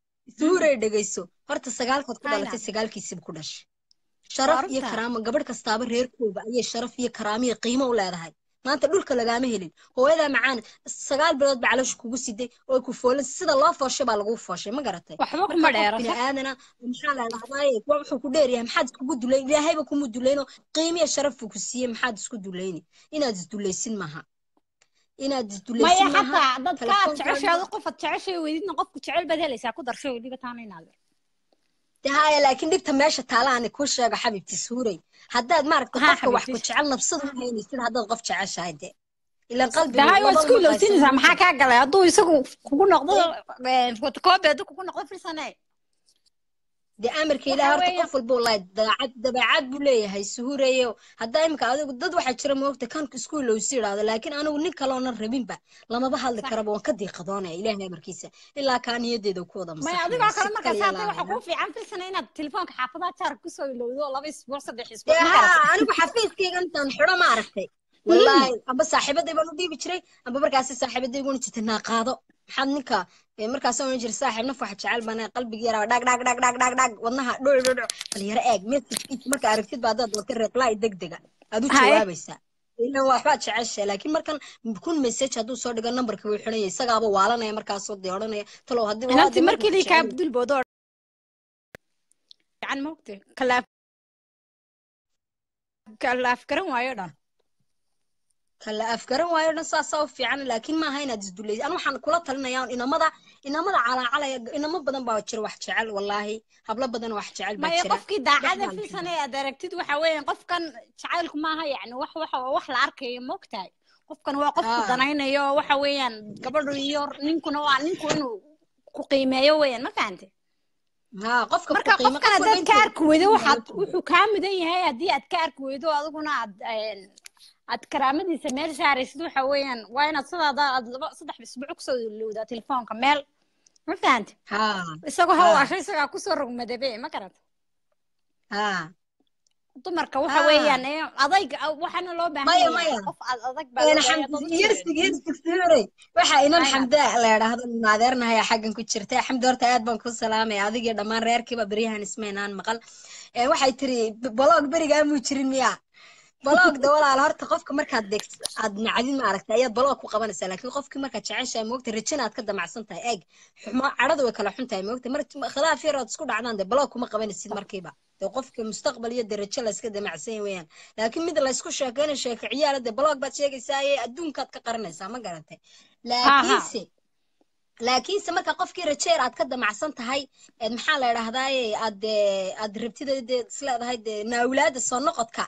سورة دقيسو هرت السجال خد كده لت السجال كيسب كدش شرف يا كرام قبل كاستابر هيركو بقى الشرف يا كرامي قيمة ولا هاي ما أنت دول كلا جامه لين هو هذا معان السجال بلاد بعلاش كوجسي ده أو كفول سيد الله فاشة بالغوف فاشة ما قرأته وحمق مدير أنا مش على الهواي وحمق كديري محدش كود لين لا هاي بكون مدلينه قيمة الشرف وكسيه محدش كود ليني إن هذا دوليسين معها إن دوليسين معها ما يحطها ضد كات تعيش هذا قفة تعيش ويدي نقف كتعال بدل يساقو درشوا اللي بتاني نادر تهاي لكن دي بتماشى تعالى أنا كوش يا حبيبتي سوري هداد ما ركض قفة واحد كتعالنا بصدق هاي نصير هداد قف تعيش هاي إلا القلب تهاي وسكول لو تنزع محاك عقل يا ضو يسقو كون نقض فوتوكوب يا ضو كون نقض في السنة دي أمر كيله هرت قفل بولاد دبعات بولي هاي سهورة يو هدا يمكن هذا ضد واحد شرم وقت كان كسكول لو يصير هذا لكن أنا ونيك كلون الربين بقى لما بحال الكربون كدي خضانة إلهنا مركيسة إلا كان يدي دكودة ما يعذب على كلامك ساعتين وحقوق في عام في السنين التلفون حافظة تركسوا يلوذوا الله بس بورصة بحسب أنا بحفيز كي أنت نحرم ما عرفتي والله أبى صاحبة دي بنودي بشري أبى بركاسي صاحبة دي يقولون تتناقضوا حنكا مركز أول نجر صاحب نفوح شعل بنا قلبي يرى دق دق دق دق دق دق والنها دور فليرى إيج مثل مركز عرفتي بعد ذا وتر ريبلاي دق دق هذا شو هاي بس إنه واحد عشة لكن مركان بكون مسج هذا صار دكان نمبر كوي حنا يسقى أبو وعلنا يا مركان صوت دهارنا تلو هدي أنا في مركان ليك عبد البدر عن موقته كلا أفكارهم وايرنا صافي عن لكن ما هينا تزدلي أنا حن كلها تلنا ياون إن ماذا على إن ما بدن باوتشر واحد شعل والله هبل بدن واحد شعل ما يقف كده هذا في سنة دركتيد وحوين قف كان شعلك ما هي يعني وح العركي موقتاي قف كان واقف كده هنا يا وحوين قبل يور نينكو قيمة يوين ما فهمتي قف مركب قف كان ده كارك وده وحط وحكام ده هي دي أتكارك وده أظننا أتكرامدي سمير شعري سدو حوين وين صدا ضا صدح بسبوعك سو اللي ده تلفون كمل ما فهمت إسقوا هوا عشان سقوا كسر مدبي ما كرت تمرك وحوين أضيق أو وحنا لو بعدين مايا أضيق بعدين يرس تكسيري وحنا الحمد لله هذا نادرنا هي حاجة كتشرتها الحمد لله تأذب بنك السلام يا هذيك دمان رير كي ببريها نسمينا مقال وحنا تري بلاك بريجا مشرين مياه بلاك دولا على هرت قفك مركز دكت عدنا عدين ما عرفت أيه بلاك وقبنا سلك قفك مركز عايشة موقت رجينا أتقدم مع سنتها أج ما عرضوا كلاحنتها موقت مرت خلاها في رات سكود عنان ده بلاك وما قبنا السيد مركبة توقفك مستقبل يد الرجال أتقدم مع سين وين لكن مثل يسكون شاكين شاكعية على ده بلاك بس يجي ساي الدون كات كقرن سام ما قرنته لكن سمك قفك رجال أتقدم مع سنتها هاي المحلة رهداي أدربتي ده سلا هاي ناولاد الصنقة كا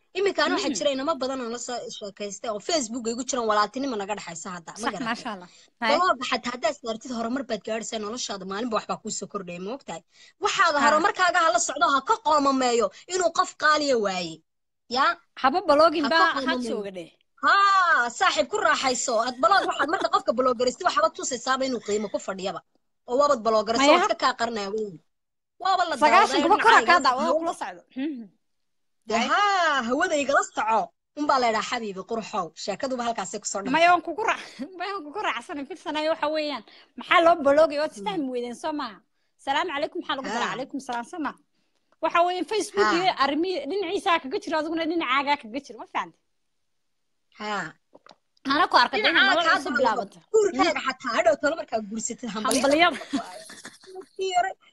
إما كانوا حجرين ما بدنا نص كيسته أو فيسبوك يقولون ولاتني ما نقدر حيسه هذا ما شاء الله طبعا حتى هذا سنرتيد هرمر بتجارس أنا لش هذا ما نبغى حبكو سكر ليه مو كتاي وحاجة هرمر كاجا هلا صعدها كقام ما يو إنه قف قالي واي يا حباب بلاقين بقى حاسو كده صاحب كل راح حيسه أتبلاق واحد مرة قفك بلاقر استوى حباب توصل سابين وقيمة كفر ديابا وابد بلاقر صوت كاقرنا وين وابد سجاشك بكرة كذا وكل صعد ها هو ذا يجلس تعاو مبالي لا حبيبي قرحاو شاكدو بهالكاسي كسرنا ما يوم كقرع عشان في السنة يوحويان محل بلوج يوتستهم وين سما سلام عليكم حلقة عليكم سلام سما وحويان فيسبوك أرمي لين عيساك قتر هذونا لين عاجاك قتر ما فهمت أنا كوارك ده ما له عصب لابد كورك حتى هذا طلبك كورستي همبليا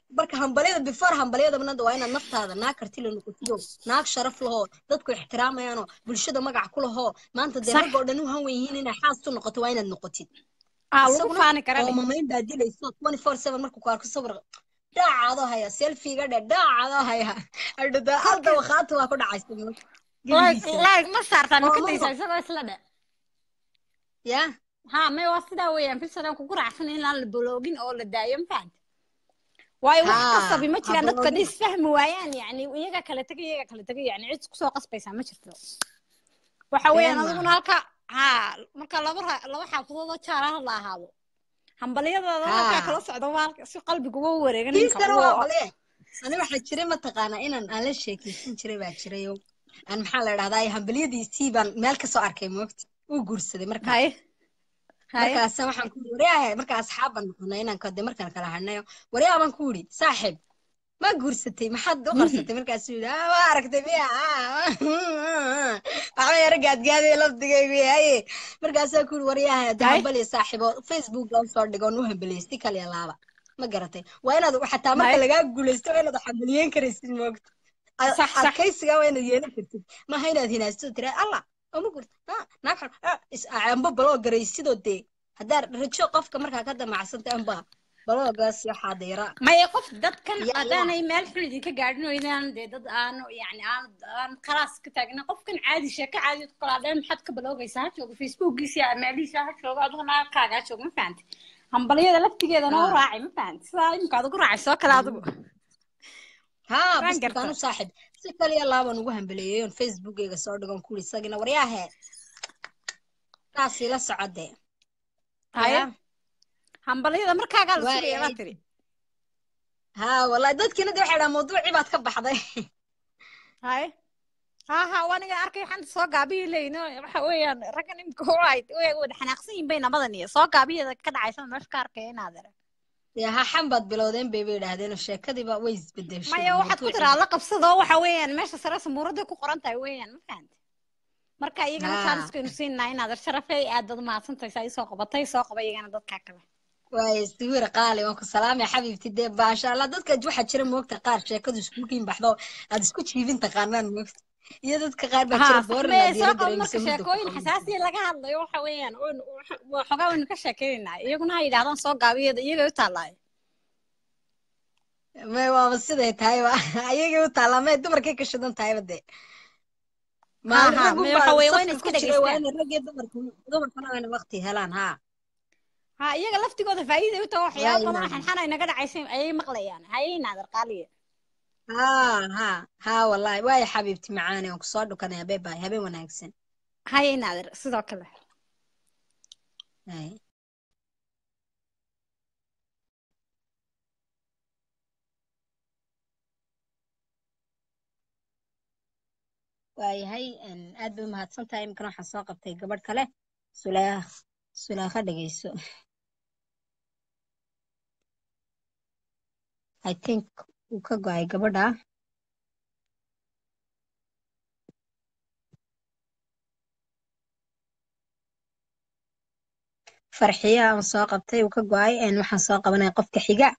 برك همبليا بفر همبليا ده من دواينا النفط هذا ناكرتي له نكتيو ناك شرف له ضدك احترام يا نو بالشدة ما قع كله ما أنت ده برضه نوه ويني نحاس تنقط وين النقطين وقفاني كرامي وما مين بعدي لي صوت 24/7 مركو كوارك صبر دع هذا هيا سيلفي قدر دع هذا هيا أردا وخاطوا أكون عايزين لا ما صارت أنا كنت يسوي سلبة يا ما يوصله ويان في السنة كقول عشان هنا البلوجين أو الدايم فعند واي وقصة بمشي أنا تقديس فهم ويان يعني ويجا كلا تجي يعني عد كسوة قص بيسام مشي فلو وحوي أنا أظن هالك مركل لو حافظوا تشاره الله هاو هم بليه ده خلاص عدوار سو قلب جوور يعني يستروا بليه أنا واحد شري ما تقانا إن أنا شيكي شري بعد شري يوم أنا محل رضاي هم بليه دي سيبان مالك سو أركي وقت وجرسدي مركز سامح نقولي وريا مركز أصحابنا نقولنا إن كده مركز كلامنا وريا بنقولي صاحب ما جرسدي ما حد جرسدي مركز سودا واركت بيا أنا رجعت قاعدة لفت جايبي هاي مركز أقول وريا ده بلي صاحبه فيسبوك لو صار دكان وهم بليستي كلي لعبة ما جرتي وأنا ده حتى مركز لقى جولستي وأنا ده حمليين كريستين وقت صح كيس جوا هنا جينا كريستين ما هينا هنا سترى الله أمي قلت ناكر عم ببلوج ريسيدو دي هدار رجع قفك مركا كده مع سنتين أمبا بلوج يا حاضرة ما يقف ضد كان أنا إيميل حلو كا قاعدنا هنا ضد أنا يعني أنا خلاص كتاجنا قف كان عادي شك عادي تقول هذا محد كبلوج يساعد وفي فيسبوك يسي عملي يساعد شو قاعد هنا كاجا شو ما فهمت هم بليه دلبت كده أنا راعي ما فهمت صار يمكن أقول راعي سوا كلام بس كانوا صاحب سكال يلا ونوهم بليون فيسبوك يقصر دكان كل ساقنا ورياها تاسي لسعدة هاي hambaliyada markaa gaal soo yeela tiri ha wallahi dadkina dad waxay mawduuci baad ka baxday hay ha ha waniga arkay xan soo gaabiyeeyno waxa weeyaan ragan imka wayd way wada xanaaqsan yiin bayna badaniyo soo gaabiyada ka dhacaysan meesha ka arkay inaadar يا حمد بلودين بيبي لهذين الشركات يبقى ويز بدهم ما يا واحد كتر على قبصة وحويان ماشي سراس مرودة كقرن تايوان ما فهمت مركا يجينا تانس كنسين ناين هذا الشرف أي عدد ما صنت يساي ساق بطي ساق بيجينا ضد كعكة ويز تقول قالي وانك سلام يا حبيبتي ده بعشان لا ضد كجوا حتشرم وقت قارش شركات وسكوكين بحضو هذا سكوت شيفين تقارنان وقت يدد كقار بتشرب بورنا دي ساق مركا شركوين حساسية لقى الله يوحويان وحقا إنك شاكرنا يكون هاي دارن ساق قوية يجوا تلاي ما هو بس ده تايبا يجوا تلا ما يدمر كي كشدن تايبا ده ما هو وين كده وين الرجال دمر كنا وين وقتي هلان ها يجا لفتي قدر فايدة وتوحيا طبعا حنا إنك قاعد عايشين أي مقليان هاي نادر قليل ها والله واي حبيبتي معاني وقصاد وكان يا بيبا يا بيبا وناقسين هاي نادر صدق كله هاي واي هاي إن أدب مهتم تاي يمكن راح أساق بتاعي قبل كله سلاخ دقيسو I think وكجاي قبل ده فرحية أن ساق بتاعي وكجاي إن واحد ساق بنا يقف كحجة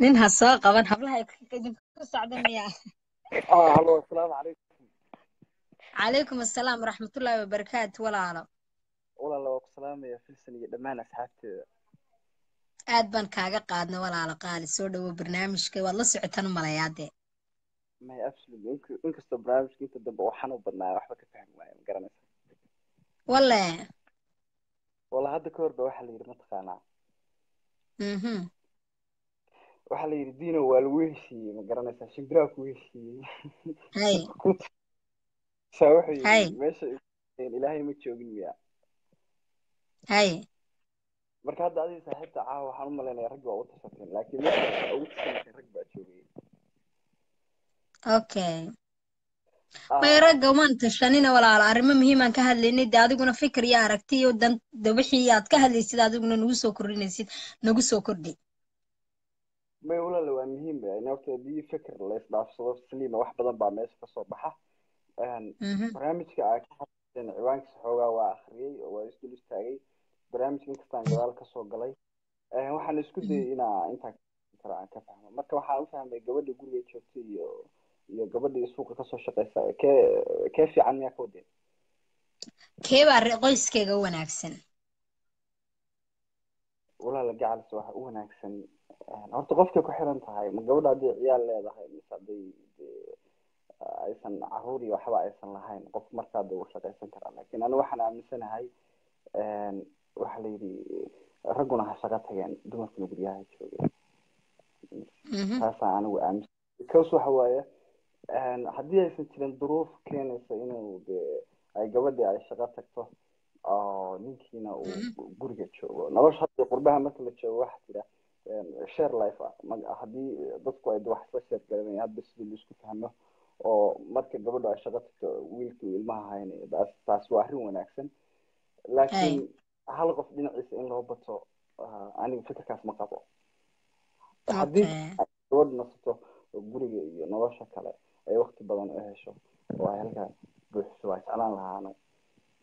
ننهى الساقة ونحبلها يكون سعدني هلو السلام عليكم عليكم السلام ورحمة الله وبركاته ولا عرب ولا الله وقسلام يا فلسانية لما أنا سحبت أدبان كاقا قادنا ولا على قالي سودة وبرنامجك والله سعتنا ملاياتي ما هي أبسلم إنك استبرامجك إنت الدبع وحنا وبرنا رحبك فهم مقرمة والله هذا كوربة واحد اللي يرمتخانا waxa la yiridiina waa weeshii ma garanaysaa shimbiraa ku weeshii hay sawxii meesha ilaahay ma joogin miya hay marka hadda adii saaxiibta caawa waxaan u maleynaa rag waa u tashateen laakiin waxa ugu tashateen rag baa joogay okay way rag go'aan tashanina walaal arrimo muhiim aan ka hadlaynay adiguna fikir iyo aragti iyo dabixii aad ka hadlaysid adiguna nagu soo kordhinaysid ما يقولون لو مهم يعني وقت دي فكر الله يصنع في صدر سليمة واحد بدن بعمل كصباحة يعني برامج كأكثر من عوانك صحوة وآخرية ويسجل استعي برامج إنكستان جوال كصوب قلي واحد نسكت هنا أنت ترى كفهم مركب واحد فهم الجوال يقول لي شفتي الجوال يسوق كصوب شقيسة كيف يعني أكودين كيف الرئيس كجو ناقصن ولا لقى على سواح هو ناقصن أنت قفتك وحيران تهاي من قبل عدي عيال لا ذا هاي مثلا دي أيسن عهوري وحبا أيسن لهاي قف مركز دوشة أيسن ترى لكن أنا وحنا مثلا هاي وحلي رجعنا حسقتها يعني دون في نقوليها شو هسا أنا وأمس كوسو حوايا حدي أيسن تلين ظروف كان إنه أي قبل على شقتك تو نيكينا وجرجت شو نلاش حد قربها مثلا شو واحد كده شير لايف ما هدي دكتور أيد واحد فشل كلامي هاد بس اللي شكو فهمه أو مركب قبل على شغلتك ويلك المها يعني بس تسواه وأنا أحسن لكن حلقة في نقص إن ربطه أنا فكرة كاس مقاطع هدي ورد نصته قولي نواشة كلا أي وقت بدن أهشوا وهلك بحس وايد أنا لها أنا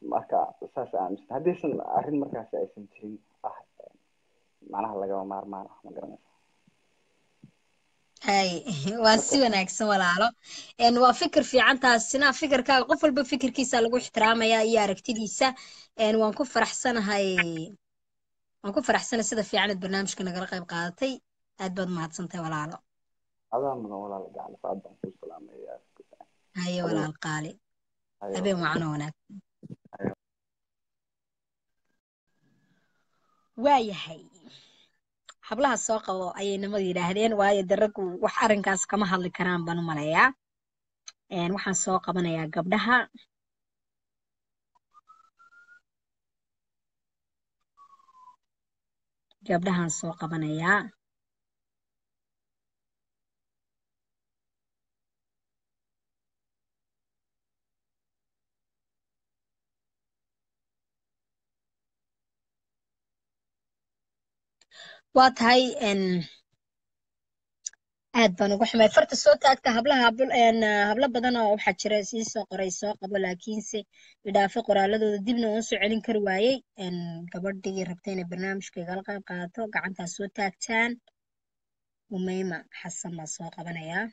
مركب أساس أمس هدي سن أحد مركب أساس تري أحد معناها لقوا مارمان ما قرنا هاي واسوي ناقص ولا على إن وفكر في عنده السنة فكر كقفل بفكر كيسة لقوا احترام يا يارك تليسة إن وانكفر حسنا هاي وانكفر حسنا سد في عند برنامج كنا قرقة بقاطي أدبض ما تصنته ولا على أذان ولا القالي فأذن كل سلام يا أي ولا القالي أبي معنونك وياهي حبلها السوق وأي نمذي لهذين وأي درك وحرن كاس كم هاللي كرام بنو ملايا إن وحن السوق بنايا قبلها قبلها السوق بنايا وات هاي إن عاد بنو قحمة فرت الصوت أكتر هبلها هبل إن هبل بدنا وبحد شراسي ساق رأي ساق قبل لكن سي بدافع قرالة ودبنا ونسوي علين كرواي إن قبل دقيقة ربتين البرنامج كجالقة قاتو قعنت الصوت أكتان وميمة حسنا ساق بنايا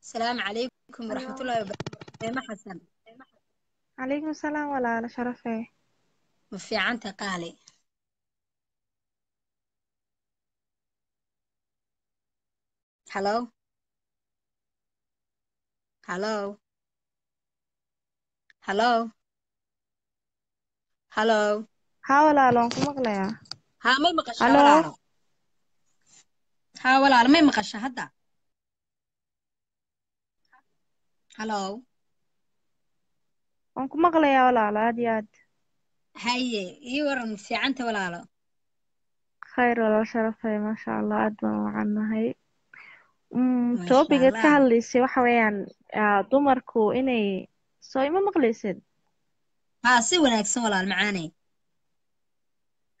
السلام عليكم ورحمة الله وبركاته ميمة حسن عليكم السلام ولا على شرفه وفي عن تقالي هلو هلو هلو هلو ها ولا لون مقليا ها ما مقشة هلو ها ولا ما مقشة هدا هلو أنكم مغلى يا ولا على عاد هاي يورم في عنت ولا على خير ولا شرف ما شاء الله أدمى وعنا هاي توبي قد كهلي سوى حويان دمركو إني صايم مغلى سد ها سوى نكسون ولا المعاني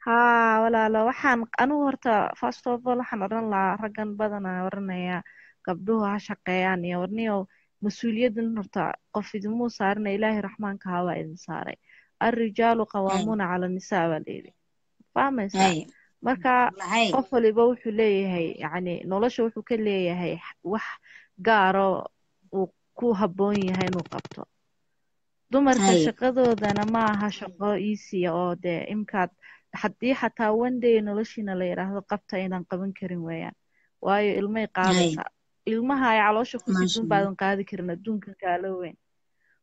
ها ولا على وحن أنا ورتا فاستوب ولا حنرن لا رجن بدنا ورنا يا قبلوها عشقيان يا ورنيو مسؤولية هرتا قفد مو صارنا إلهي رحمن كهوا إذن صاري الرجال قوامون على النساء والإيلي فاهمين صار مركا قفل يبوحوا ليه هاي يعني نولش وحوا كليه هاي وح قارو وكو هبوني هاي نقبطو دمركا شقدو دانا معها شقو إيسي أو دي إمكاد حدي حتى وندي نولشينا ليرا هذا قبطا إنا نقبن كريم ويان وايو إلمي قابلتا ilmaha ay caloosha ku sidun baadan qaadi karna dunkan kala weyn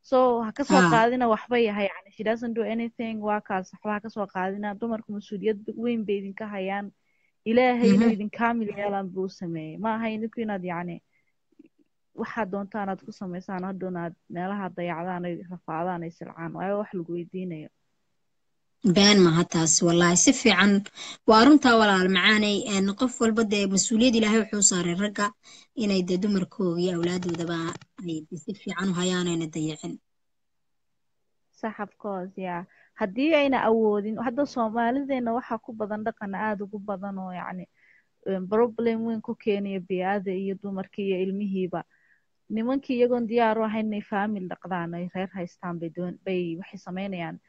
so ha kasoo qaadina waxba yahay yani she doesn't do anything waa kaas waxba kasoo qaadina dumarku masuuliyad weyn bay idinka hayaan ilaahay inuu idin kaamil yeelan buu sameeyay ma aha inuu inaad yani waxa doontaan aad ku sameysaan haddoonaad meelaha dayacdaan ay rafaadaan ay silcaan waa wax lagu weydiinayo بين ما هتاس والله سفي عن وارنتا ولا المعاني إن قف والبدي مسؤولية لها وحوصار الرجع إن يددوا مركوي أولاده دبا يسفي عنه هيانا ينديعن صح فكوز يا هدي عينا أودين وحد الصومال زين وحى كوبا ضندق أنا آدو كوبا ضنو يعني بروبلم وين كوكيني بياذ يدو مركية المهيبة نمكي يجون ديارو هين يفهم الأقدان يغير هايستان بدون بي وحي سمين يعني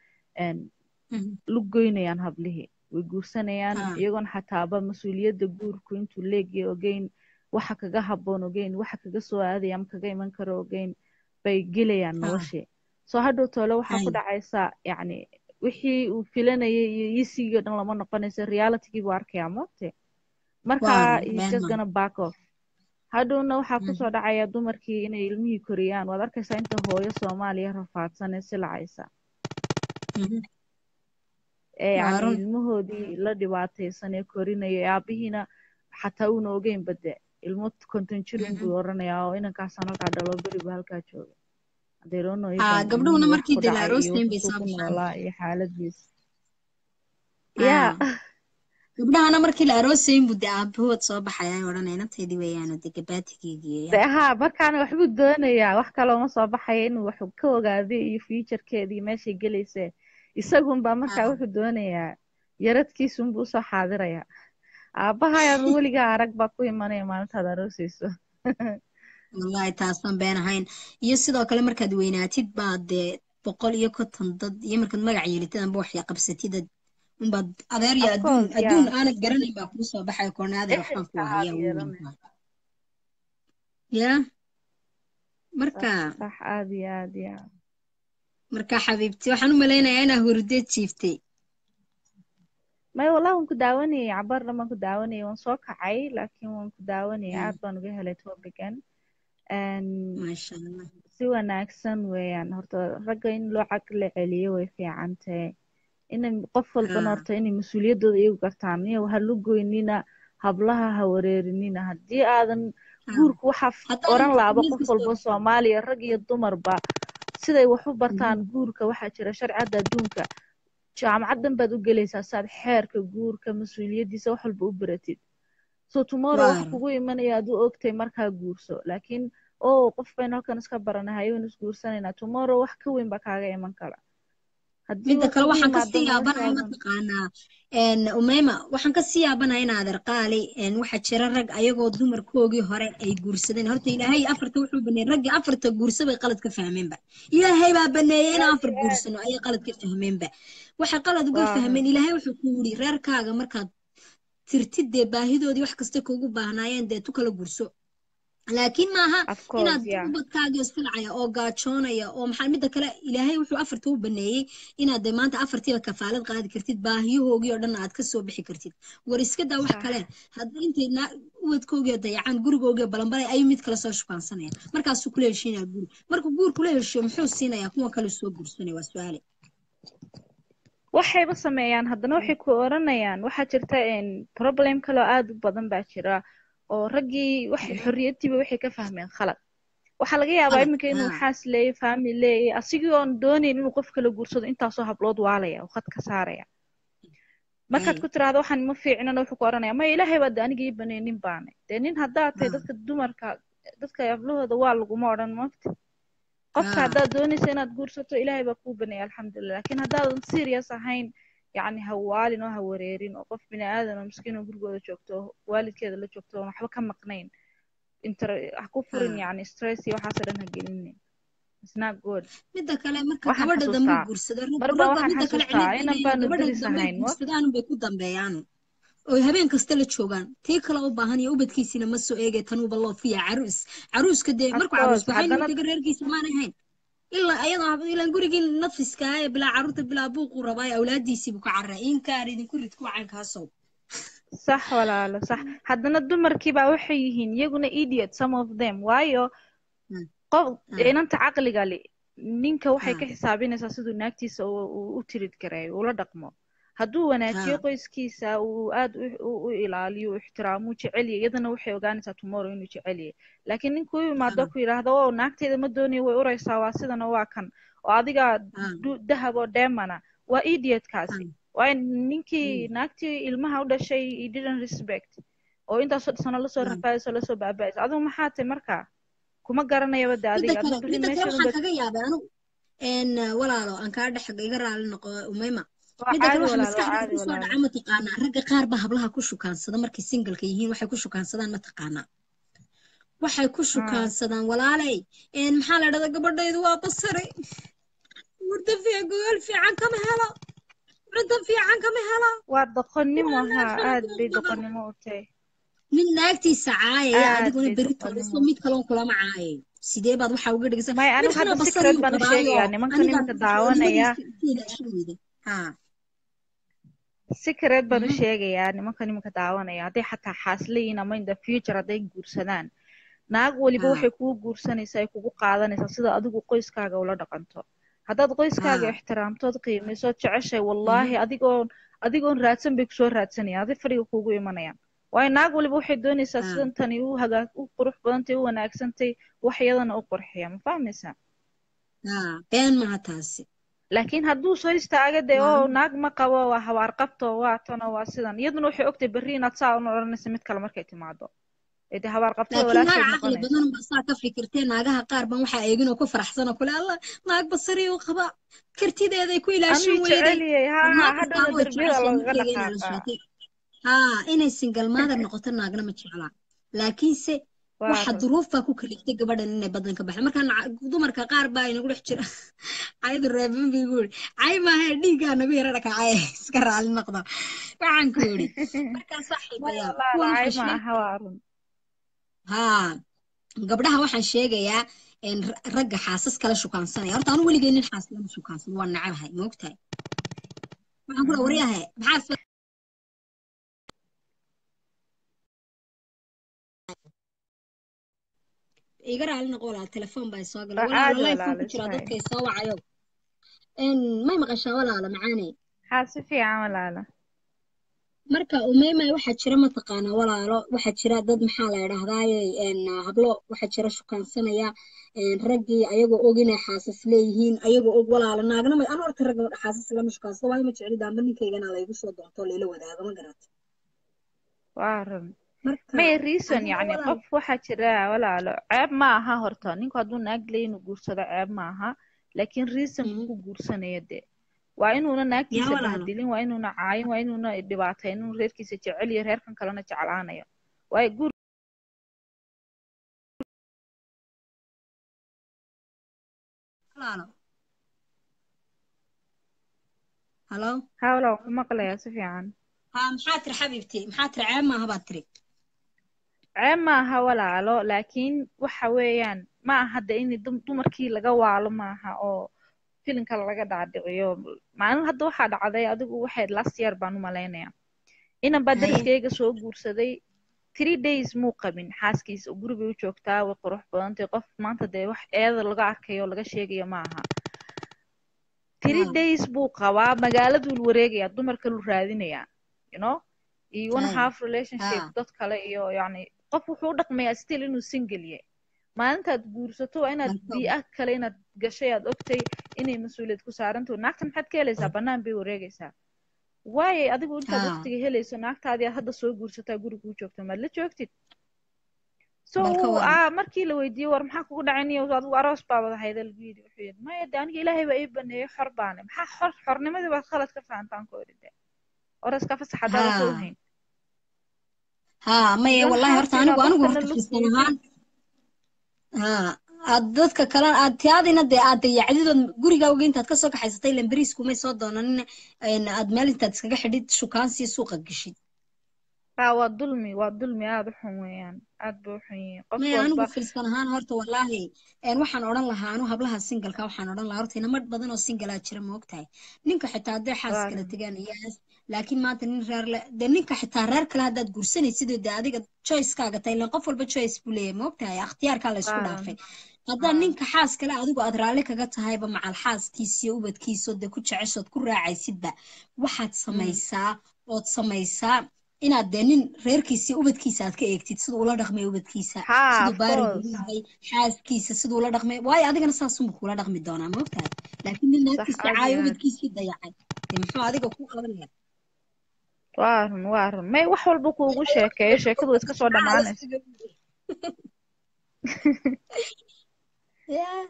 lugoynayaan hablihi way guursanayaan iyagoon xataaba masuuliyadda guurku intuu leegay ogeyn waxa kaga haboon ogeyn waxa kaga soo aaday am kaga iman karo ogeyn bay gelayaan noloshii soo hadhow toole waxa ku dhacaysa yani wixii uu filanayay isiga dhan lama noqonaysa reality-gi buu arkayaa moobte marka is just gonna back off hadhowna waxa ku soo dhacaya dumarkii inay ilmihii koriyaan wad arkaysaa inta hooyo Soomaaliya rafaadsan silcaysa يعني المهودي لدي واتي سنة كورينا يا بهنا حتى ونوجين بدأ الموت كونتنشرين بورنا يا إنك عسنا كدلوا بريبال كاتشوي ديرونو قبلوا نمركي دلارس نيم بيسامي الله يحالد بيس يا قبلها نمركي دلارس نيم بدي أبوه تصاب حياة ورنا أنا تهدي ويانا تكبات كيجي ده ها بركانو حب الدنيا يا وح كلام مصاب حياة وحب كوجا ذي فيتشر كذي ماشي جلسة isagun baa markaa wuxuu doonayaa yaradkiisun buu soo xaadiraya aabaha ayaa waliga arag baa ku imanay maalinta darosiiso wallahi taasan beenahayn iyo sidoo kale markaad weynaatid baad 150 dad iyo markaad magac yeelitid anba wax ya qabsatid un baad adeer ya adduun aan garanay baa ku soo baxay koonada waxaan ku hayaa ya marka sax aad iyo aad yaa مركا حبيبتي وحنو ملينا أنا هوردت شيفتي ما والله وانك داوني عبر لما كنت داوني وان سوق عاي لكن وانك داوني عاد بانوجه لتوبكن ما شاء الله سوى ناكسن ويعني هرتا رجعين لو عقل عليه وفي عنته إن قفل بنرته إن مسؤولية ضد إيو قرطانية وهاللوجو إننا هبلها هورير إننا هدي آذن جورك وحف أوران لعبة قفل بصومالي الرجي الضمر با سيدا وحب برتان جورك وحشرة شرع عدا دونك شام عدم بدو جليس أساد حيرك جورك مسؤولية دي سوح البوبرتيد سو تمارا وحقوي من يادو أكتي مركها جورسو لكن أو قف بين هالك نسكب برنا هاي ونسجور سنة تمارا وحكوين بكاعي إيمان كلا midda kale waxaan ka siyaabanaa mataqaanaa umayma waxaan ka siyaabanaa inaad arqaalay waxa jira rag ayagoo dumarkoogii hore ay guursadeen horta ilaahay afarta wuxuu baneeyay ragga afarta guursabay qalad ka fahmeenba ilaahay baa baneeyay in afar guursano ay qalad ka fahmeenba waxa qalad uga fahmeen ilaahay wuxuu ku yiri reerkaaga markaad tirtidee baahidoodii wax kasta kugu baahnaayeen dee tu kala guurso لكن معها إن ضبط كاجوز في العيا أو قاتشونا يا أو محمد ده كلا إلهي وحو أفرتو بنيه إن ده ما أنت أفرتي بكفالة قاعد كرتيد باهي هو جيرنا عاد كسو بحي كرتيد ورسك ده وح كلا هذا أنت لا ودكوجي ده يعني جورجوجي بلنبلا أي ميت كلا صارش كان سنة مركز سو كله شيء نقول مركز جور كله شيء محوس سنة يكون كله سو جور سنة وسؤالي وحي بس ما يعني هذا نوعي كورنا يعني واحد شرتين problem كلا عاد بدن بعشرة oo ragii wax xorriyadii bay waxay ka fahmeen khalad waxa laga yaabaa imika inuu xaas leeyo family asigii oo doonayn inuu qof kala guursado intaas oo hablood waalaya oo khad ka saaraya markaad ku tiraado waxaan ma fiicnaan wax ku oranaya ma ilaahay baad anigii baneenin baane deenin hadaa tahay dadka dumarka dadka hablohooda waa lagu ma oran maanta qofka hadaa doonaysa inaad guursato ilaahay baa kuu baneeyay alxamdulillah laakiin hadaadan serious ahayn يعني هوالين وهوريرين وقف بني آدم ومسكين وقرقودة جوكتوه والد كذا اللي جوكتوه وحبا كم مقنين أحكوفرين يعني ستريسي وحاصل أنها قلنين It's not good مدى كلا مركا حبادة دمر قرصدر بربا واحد حسوستا إنا بانو دريسا هين وستدانو بيكو دمبيانو ويهابين كستلت شوغان تيكلا وباهاني وبدكيسينا مسو إيجي تنوب الله فيها عروس كده مركو عروس بحينو تقرر كيسو مانا هين إلا أيضا إلا نقولك إن نفس كاي بلا عروت بلا بوق ورباي أولادي يسيبوك عرائين كاريدي كل تكون عنك هالصوب صح ولا لا صح حدنا الدمر كي بقى وحيهن يجونا idiot some of them وايو قو إن أنت عقلي قالي نين كوحي كحسابين أساسدو ناكتيس أو تريد كراي ولا دقمه هدو وناتي قيس كيسا وآد وإلالي واحترام وشعلي إذا نوحي وقانسة تمورو إنو شعلي لكن نكوي ما دوكو إلا هذا واو ناكتي إذا مدوني وإوراي سواسي دانا واكن وعاديقا دهبو دامانا وإيديت كاسي وإن نكي ناكتي إلمها ودا شي he didn't respect وإنتا سنة لسو رفايس ولسو بابايس عادو محاتي مركا كما قرنا يبدا عاديقا إذا كلا حاكا يابا أنو إن ولا لو أنكار دا حقا يقرأ لنقو أميما midda kale waxa maskaxda ku soo dhaca ma taqaanaa ragga qaar baa hablaha ku shukaansada markii single-ka yihiin waxay ku shukaansadaan ma taqaanaa waxay ku shukaansadaan walaalay maxaa la dhada gabadhaydu waa basare murdo fiican fiican kama helo murdo fiican kama helo waa doqonnimo ha aad bay doqonnimo u tahay min naagtiisa caayay adiguna berito isoo mid kale kulama caayay sidee baad waxa uga dhigaysaa may anigu hadda fikrad baan sheegayaa nimanka ninka daawanaya secret banu sheegaya nimanka daawanaya haday xataa xaasleeyna ma in the future haday guursadaan naag waliba waxay ku guursanaysaa ay kugu qaadanaysaa sida adigu qoyskaaga ula dhaqanto hadaad qoyskaaga ixtiraamtood qiimayso jeceshay wallahi adigoon raadsan bay ku soo raadsanaya adig fariga kugu imanayaan waay naag waliba waxay doonaysaa sidan tani u hagaag u qurux badantay u wanaagsantay waxyadana u qurxiya ma fahmaysaa been maha taasi لكن هادو سويستا عقدي أو ناقمة قوة وحوارقبته وعطنا وعصيدان يدنو حي أكتب برينا تساعة ونورنا سميت كالمركيتي مع دو إذا حوارقبته ولا شيء مقنين لكن هاي عقل بصاعة كفري كرتين ناقاها قاربا وحا ايقنو كفر حسنا كل الله ناق بصري وقبا كرتي دي دي كوي لاشي ويدي هادو ندربير الله غلقها إني سنقل ماذا نقطة ناقنا متشعلا لكن سي waxaa duruufka ku kala xigtay gabadhan inay badanka baxay markaan dumarka qaar baa inagu dhex jira ayadu reebin bigu ay ma hay dhiga nagu yarada ka ay iska raali noqdo waxaan ku yiri markaan saaxiibaya ay ma hawaarun ha gabadhaha waxaan sheegayaa in ragga xaasas kala shukaansanaya horta anu weligeyn xaasas kala shukaansan waan nacabahay moogtahay waxaan ku waryahay maxaa إيجا رأي لنا قولا التلفون بايسواق والله يكون كتير دكتي سوا عيوب إن ما يمغشى ولا على معاني حاسفي عمل على مركا وماي واحد شرا ما تقانا ولا واحد شرا ضد محالة رهضاي إن هبلو واحد شرا شو كان سنة يا إن رجي أيجو أوجينا حاسس ليهين أيجو أوج ولا على ناقنا ما أنا أركي رجل حاسس لا مش كاسوا هاي مش عريضة مني كيجنا على يجوش وضع طول ليلو ده هذا ما جرت وعرم ما الريسون يعني قف واحد شرا ولا على عيب معها هرتانين قدون أجلين وجوش هذا عيب معها لكن ريسون وجوش سنة يده وأننا ناكيس الدين وأننا عاين وأننا الدبعتين ونريد كيس تعلي غير كان كلامنا تعلانية ويقول هلا هلا ما قل يا سفيان محاتر حبيبتي محاتر عام ما هباتري عام ما هو لا لكن وحويان ما هدا إني دمركي لجوا على معها أو filinka laga dhaadhiciyo maalin hadda waxa dhacday adigu waxaad last year baan u maleynaya ina badalkeega soo guursaday 3 days muu qabin xaaskiisa guriga uu joogtaa way qurux badan tahay qof maanta day wax eeda laga arkayo laga sheegayo maaha 3 days buu qabaa magaalada uu wareegaya dumarka uu raadinaya you know iyo 1.5 relationship dad kale iyo yani qof wuxuu dhaqmaya still inuu single yahay maalintaad guursato inaad bi'ah kale inaad gashay aad ogtay inay masuuliyad ku saaranto naagta maxaad ka helaysaa banaan bay wareegaysaa waayay adigu intaad waqtiga helayso naagtaadii hadda soo guursataa guriga u joogto maad la joogtid so markii la weydiiyey war maxaa kugu dhacayniyo adigu aroos baa wada hayda lagu yidhi wuxuu yidhi maya de aniga ilaahay baa ii baneeyey xor baane maxaa xor xornimadii baad khalad ka fahantaan ku idhi de oraaska fasax haddaan ku ahayn maya wallahi horta anigu horta fiskan ahaan dadka kale aad tiyaadina de aad yacdidood guriga ogeynta aad ka soo kaxaysatay lambariis kuma soo doonanin in aad meel intaad iskaga xidhid shukaansi suuqa gashid waa dulmi aad u xun weeyaan aad buu xun yahay qof walba anigu filsan ahaan horta wallahi waxaan odhan lahaa anu hablaha singalka waxaan odhan lahaa horta inamad badan oo singalaa jira ma ogtahay ninka xitaa haddee xaaskala tegaan iyaas laakiin maanta nin reer le de ninka xitaa reer kale haddaad guursanaysidoo de adiga choicekaaga ta ilan qof walba choice buu leeyahay ma ogtahay ikhtiyaarkaa la isku dhaafay هذا نينك حاس كلا أدوق أدرالك قط هاي بمع الحاس كيسي وبد كيسو ده كل شعشة كل راعي سبة واحد سميسا أو سميسا إن عدنين غير كيسي وبد كيسات كأكتيد صدق ولا رقمي وبد كيسة صدق بارد هاي حاس كيسة صدق ولا رقمي واي أديك أنا صاسوم بقول رقمي دانا ما بتاعي لكن الناس كيسعاي وبد كيسي ده يعني تمشوا أديك أكون أغنياء وارن ما يوحول بكو وشكا شكل وتكسر دمعنا يا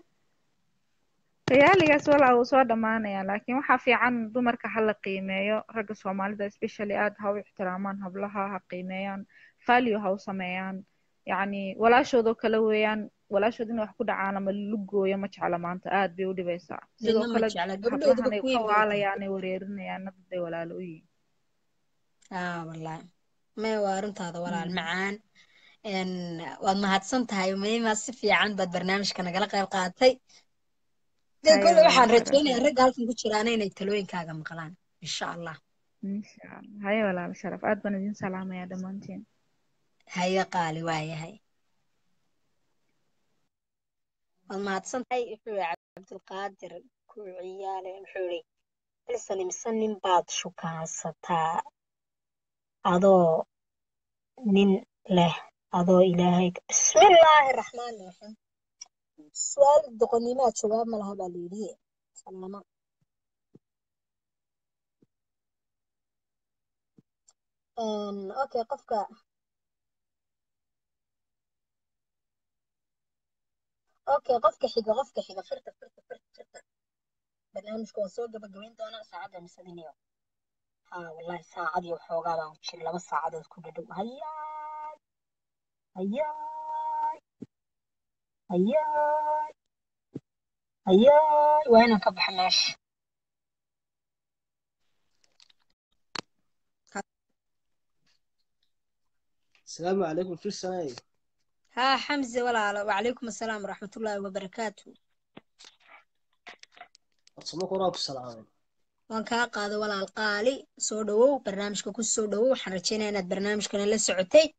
خيالياس ولا وصو دمانيا لكن waxa fiican dumarka hal qiimeeyo rag Soomaalida especially aad ha u ixtiraamaan hablaha ha qiimeeyaan value ha u sameeyaan yani walaashoodo kala weeyaan walaashood in wax ku dhacaan ama lugooyo ma jecla maanta aad bay u dhibaysaa sidoo kale gabadhooda ku waalayaan ay wareerinayaan naday walaalooyin wallahi ma waarintaada walaal macaan وأنا مهتمة هاي وميمة صفي عن بد برنامج كنا قلق القاتي كل واحد رجلين الرجال في بشرانين يتلوين كاجم قلان إن شاء الله إن شاء الله هاي والله الشرف أدب نجين سلامة يا دمانتين هاي قالي وهاي هاي وأنا مهتمة هاي حوري عبد القادر كوعية للحوري لسه مسنين بعض شو كان ستا هذا من له أضو إلهي بسم الله الرحمن الرحيم سؤال دقنيمات شباب مالها باليلية سلامة أوكي قفكا أوكي قفكا حيقا فرطة برنامجكو وصوق بقوين دونا ساعدة مسادينيو والله ساعدي وحوقا باوتشير لما ساعدة كل دو هيا هياي هياي هياي وين كبح ماشي السلام عليكم في السنة حمزة ولا وعليكم السلام ورحمة الله وبركاته أصلاً كراك السلام وانكا قاضي ولا القالي سودو برنامجك كل سودو حرتشينا إن البرنامج كنا لسه عتي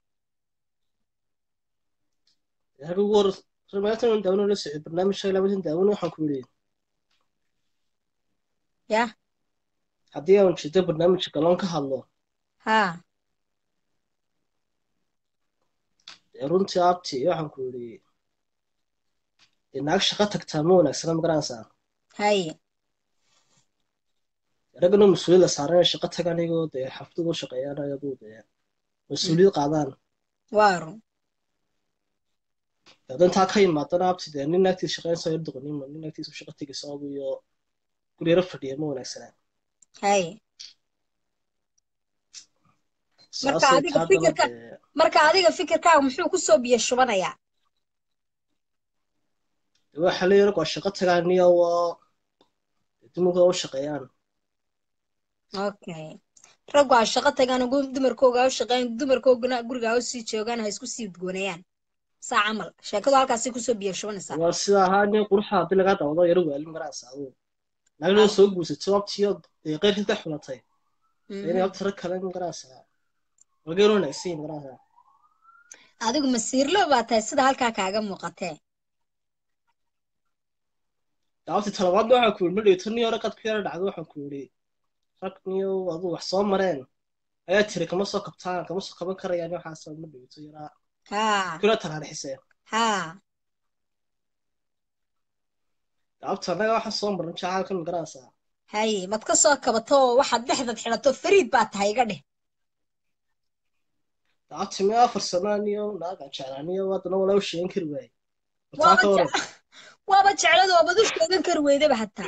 سمعتم داونو لسه برنامج شغله مثل داونو حكولين يا هديه ونشتي برنامج كلونك هالله ها رنتي عبتي يا حكولي إنك شقتك تامونك سلام قرانسا هاي رجلنا مسؤولة صارنا شقتها كان يقول ده حفتوا شقيانا يقول ده مسؤولية قاضان وارو لأن تاكاي ما تناقض ده إننا كتير شقيان صاير دغني ما إننا كتير شقتي كسابي يا كل يرفض يمو نكسران هاي مركز عادي كفكر كام محلو كل صوب يشوفنا يا وحلي ركوا شقتها كان يقول تموك أو شقيان okay ragga shaqo tagaan ugu dumarkooga oo shaqeyn dumarkoogana guriga oo sii joogan ay isku sii goonayaan saa amal sheekadu halkaas ku soo biyeeshanaysa waa sida ahaadne qurxada dad laga daawado yar weelin maraasaado lagana soo guusato waqtiyo qeyrta xulatay inay waqti ra kale maraasaa wageerona siin maraasaa adigu masiir loo baatay sida halka kaaga muuqatay taasi talabaad waxa ku mid leeyahay warqad ku yar dhacdo waxa ku leeyahay ركنيو أبو حصان مرين أياتري كمصر كبتان كمصر كبكر يعني وحاسة مدي تيرا ها كل ترى الحساب ها عبت أنا وحصان مرين مش عارف كم دراسة هاي ما تكسر كبتو واحد لحظة حلته فريد بات هاي قده عبت مية فرسانيو لا قعد شعرانيو واتنا ولا وش ينكر وياي وابتشع له وابدوش ينكر وياي ده بحتى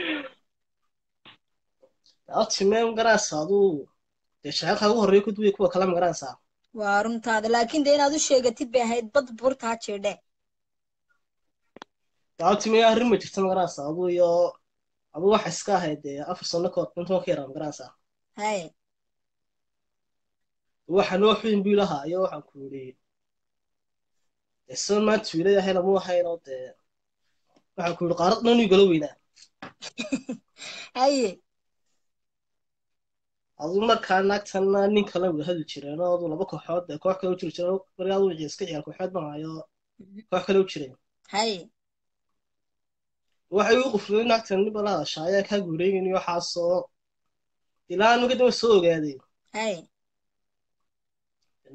أتمنى غراسة دو تشاهد هو ريكو دو يكو كلام غراسة وارم تاد لكن دينا دو شيء قتيب بهيد بض بورت هاتشيده أتمنى هرم تفتن غراسة أبو يا أبو حس كهيد أفرسنا كات نتوما كيرام غراسة هاي وحنوحين بيلها يا وحكولي السنة تولي هاي لمو هاي نوت وحكول قارطنا نيجلوينا هاي أظن كان أكثرنا نكلم بهذا الشيء أنا أظن أبغى كحد كحد لو تشري أنا بريالو جيسك يعني كحد معايا كحد لو تشري هاي وحيو قفلنا أكثرني بلا شايع كجورين يحاسو إلا أنو كده مسوق هذه هاي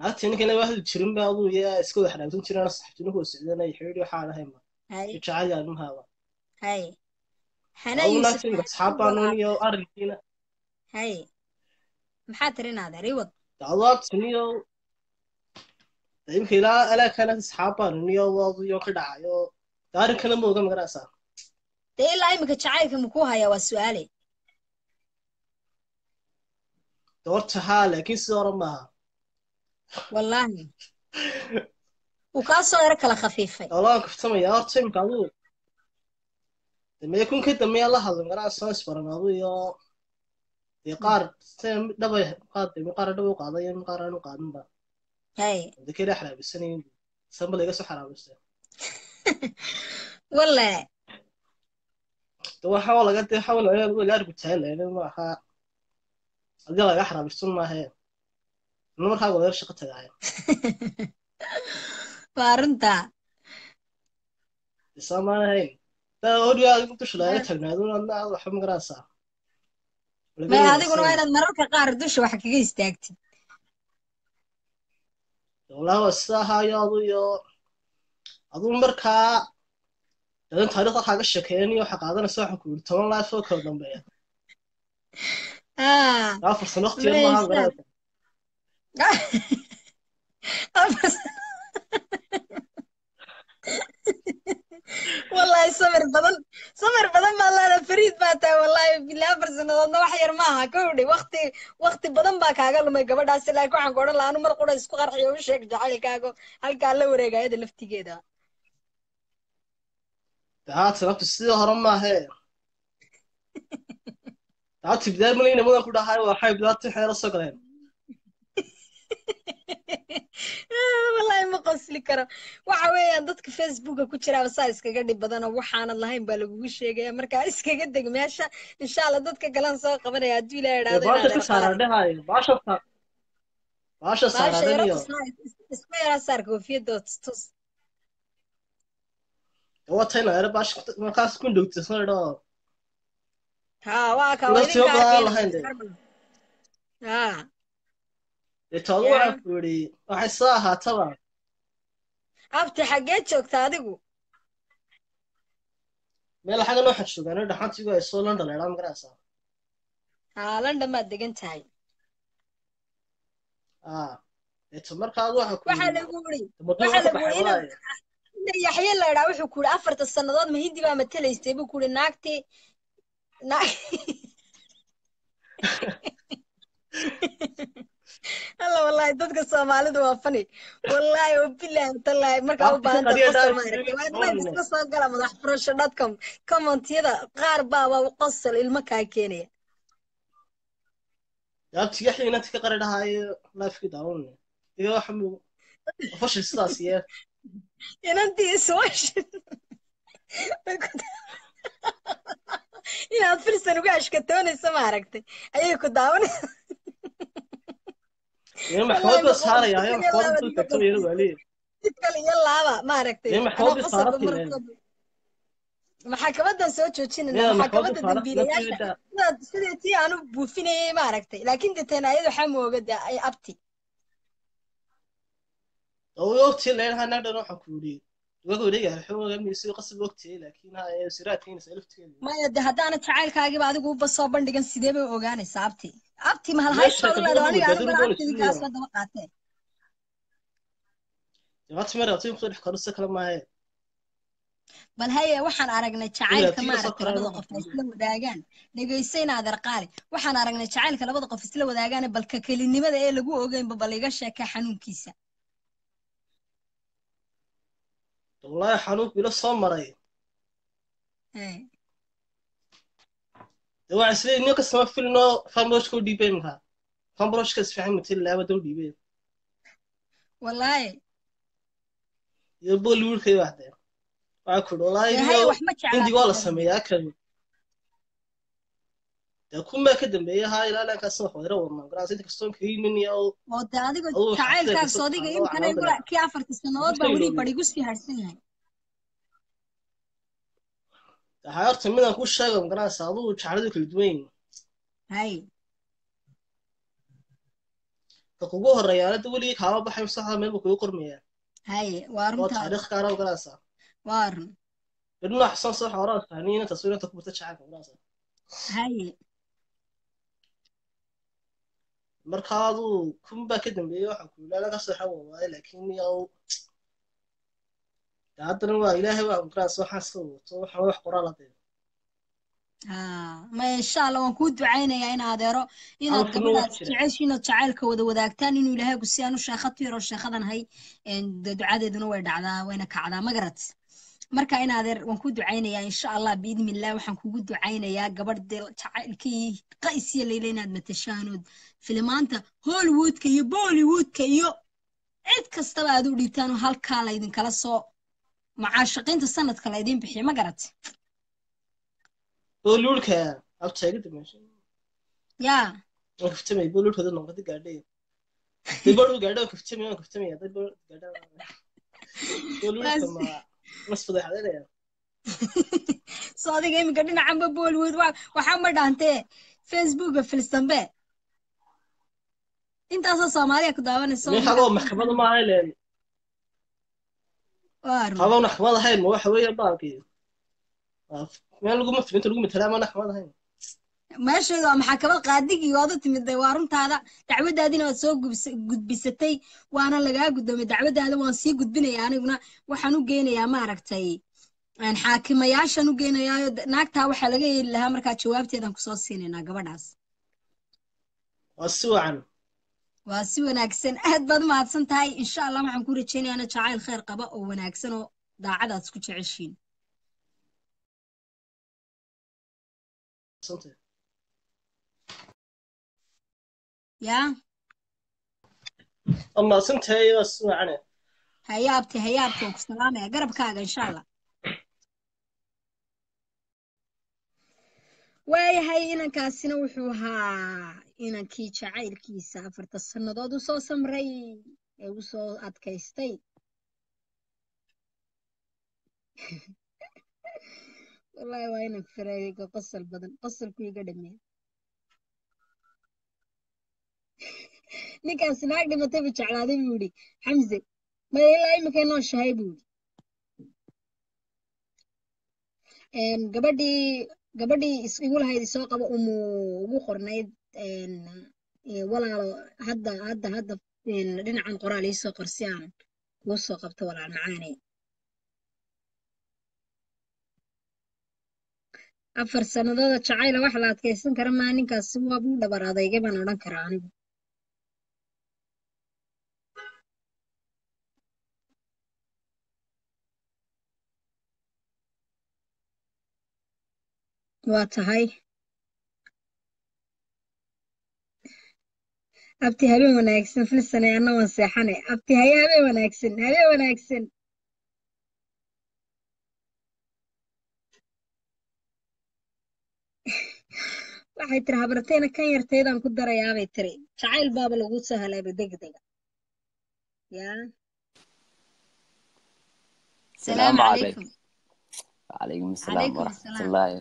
أكثرني كنا واحد تشرين بعضو يا إسكو إحنا بس نشري أنا صحتنا هو سيدنا يحيد وحاله هما هاي يتعالج عنهم هوا هاي أنا يوسف أصحابنا يا أرجينا هاي محاترين هذا ريوض تعوض سنيو يمكن لا ألا كانت أصحابها نيو واضي يقدع يو تعرف كلام بوجا مدرسة تيل عيمك تشعيك مكوها يا وسؤالي دورت حالة كيس ورمها والله وكاسو ركلة خفيفة والله كفتم يا أرتم كعور لما يكون كده مية لحظة مدرسة أسبر ماضي يو يقارن سام دبي قاضي مقارن دبي قاضي مقارن وقاضي با هاي ذكر أحلى بالسنين سامبل يقص حرام بس والله تو حاول قلت حاول أنا أقول لا أربط هلا أنا ما ها أقول أحرام بس ما هي أنا ما حاول أرش قتها يعني بارنتا سامان هاي لا أودي أنتو شو لا يتحمل هذول الله الله حمق راسه ما هذا يقولون أنا مرة كقارد وش وحكي استأكتي. والله الساعة يا ضياء أظن بركها لأن طريقة حاجة شكلني وحقاً أنا سوحك تمام لا أسوق كلام بيا. أفر صنختي ما هذا. والله صبر بدل ما الله فريد باتا والله بالله برسنا ضنا وحير معها كودي وقتي بدل ما كاغل ما قبل داس لا كو عن قرن لانه مر قرن اسكو قرحيو وشيك جعلي كاغو هلكا لا وريغايد لفتيgeeda taat sabab sidii hore ma ahayn taat bidaa malina mudan ku dhahay waxay bidaatay xeer soo galeen والله ما قصلي كرا وعوي ضدك فيسبوك كتير عبسايس كجدي بدنا وحنا الله يبالغ وشيء جاي مركز كجدي ماشة إن شاء الله ضدك كلام صار قبل يا دولة هذا باشا سارده هاي باشا سارده اليوم اسمه راساركو في دوت توس واتينا أنا باش ما خاص كون دوت صار ده ها واقع وين ها يتطوع كوري أحسها طبعا أفتح حاجات شو كتادقو ملا حاجة لو حد شو كانوا دحين تيجوا يسولون ده لعام كراسة ها لندن ما دقن تاي يتمر كادو حكوري واحد كوري يحيى الله يراوي حكوري أفرت السندات ما هي دي بقى متلا يستيبوا كوري ناكتي الله والله دتك الصوماليد waa fani wallahi bilaa talaay marka u baahan tahay qosolmaarka soo gala madax furashadadkam commentiyada qaar baa waa qosol ilma ka keenaya yaabti yaxay inaad ka qaradhahay life-ki daawon iyo xamu fashil sidaas yeer inantii social inaad firsan uga ashkatoonaysa ma aragtay ayay ku daawanaysaa يوم حوض صار يا يوم حوض التكتير يلو عليه تتكلم يلا ما عرفتي يوم حوض صارت لنا محاكمة دنسوتشين إن محاكمة دنبيلية لا سلتي أنا بوفيني ما عرفتي لكن دتنا يدو حمو قد أي أبتي أو وقتي لين هنقدر نروح كوري وكوري يعني حمو قبل يصير قصب وقتي لكن هاي سرعتين سالفتين ما يد هذا أنا تعال كاجي بعد أقول بس صابن دكان سيدي وقاني سابتي أبتي ما هالحين شغلة دوني قاعدين بنعطي كاس قد ما قاتين. جبت مرة أعطيهم خير حكروا السكر ما هي. بل هي وحن أرجعنا تعال كمان كلبضة قفصلة وداعان نيجي سين هذا رقالي وحن أرجعنا تعال كلبضة قفصلة وداعان بل ككلني ماذا إيه لجوء جين ببليجش كحنون كيسة. والله حنون بلا صامرة. إيه. وعسلي إني قسم في إنه فامبروش كل ديبين منها فامبروش كاس في عمي تلا أبدا ديبين والله يبغى لور خي واحدة أكل والله عندي والله سمية أكل تكون ما كدم بيه هاي لا قسم خضرة والله قرأتي قسم كثير مني أو تعال تعال صديقي يمكن يقول كيف فرت السنوات بقولي بدي قص في هالسنة حيرت منها كل شيء من قناة صادوق شعرتك كل دوين. هاي. تقوقه الرجال تقولي خلاص بحيم صحة من بقول قرمية. هاي وارم. وتاريخ كارا وقناة صا. وارم. بدنا حسن صح وراء ثانية تصوير تكبرت شعرك قناة صا. هاي. مركادو كم بكدم بيوحك ولا لا قصة حوا لكني أو. تعطنا ما إلهي وأمكرا صوحا صوحا وحقرا لطيف ما إن شاء الله ونكود دعينا يا إنا هذا إنا تقبلها تعيش إنا تعالك وذاك تاني إنو إلهي قسيانو شاخطير وشاخدان هاي دعا دي دنوار دعا وينك عدا مقرت مركا إنا هذا ونكود دعينا يا إن شاء الله بإذن الله وحنكود دعينا يا قبر دي تعالكي قيسية ليلينا دمتشانود فيلمانتا هوليوود كي بوليوود كي عيد كستبع دو ديتانو هالكالا إذن كلاسو معاشقين السنة كلايدين بحي ما قرت. بقولولك يا أبتشاقد ماشي. يا. وقفتمي بقولولك هذا النقطة قاعدين. تبرو قاعدة وقفتمي وقفتمي هذا برو قاعدة. بقولولك ما مس فضيحة هذا يا. صادقين قاعدين عم بقول ودوا وحمد أنت فيسبوك فلسطين بيه. أنت أصلا صومالي كداون الصومالي. ليه حلو محكمة ما علينا. هذا نحو هذا هين مو حويه باقي ما نقوم في أنت نقوم ترى ما نحو هذا هين ماشي لو محاكمة قادك يواضت من الدوارم هذا تعود هذه نوسوق قد بستي وأنا لقى قدام تعود هذا وانسي قد بني يعني هنا وحنو جينا يا ما ركتي يعني حاكم يا شنو جينا يا نكتها وحلاقي اللي هم ركعت شواب تيدم قصص سنين أنا قبل عص وسوعا واسوي ناقصين أحد بعد ما أحسنت هاي إن شاء الله ما حنكون رجيني أنا شاعل خير قباء وناقصينه ده عدد سكوت 20 صوتي يا أما صنت هاي بس معنا هيابتي هيابتوك سلام يا قرب كاغا إن شاء الله واي هاي إنا كاسينا وحوها إنا كي شعير كي سافر تصنّا دادو سو سمري وسو أتكيستي والله وينك فريقك قص البدن قص الكوي قدمي نيكا سناك دي ما تبتش على دي بيودي حمزة ما يلاقي مكانه الشهاي بيودي إن قبدي يقول هاي دي سوق أبو أمو قرنيد إن ولا هذا لنا عن قرالي سوق رسيان والسوق بتولى على المعاني أفر سنة شعيلة واحدة كيسن كرماني كاسوا أبو دبر هذا يجيب أنا ولا كراني واتهاي أبتي هبي وناكسن في السنة أنا ونسيحني أبتي هاي هبي وناكسن waxay tiri habartayna kan yartaydaan ku darayaa bay tiri jacayl baaba lagu sahalay degdega ya salaam alaykum alaykum salaam ورحمه الله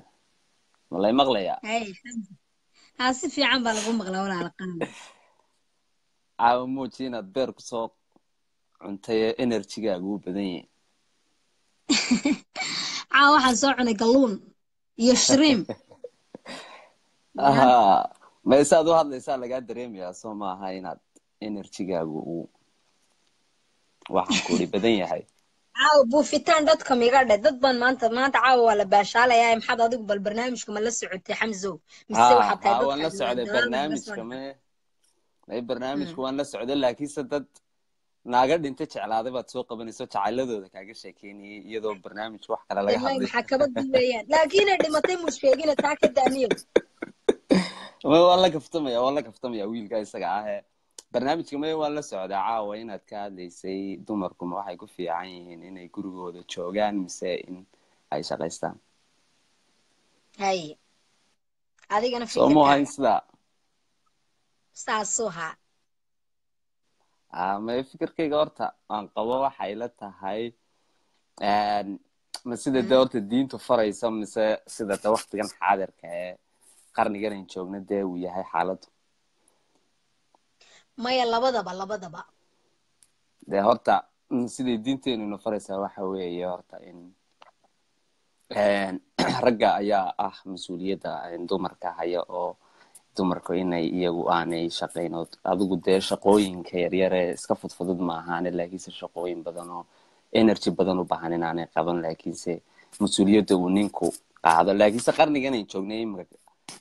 والله maqlaya hay haasi fiican baa lagu maqlaa walaal qaan aa muujina beer ku soo cuntay energy-gaagu badan yahay aa waxaan soo cunay galloon iyo shrimp ما يساعدوا هذا الإنسان لقاعد دريم يا سوما هاي نات إنرجيا وواحد كوري بدنيا هاي. عاو بوفتان دت كم يقعد دت بان ما أنت عاو ولا باش على يا محمد هذيك بالبرنامج كمان لسه عدتي حمزو. هو لسه عد البرنامج كمان. أي برنامج هو لسه عد الله كيس دت ناقد أنت تش على هذا بتسوق بني سوتش على ده كأجر شكيني يدور برنامج واحد على لا يحب. حكبت بيان لكن هذي ما تمش فيجينا تأكد دانيو. والله كفتم يا ويل كاي سقعها برنامج كمان والله سعداء عاوينات كان ليسي دمركم واحد كفي عينهن إنه يقولوا هذا شوجان مسائن هاي شقيستان هاي هذيك أنا في سمو هاي سلا ساسوها ما يفكر كي قرطة عن قوة حيلتها هاي مسجد الدور الدين تفرع يسمى مسا سيدة وقت كان حاضر كه قرني قرن شوقنا ده وياه حالته ما يلا بضبة ده هرتا سيدي دينتين إنه فرسة وحوي يا هرتا إن رجع يا مسؤولية إن دمركها يا أو دمركوا إنه يجوا عني شقينه هذا قدير شقوين كيريره اسكفت فضد معهان لكن شقوين بدنه إنرجي بدنه بحنين عني قبل لكن سه مسؤولية ونينكو هذا لكن سقرني قرن شوقنا يمرك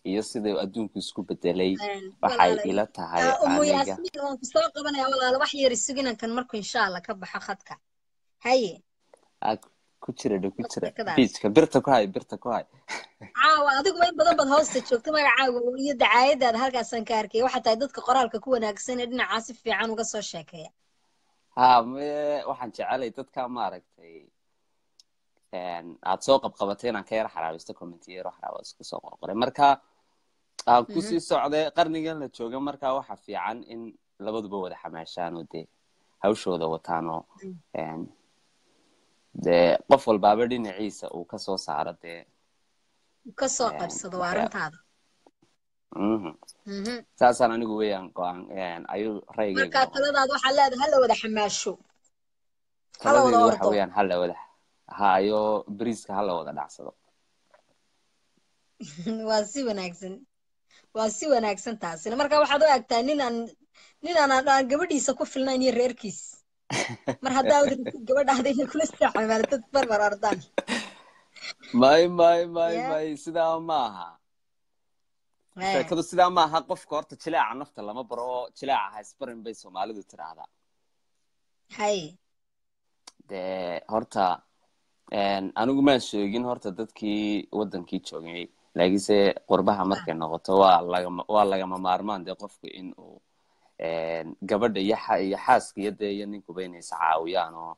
يصير أدون كسكوب التلي وحي إلى تهاي أمي ياسمين وانفصاق أنا يا والله وحي رسقنا كان مركو إن شاء الله كبح خدك هاي كتير بيت كبرت كواي عاو أديك وين بدل هوستش شو كمان عاو يدعى ده هرجع سنكاركي وحتى يدك قرالك كون هكسن إدنا عاصف في عن وقصة شكية وحنش على يدك مارك عتصوق بقبتين عن كير حرام يستكمل من تير وحرام يسقسوق وقري مركها كوسي السعودية قرني قلنا تشوجا مركها وحفي عن إن لابد بود حماشان ودي هوشوا ذا وطانو ده قفل بابردين عيسى وكسو صارت ده كسو قبص دوارن هذا ساسا أنا نقولي عن قان أيو رأيي مركها تلا ذا حلاد هلا وده حماشو هلا وده وحويان هلا وده هايو بريسك هلا ولا نعصب. واسي وناكسن تاس. لما ركوا حدا أكتانين أنا قبدي سكوا في لنا ينير ركيس. مرحدا قبدي هذين كل ساعة ما تتبر مرارضان. ماي سدام معها. كده سدام معها قف كورت تشلع عن نفط لما برو تشلع هسبرن بيسو مالو ترى هذا. هاي. ده هرتا. أنا قمنا شوقين هرت دتكي ودن كي شوقي لكن سه قربها مركز نقطة والله ما مارمان ده قف إن قبل يحاس كيد ينكو بين سعاويانه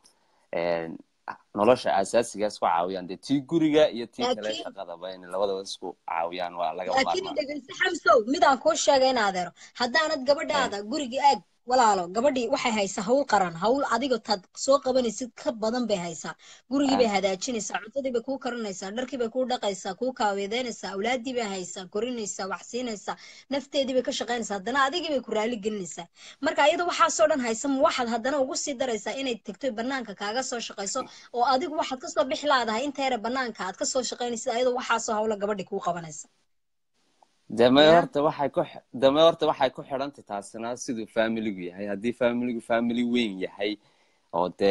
نلاش أساس جالس وعاويان ده تيجوريجا يتيجي كلاش هذا بين لو ده بس عاويان والله ما مارمان. لكن ده جالس حمسو ميدان كوش شجعنا هذا هذا أنا قبل ده هذا جوريجا walaalo gabadhii waxay haysaa hawl qaran hawl adiga taad soo qabanaysid ka badan bay haysaa gurigii bay hadaajinaysaa cuntadii bay ku karinaysaa dharkii bay ku dhaqaysaa ku kaaweedanaysaa awlaadii bay haysaa korinaysaa wax siinaysaa nafteedii bay ka shaqaynaysaa hadana adigii bay ku raali gelinaysaa marka iyada waxa soo dhan haysan waxaad hadana ugu sii daraysaa inay tagto banaanka kaaga soo shaqayso oo adigu waxaad ka soo bixlaadahay inteera banaanka aad ka soo shaqaynaysid iyada waxa soo hawla gabadhii ku qabanaysaa دمارت واحد كح حرنت تاسنا سيدو فاميلي هاي هدي فاميلي وين هاي أو ده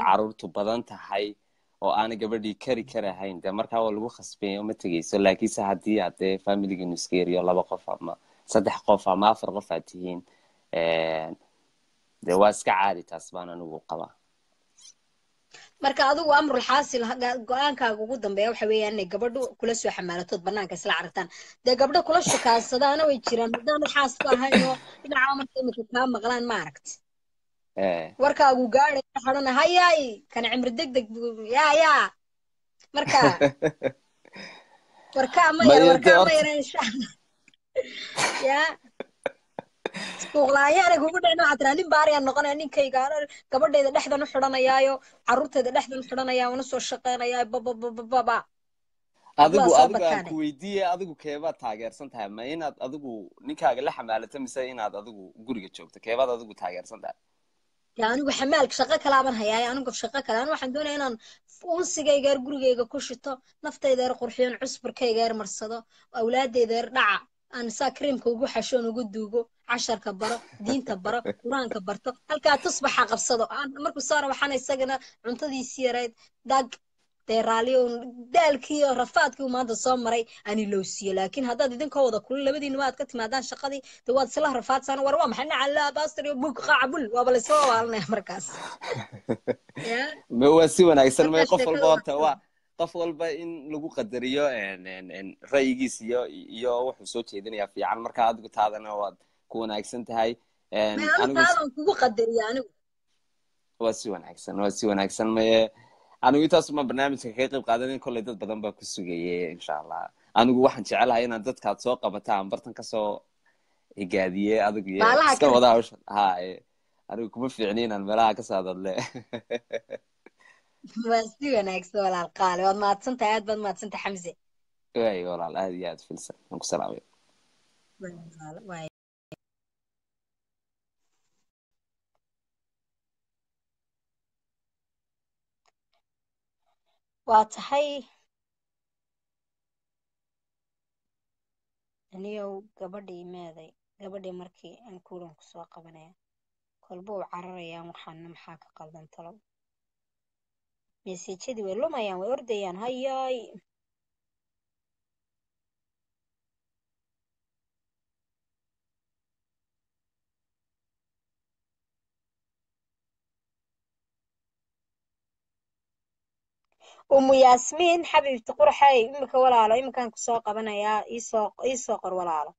عروتو بدنت هاي أو أنا قبل كاري هاي دمارت أول وخص بيني ومتجي سو لكن سهدي هدي فاميلي نسكير يلا بقف ما صدق قف ما فرق فاتين دواس كعادي تاسبان أنا وقبا marka adigu amru xaasil go'aankaaga ugu dambeeyo waxa weeyaan gabadhu kula soo xamaalato banaanka isla aragtaan de gabadha kula shakaasadaana way jiraan madaan xaas ka ahayno dhinaca ma ka maqlaan ma aragti warkaagu gaaray xarana hayay kan cimri degdeg ya marka ma yara inshaalla ya وغلايا أقول لك أنا عترانين باري أنا قنا أني كي قال قبل ده لحد أنا حرنا يايو عروت هذا لحد أنا حرنا يايو ونصو الشقينا ياي بابا بابا بابا أذوق كويدية أذوق كيفا تاجر سنتها ما إن أذوق نكاج لحم على تمسي إن أذوق جورج شوكت كيفا أذوق تاجر سنتها يعني وحمالك شقة كلامها ياي أنا قف شقة كلام وحندون هنا فونس جاي جار جورج كوشتة نفته إذا رقرحين عصبر كي جار مرصدة أولاد إذا رع أنا ساكريم كوجو حشون وجود دوجو عشر كبرة دين كبرة قرآن كبرته هل كانت تصبح عقب صدق أنا مركو صار وحنا السجنة عن تدي سيرات دق تيراليون دالكيو رفاتك وما هذا صامري أنا لوسيا لكن هذا دين كوضة كل بدي نواد كت ما دان شقدي تواد سله رفات سان وروام حنا على باستر يبوق قعبل وابل سوا على مركز ما هو سوى أنا يصير ما يقف الباب توا qof walba in lagu qadariyo in raygiis iyo wuxuu soo jeedinayaa fiican marka aad gutaadana waad ku wanaagsan tahay anigu kugu qadariyaa anigu waa si wanaagsan ma anigu taasuma barnaamijka ka qayb qaadanin kulay dad badan baa ku sugeeyay insha Allah anigu waxaan jecelahay inaad dadka soo qabataan bartan ka soo igaadiyay adigu iska wada hawshan anigu kuma fiicneen aan meelaha ka saadad leh ماسيو أنا أكسر ولا القال وما تصنت عاد بعد ما تصنت حمزة. أي والله العادي عاد فلسة نقصر عويل. واي. واتحي. أنيو قبدي ماذا قبدي مركي أن كلهم كسواق بناء كل بو عرر يا محن محاك قلدن طلب. مسجدي ولا ما يان ورديان هاي أم ياسمين حبيبتي قرحي إمك ولا على إمكان كساق بنا يا إيساقر ولا على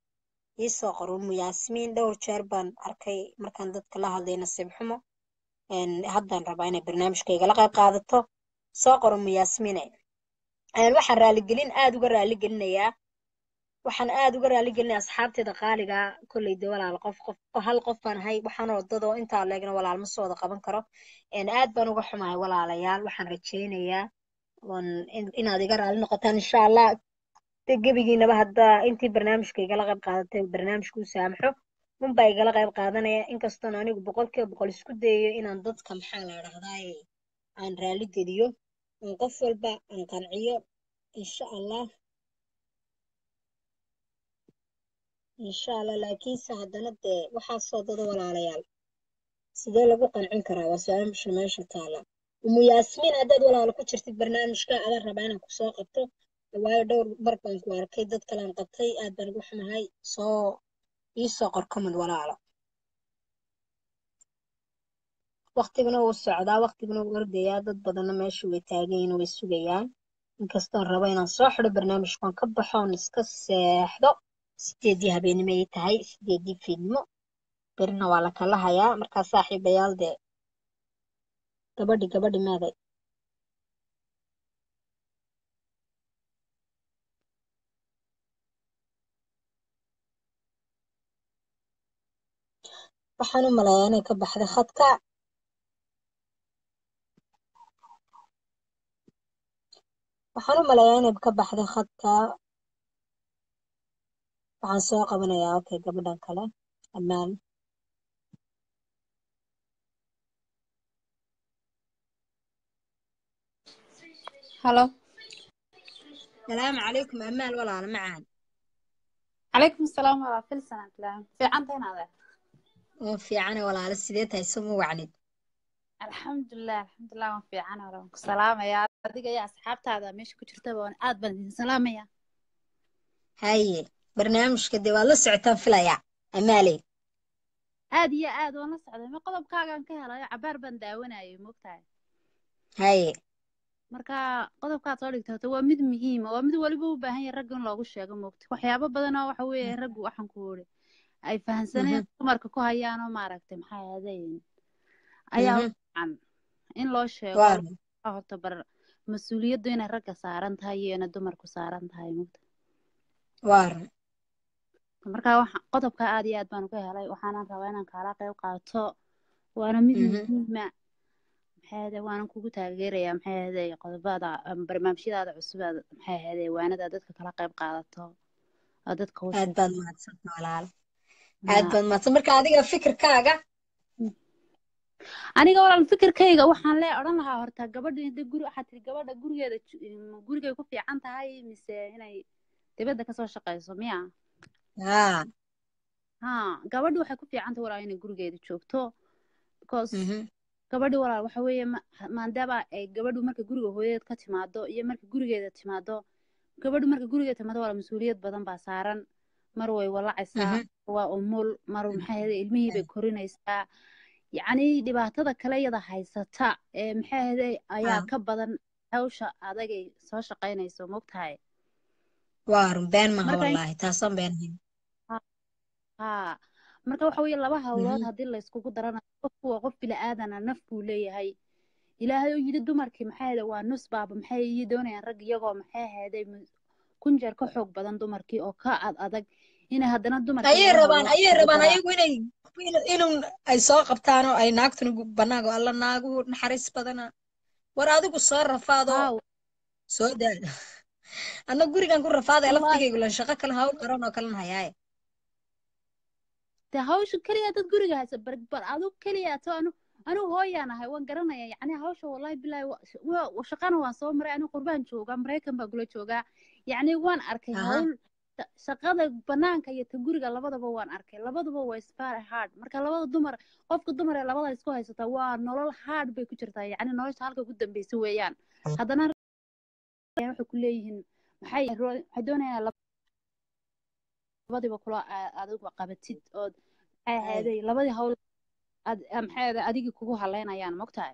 إيساقر أم ياسمين دور شربان أركي مركان ضد كلها دينا السبحمة إن هذا ربعين برنامج كي قلق قاعدته ساقر أم ياسمينة أنا الواحد رالقلين آدو قرالقلنا يا وحن آدو قرالقلنا أصحابتي دقالقة كل الدول على القف هل قفن هاي وحن ردده وإنت علاقنا ولا على المستوى دقابن كرب إن آد بنو قحماي ولا على يال وحن رجينا يا وإن إن هذي قرال نقطان إن شاء الله تجيبينا بهذا أنت برنامج كي قلق قاعدته برنامج كو سامحه من باي قلق قاعدنا يا إنك استناني وبقولك بقول سكودي إن عندك كم حالة رغداي عن رالقليو نقفل بقى نقنعيه إن شاء الله لكن سهدنا ده وحاس صدده ولا عليال سيدا لقو قنعين كرا وسؤال مش الماشي تعالى أم ياسمين عدد ولا على كتير برنامج كا على ربعنا كساق قطه واي دور بربان كوار كيدت كلام قطي عاد بنروح معاي صو يساق ركمل ولا على وقت بنو السعداء وقت بنو ورديا ضد بدنا ماشي وتاجين ويسوقيان نكسر ربعنا صاحب برنامج كان كبحة ونسكس حدا ستيديها بين ميتهاي ستيدي فيلم برنا ولا كلها يا مركز صاحب بيال ده كبدي ماذا waxaan u maleeyaa inay ka baxda khadka waxaan soo qabanayaa okay gabadhan kale amaan hello السلام عليكم أمال ولا معان عليكم السلام ولا فلسان في عندنا هذا في عنا ولا لسيدات هيسمو وعند الحمد لله ما في عنا ولا سلام يا دقيقة يا أصحابت هذا مش كترتب وأنا أتبلد سلام يا هاي برنامج كده ولا سعتان فلا يا أمالي آدي يا آد وأنا سعد ما قلب كاعن كهلا يا عبار بنداونا يا مقتعد هاي marka qodobkaad soo dhigtay waa mid muhiim ah waa mid waliba u baahan yahay rag in loogu sheego moogto waxyaabo badan oo waxa weeye rag waxan ku hore ay fahansanayeen dumarka ku hayaan oo maaragtay maxay ahaayeen ayaa aan in loo sheego horta bar masuuliyaddu inay ragga saaran tahay iyo inay dumarku saaran tahay moogto waar marka waxa qodobka aad iyo aad baan ku helay waxaan rabaa inaan kaala qayb qaato waana mid muhiim ah هذا وانا كوكو تاغير يا هذا قضبا هذا برنامج هذا عصب هذا هذا وانا دادتك كلا قيب قادته دادتك هو عاد بان ما تصدق ولا عاد بان ما تمرك اديغا فكر كاغا انيغا ولا الفكر كايغا waxaan leey oran laha horta gabadheeda guri waxa tir gabadha gurigeeda gurigay ku fiican tahay mise inay dibadda ka soo shaqeyso miya ha gabadhu waxa ku fiican tahay walaal inay gurigeeda joogto because gabadhu walaal waxa weeye maandaba ay gabadhu marka guriga hooyadeed ka timaado iyo marka gurigeeda timaado gabadhu marka gurigeeda timaado walaal masuuliyad badan baa saaran mar way walacaysaa waa umul mar maxay ahayd ilmihii bay korinaysaa yacni dhibaatada kale yada haysata ee maxay ahayd ayaa ka badan hawsha adag ay soo shaqaynayso moogtahay waa rumbeen ma walaal taasan been ha marka waxa weeye laba hawlood hadii la isku daranayo qofku qof bila aadana nafku leeyahay ilaahay oo yidhi dumarkii maxay ahayd waa nus baaba maxay yidhoonayaan rag iyagoo maxay ahayd kunjar ka xoog badan dumarkii oo ka adag inay hadana dumarkii ayay rabaan ayagu inay ay soo qabtaan oo ay naagtuna banaago alla naagu naxariis badana war adigu soo rafaado soo daal ana gurigan ku rafaaday laftigaygu la shaqo kala hawl qaran oo kala hayaay تهاوش كلية تقولي جالس بربر عدو كلية تانو أنا هواي أنا هاي وانقرنا يعني هاوش والله بالله وشقنا وصامر أنا قربان شو قام بريكم بقول شو قا يعني وان أركي هول شقادة بنان كي تقولي جال لبضة بوان أركي لبضة بو إسبار هارد مركل لبضة دمر أفق دمر لبضة إسكوه ستوار نورال هارد بيكشرتها يعني نورش هالك قدام بيسويان هذا نار يعني كليهن محي هدونا لب labadii ba kula aad uga qabatid oo ahaaday labadii hawl aad amxeeda adigi kugu haleynayaan moogtahay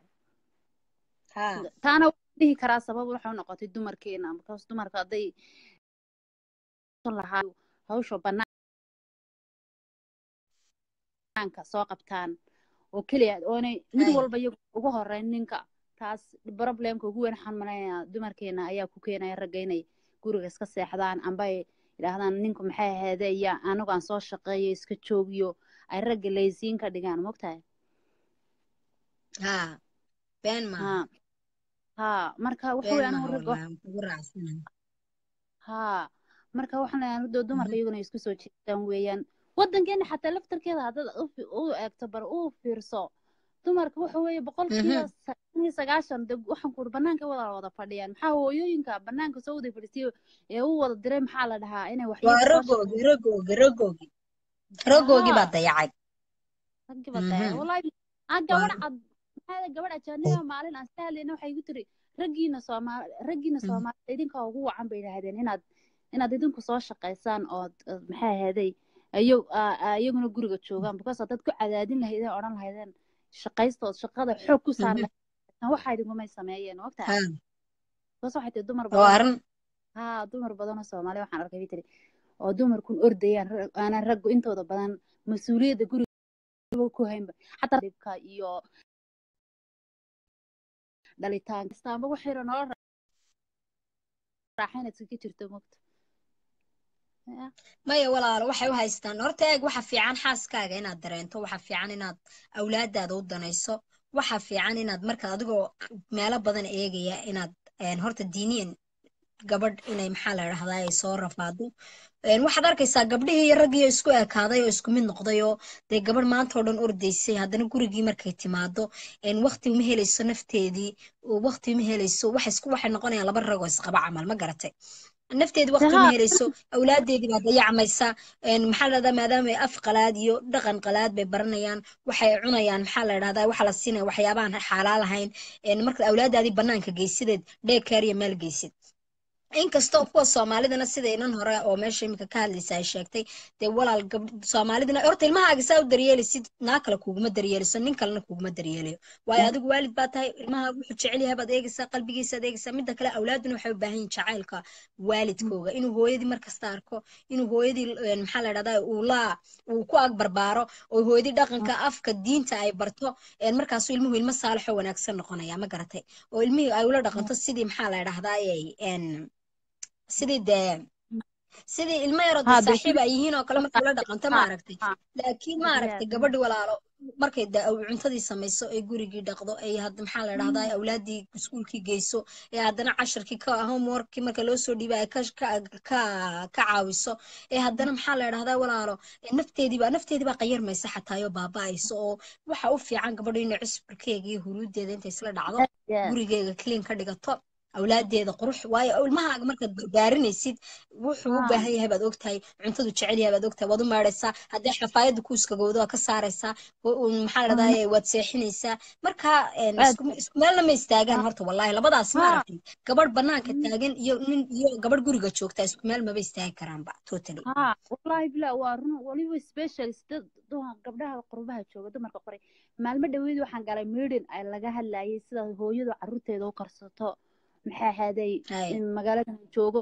ha taana wixii kara sabab waxay noqotay dumarkeena ama taas dumarka aday lahaa hawsho banaanka soo qabtaan oo kaliya oonay mid walba ugu horeyn ninka taas problemka ugu weyn xan malaynaa dumarkeena ayaa ku keenay rag inay guriga iska seexdaan amba لأنها نينكم حياة هذه أنا كان صار شقية إسكتشوبيو الرجل لازين كدجان مقطع ها بين ما ها مركا وحنا أنا ورجع ها مركا وحنا أنا دو مركا يجون يسكتوا كتير ويان ودن كأن حتى لفتر كذا هذا أو أكتبر أو فرصة دو مركا وحوي بقول كذا سجاشن دو وحن كربنان كولا وضع فليان حاو يوين كبنان كسودي فرسيو هو الدريم حالة لها أنا وحيد رجوجي بدأ يعج والله أجورة هذا جورة جانية معلن أستاهل إنه حيجتري رجينا صوما إذن كهو عم بين هذين هنا ديدن كسر شقيسان أو محي هذي يوم نقول جتشوجان بقى صدقت عددين هيدا أوران هيدا شقيسته شقادة حكو صار هو حيد ما يسمعين وقتها بس واحد الدمر ها دمر بدن الصومالي وحن ركبي تري أو دمر كون أردي أنا رجو أنت وده بدن مسؤولية دكوري كوهين حتى ربكا إياه دلتان استعمل وحيران راحين تسكت ترتمت مايا ولا روحي وهايستان أرتاج وحفي عن حاسكا جينا درينتو وحفي عن إناد أولاد ضد نيسو وحفي عن إناد مركز أدقو ماله بدن إيجي يا إناد هرت الدينين قبض إني محله رح ضاي صار رفادو واحد أركي سا قبضه يرجع يسكو هذا يسكو من نقضيه ده قبل ما أنتولن أرديسي هذا نقول جي مركز معده وقت مهل السنة فتدي ووقت مهل السو وحسكو واحد نقاني على برا وسق بعمل ما جرتي نفتيد وقت مهريسو أولادي بعد يعميسا محل ما دام أف قلاديو دقن قلاد ببرنيان وحي عنيان محل هذا وحلا السنة وحيابان حلال هين مركز أولاد هذه بنان كجيسيد ده كاري مال جيسيد إنك استوقف الصومالي دنا سيدا إنن هراء أو ماشي مكاكال لساي شاكتي ده ولا الصومالي دنا أرتي المها جساو دريالي سيد ناكل كوج مدريالي سنين كلنا كوج مدريالي ويادق والد باتاي المها وحش عليها بدأ يجسا قلبي جسا ديجسا مدة كلا أولادنا وحبهين شعالك والد كوجا إنه هو يدي مركز تاركو إنه هو يدي المحل هذا ولا وكو أكبر بارو وهو يدي دقن كأفك الدين تاعي برتو المركز علمه المصالح ونكسر نقنا يا مجرتي علمي أولاد دقن تصدي محل هذا ين سيدي الميراد صاحب أيهنا وكلامك ولا دقن تماركتي لكن ماركتي قبل ولا مركد أو عندي سميسو يجوري جدا قضاء أي هذا محل هذا أولادي مسؤول كي جيسو هذانا 10 كي كهم ورك كي مركلوسو دي بقى كش كا كعاويسو هذانا محل هذا ولا رو نفتي دي بقى غير ما يصح تايو بابا يسو وحوفي عن قبل ينعس بركي جي هولود هذا أنت يصير دعوة جوري جدا كلين كده طب أولادي هذا قروح واي أول ما مركب دارين يصير وحوبه هي هباد وقتها عنده تشعلي هباد وقتها وضم مارسة هذا حفايد كوس كجودة كسارسة والمحل ده وتسيحين سا مركها ما لما يستأجر هرتو والله لا بضع سمارتي قبر بناك تأجن يو قبر جورج تشوك تاسك ما لما بيستأكران بقى توتلي والله بلا وارن وليه سبيشال ستد دوها قبرها وقربها تشوك ده مركب قري ما لما دويد وحن قال ميرين على جه اللي يصير هو يدو عروته دو قرصته maxaa haday magaalada joogo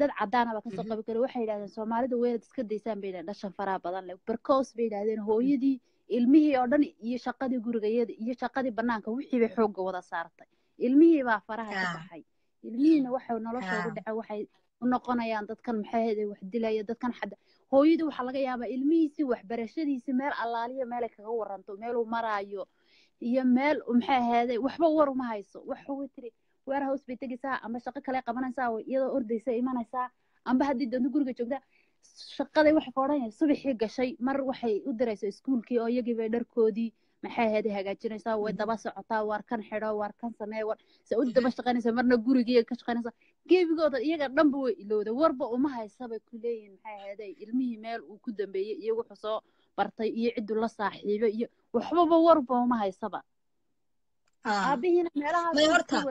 dad cadaan ah ba ka soo qabi karo waxay yiraahdeen Soomaalidu weelad iska deysaan bay dhashan fara badan leh barkoos bay yiraahdeen hooyadii ilmihii oo dhan iyo shaqadii gurigeeda iyo shaqadii banaanka wixii bay xoog wada saartay ilmihii baa faraha ka baxay ilmihiina waxa noloshooda dhacay waxay u noqonayaan dadkan maxaa haday wax dilaya dadkan xada hooyadii waxa laga yaabaa ilmihiisi waxbarashadiisa meel allaaliya meel kaga waranto meel uu maraayo iyo meel maxaa haday waxba war uma hayso wax ugu tiri warehouse bay tagaysaa ama shaqo kale qabanaysaa iyadoo ordaysa imanaysaa amba haddii dad guriga joogta shaqada wax qoranay subaxii gashay mar waxay u diraysaa iskuulkii oo iyagii bay dharkoodii maxay ahayd hagaajinaysaa way daba socotaa war kan xidho war kan sameey war sa u daba shaqaynaysaa marna guriga ka shaqaynaysaa geebigooda iyaga dhanba way ilowda warba uma haysaba ku leeyeen maxay ahayd ilmihii meel uu ku dambeeyay iyo wuxuu soo bartay iyo ciddu la saaxiibay iyo waxba warba uma haysaba aabihina meelaha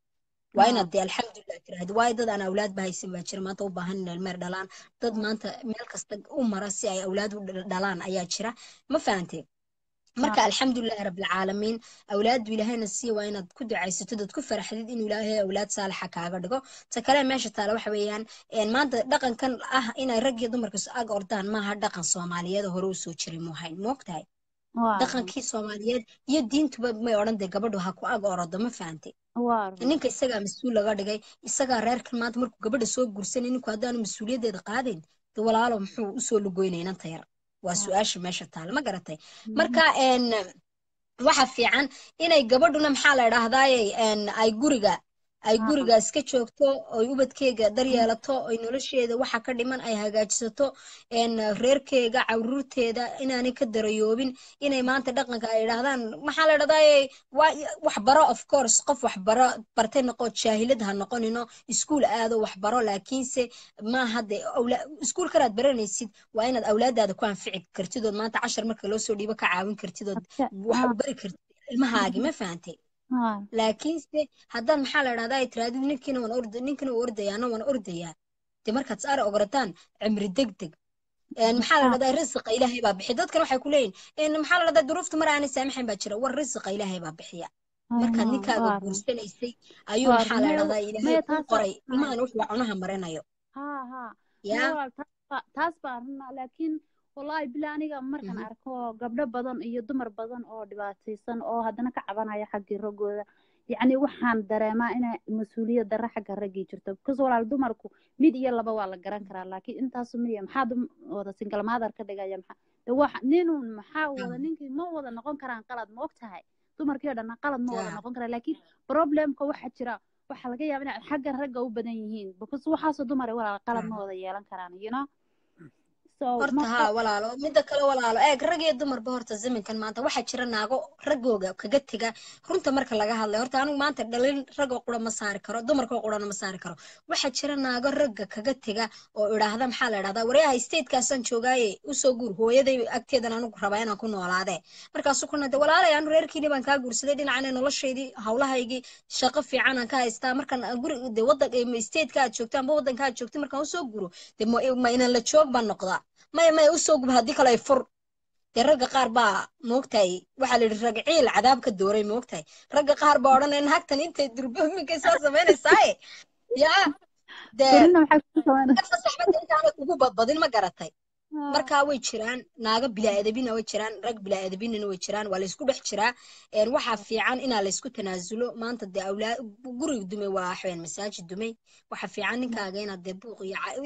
وأنا دي الحمد لله كرهد وايد أنا أولاد بهيسم بشر ما توبهن المر دلان ضد ما أنت ملك استج أم راسي أي أولاد دلان أي شرا ما فهمتي مركا الحمد لله رب العالمين أولاد ولهنا السي وأنا كده عايز تدو تكفر حديد إنه لا أولاد صالحة كعبرجو تكلم ماشي تلو حويان إن ما دقن كان إنا رجع دمركس أجردان ما هدقن صوماليات هروس وشري مهين موقتها دقن كي صوماليات يدين تبى ما يورن ده قبل وهاكو أجرد ما فهمتي ninka isaga masuul laga dhigay isaga reerkan maanta markuu gabadha soo gursanayay ninku hadaan masuuliyadeeda qaadin to walaalo muxuu u soo lugoynay inta yar waa su'aasha meesha taal ma garatay marka een waxa fiican inay gabadhuna maxaa la yiraahdaayay een ay guriga iska joogto oo ubadkeega daryeelato oo nolosheeda waxa ka dhiman ay hagaajisato een reerkeega caruurteeda inaanay ka darayoobin inay maanta dhaqanka ay yiraahdaan maxaa la dhadayay wax baro of course qof wax baro bartay noqo jaahilad ha noqonino iskuul aado wax baro laakiinse ma hada iskuul karaad baranaysid waa inaad awlaadaada ku anfici kartid oo maanta 10 marka loo soo dhiibo ka caawin kartid oo wax bari kartid ilmahaagi ma faantay لكن هذا المحل هذا يتردد نكنا ونورد يانا ونورد يا تمركز سارة أقرتان عمر الدقدق إن محل هذا الرزق إلهي باب بحيدات كانوا حيقولين إن محل هذا الظروف تمر عن السامحين بشرة والرزق إلهي باب بحيا مركز نكاد بورسين يسي أيوم محل هذا إلهي قري ما نروح وعناها مرينا يوم يا تاسبار لكن والله بلانيجا مركز أركو قبل بدن يدمر بدن أو دباتيسن أو هذا نكعبنا يا حق الرجل يعني وحان درما إنا مسؤولية درا حق الرجل جرتب كذا ولا دمركو ميد يلا بوالله جران كرا لكن أنت سميهم حادم وده سنكلم هذا كده جاي مح توح نينو محاول نينك ما وده نقول كران قلد وقتها دمر كده ده نقلد ما وده نقول كرا لكن problem كواحد شراء وحلا جاي من حق الرجل وبدنيين بس وحاسو دمر ولا قلد ما وده يلا كران ينا hortaha walaalo midda kale walaalo eeg rag iyo dumar ba horta zamankan maanta waxa jira naago ragooga ka gatiga runta marka laga hadlay horta anigu maanta dhalin rag oo qura ma saari karo dumar oo qura ma saari karo waxa jira naago ragga ka gatiga oo iraahda maxaa la iraahdaa wariyaha state-kaasan joogay u soo guur hooyaday agteedan anigu rabaa inaan ku noolaade markaas ku nada walaalayaan reerkii baan ka guursaday dhinacanay nolosheedii hawlahaygi shaqo fiican aan ka haystaa markan guriga wadanka state-ka aad joogtaan ba wadanka aad joogtay markaan u soo guuro ma inaan la joog baan noqdaa ما يوسوق بهذيك لا يفر الرجع قاربا موقتي وحال الرجع عيل عذاب كدوري موقتي الرجع قاربا ورنا إن هكذا أنت تدربهم من كيسار زمان الساعة يا ده نفس الصحبة أنت على كوبا بدل ما جرتي مركا ويشران ناقب بلا أدبين ويشران رج بلا أدبين ويشران ولا يسكت بحشرة روحه في عن إن على يسكت تنازله ما أنت ده أولاد جري الدمي وحين مساج الدمي وحفي عنك أجين الدبوق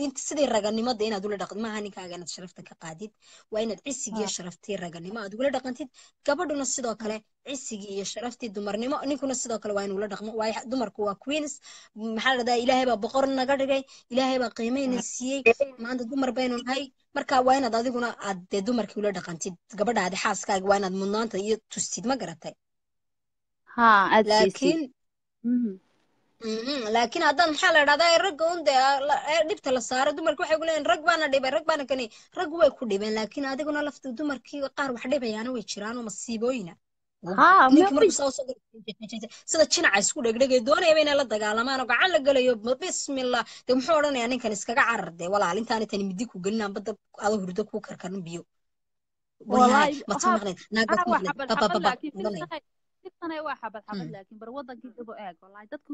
أنت سدي الرجال ما ده أنا دول رقد ما هنيك أجين شرفتك قاعدين وين تعيسي شرفتي الرجال ما دول رقدتي كبردنا الصداق له عيسي شرفتي دمرني ما نكون الصداق وين ولا رقم وين دمرك وكوينس محل ده إلهي بقرن نجاري إلهي بقيمين السيء ما أنت دمر بينهم هاي marka waa inaad adiguna aad dumarkii ula dhaqantid gabadhaada xaaskaaga waa inaad mudnaanta iyo tustid ma garatay ha aad laakiin laakiin hadan maxaa la raadada rag goonde dibta la saaro dumarku waxay ku leeyeen rag baana dhibay rag baana kani rag way ku dhibeen laakiin adiguna lafta dumarkii qaar wax dhibayaan way jiraan oo masiibooyina ha markii soo sida jinaca isku dhagdhagay doonayba inay la dagaalamaan oo gacan la galayo bismillah dad muxuu oranayaa ninkan iskaga cararday walaal intaan tan midi ku galinaan bada aad hurdo ku karkarin biyo walaal ma taqaan naaga tanay waa xabad laakiin bar wadankii dib oo eeg walaal dadku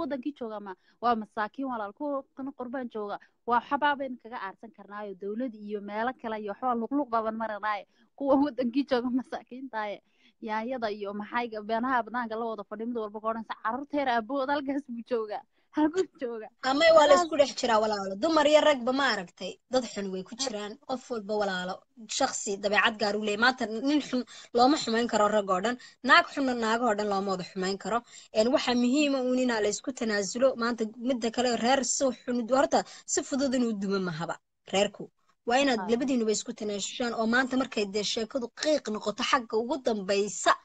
wadankii jooga ma waa masaakiin walaal ku tan qurbaan jooga waa xabaabeen kaga aarsan karnaayo dawlad iyo meelo kale iyo xool luqluq badan maranaay kuwa wadankii jooga masaakiintaay يا يدا يوم هاي بينها بناقل وضع فديم دور بقارن سعر ترى أبو ذلك هسبجوجا هربجوجا أما يوالس كل حشرة ولا على دمر يرق بماركتي ضد حنوي كشران قفل بولا على شخصي ده بعد قارو لي ما تنحن لا محمين كرر رجاردن ناق حنا ناق هاردن لا ما ضحمين كرر يعني وحميه ما ونينا لسكوت تنازلوا ما أنت مدة كلا رهر صوح ندورته صف ضد ندوم مهبا رهركو وأنا لبدي إنه بيسكت ناشان أو ما أنت مركز دشة كده قيق نقطة حق وقدم بيسق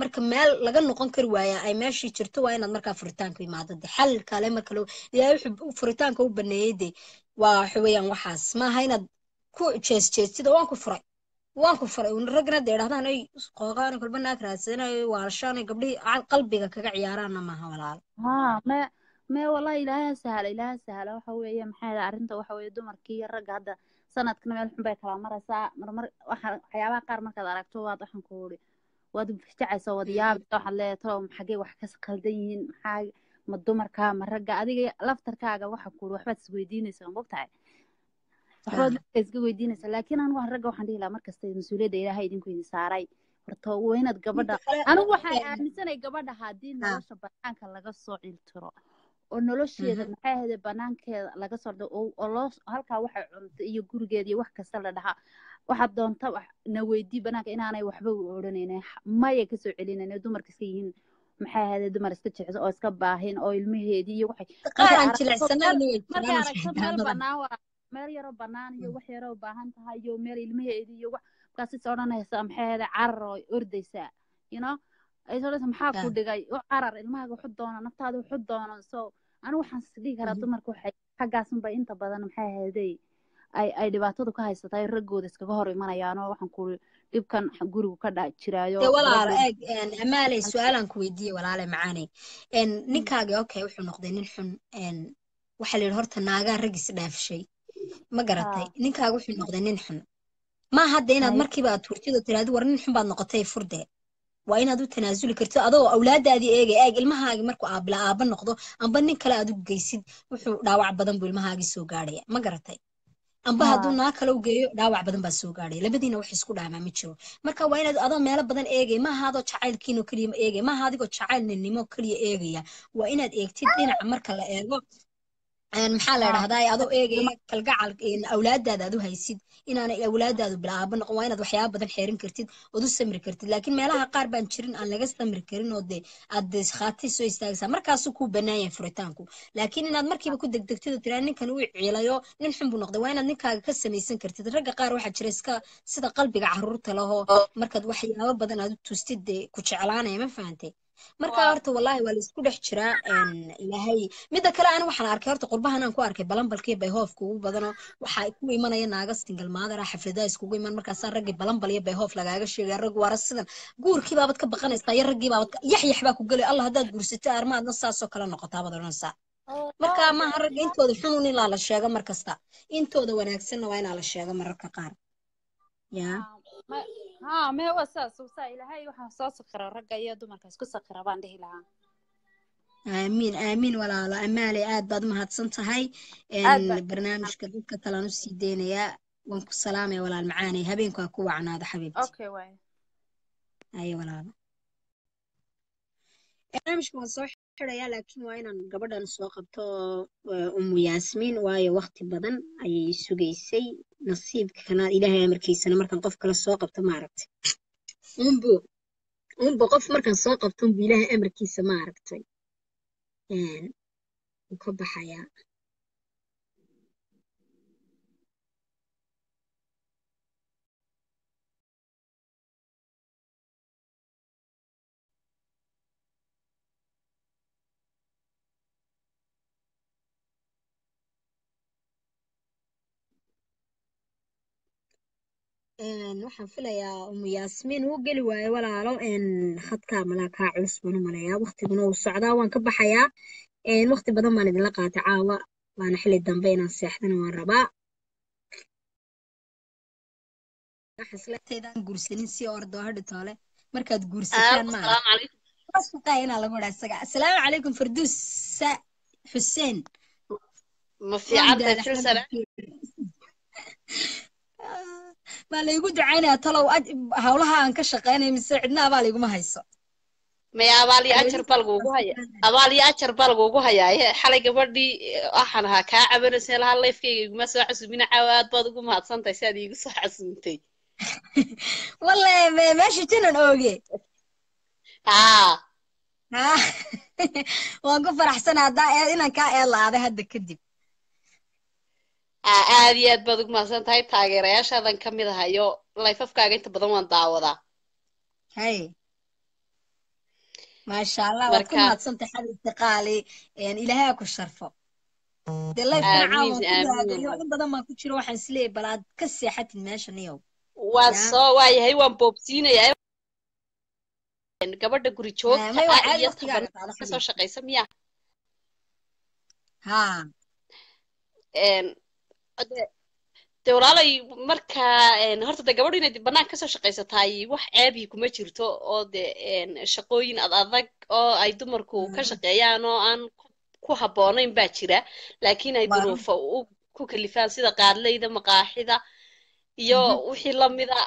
مركز مال لقى نقنكر ويا أي ماشي شرتو وأنا مركز فرتانك بمعدد حل كلامك لو يحب فرتانك هو بنيدي وحويا وحاس ما هينا كو تشيس تشيس ده وانكو فرق ونرجعنا ده رحنا أنا قاعدة كل بنا كراسينا وعشان قبلي على قلبي كعيارنا ما هو العال ما والله إله سهل وحويا محل عرنته وحويا دمركية الرجع ده سنة كنا مال حباية كلام مرة ساعة مرة حياة قار مرة كذا ركتو واضح نقولي وادم فتاع سوادياب توح الله ترى حاجة وحكاس قلدين حاجة مدمر كام مرجع أدي لفتر كاجا وحكول وحبات سويدين يسون ببتاع وحبات سويدين يسون لكن أنا وحرجع وحندي لا مركز مسؤولية ديرة هاي دين كوين ساراي ورتوينا تقبضها أنا وحنا نسنا يقبضها هادين نرشة بنانك الله قصو عيل ترى ونلوشية المحاهدة بنانك لقى صرده الله هالكا واحد يجور جدي واحد كسر لها واحد دون طبعا نودي بنانك إن أنا وحبه ورنينا ما يكسر علينا ندو مركزين محاهدة دمر استشعر أو سكباهين أو المهدي واحد قارن كل سنة مريا ركض بناوة مريا ربنان يوحي ربهان تهايو مريا المهدي يوح قصدي صارنا هسام حاله عر أرديسا ينا أيضاً سمحاكوا دقاي وعرر الماء وحضنا نفتاد وحضنا سو أنا وحنس ليك هذا دمرك وحيد حجاسم بينت بدن محاه هذي أي دبعتو دكها يستطيع رجو دسك جهري منا يانو وحنقول يمكن حجرو كذا تشريعه ولا على إن عمالي سؤالاً كويدي ولا على معاني إن نكاجي أوكي وحنا نقدر نحن إن وحلي الهرت الناقة رجس داف شيء ما قرأتي إنك أقول النقد ننحن ما هدينا مركبة تورتيد وتلاد ورن نحن بعد نقطتي فردة وأين هذا التنازل كرت أضو أولاد هذه أجي المهاج مركو عبلا عب النقضة أم بني كلا أدو جيسد وحو داوع بدن بالمهاج سوقارية ما قرأتي أم بهدونا كلو جي داوع بدن بسوقارية لبدينا وحس كل عام متشو مركو وأين هذا أضو مال بدن أجي ما هذا تشعل كينو كريم أجي ما هذا تشعل ننمو كري أجي وأين هذا إكتدين عمر كلا أجو أنا محلل هذا يأذو إيه كالجعل إن أولاد هذا هيسيد إن أنا أولاد هذا بلعبن قوين هذا حياة بدن حيرين كرتيد ودو سمر كرتيد لكن ما لها قارب أنشرين أنا لقيت سمر كرين ودي أدش خاتي سو يستأجس مركا سكوا بناية فرتانكو لكن إن المركب يكون دكتور تراني كانوا يعليو نحن بنقد وين أنك كسم يسن كرتيد رجع قار واحد شرسكا سد قلبي جعرورت له مركب واحد أول بدن هذا تستد كشعلانة ما فهمتي marka horta wallahi waa isku dhex jiraa ilaahay mid kale aan waxaan arkay horta qurbahan aan ku arkay balanbalkii bay hoofku ugu badano waxa ku imanaya naaga single mother ah xafladaha iskugu iman markaas rag balanbal iyo bay hoof lagaaga sheegay rag wara sidan guurkii baabad ka baqanaysa iyo raggii baabad yaxyax baa ku galay allah hadaad guursatay armaadna saaso kala noqotaa badanaysa marka ma rag intooda xanuun in la sheego markasta intooda wanaagsanna waa in la sheego mararka qaar ya ها ما هو أساس وسائل هاي وحساس خير الرجع يدو مركز كسر خير بانده لها آمين آمين ولا لا أمالي عاد بعد ما هتصنت هاي البرنامج كذب كتلانو سيديني يا وانكو السلامة ولا المعاني هبينكو أكو عنا هذا حبيبتي أوكي واي أي ولا لا أنا مش مصح يا لكن وين قبل نسوق بتو أم ياسمين ويا وقت بدن أي سجيسي نصيب كنا إلهي مركيس أنا مركن قف كل سوق بتو معركتي أم بو قف مركن سوق بتو بإلهي مركيس معركتي إن وكب حياة waxaan filayaa umu yaasmin oo gali waay walaalo in khadka malaaka cusbanu malaya waqtiguna uu socdaa waan ka baxayaa in waqti badan baan idin la qaatay caawa waana xilli dambe inaan seexdana waan rabaa xislataydan guursanin si ordo hadhitoole markaad guursataan ma assalaamu calaykum wasaqayna lagu dhasaga assalaamu calaykum farduus xuseen ma fiicanta filsan ما لا يقول دعينا تلو هولها أنكشة قينا مساعدنا أبالي قوم هيسو ما أبالي أشر بالجوجو هيا أبالي أشر بالجوجو هيا حلقة بردي أحنها كعبنا سيلها الله يفكي مساع سبين عواد برضو قوم هتصنت سادي قصة سنتي والله ما شتنا أوجي وأقول فرح سنة داعي إنك الله هذا هدك كدب aadiyad baad ugu mahadsan tahay taageerayaashaadan kamid ah iyo life-afkaaga inta badan waan daawadaa hay maasha allah waad ku mahadsan tahay xal istiqaali ilaahay ku sharfo dee life-afkaaga in badan maa ku jiro waxaan isleeyay bal aad ka seexatin meeshan iyow waa soo waayahay waan boobsiinayaa gabadha guri joogta iyo tabarta kasoo shaqaysa miya ha dowlaalay markaa horta de gabadhu inay banaanka kasoo shaqaysataay wax ceebii kuma jirto oo dee shaqooyin adag oo ay dumarku ka shaqeeyaan oo aan ku habboonayn baa jira laakiin ay duruufo ku kalifaan sida qaadlayda maqaaxida iyo wixii la mida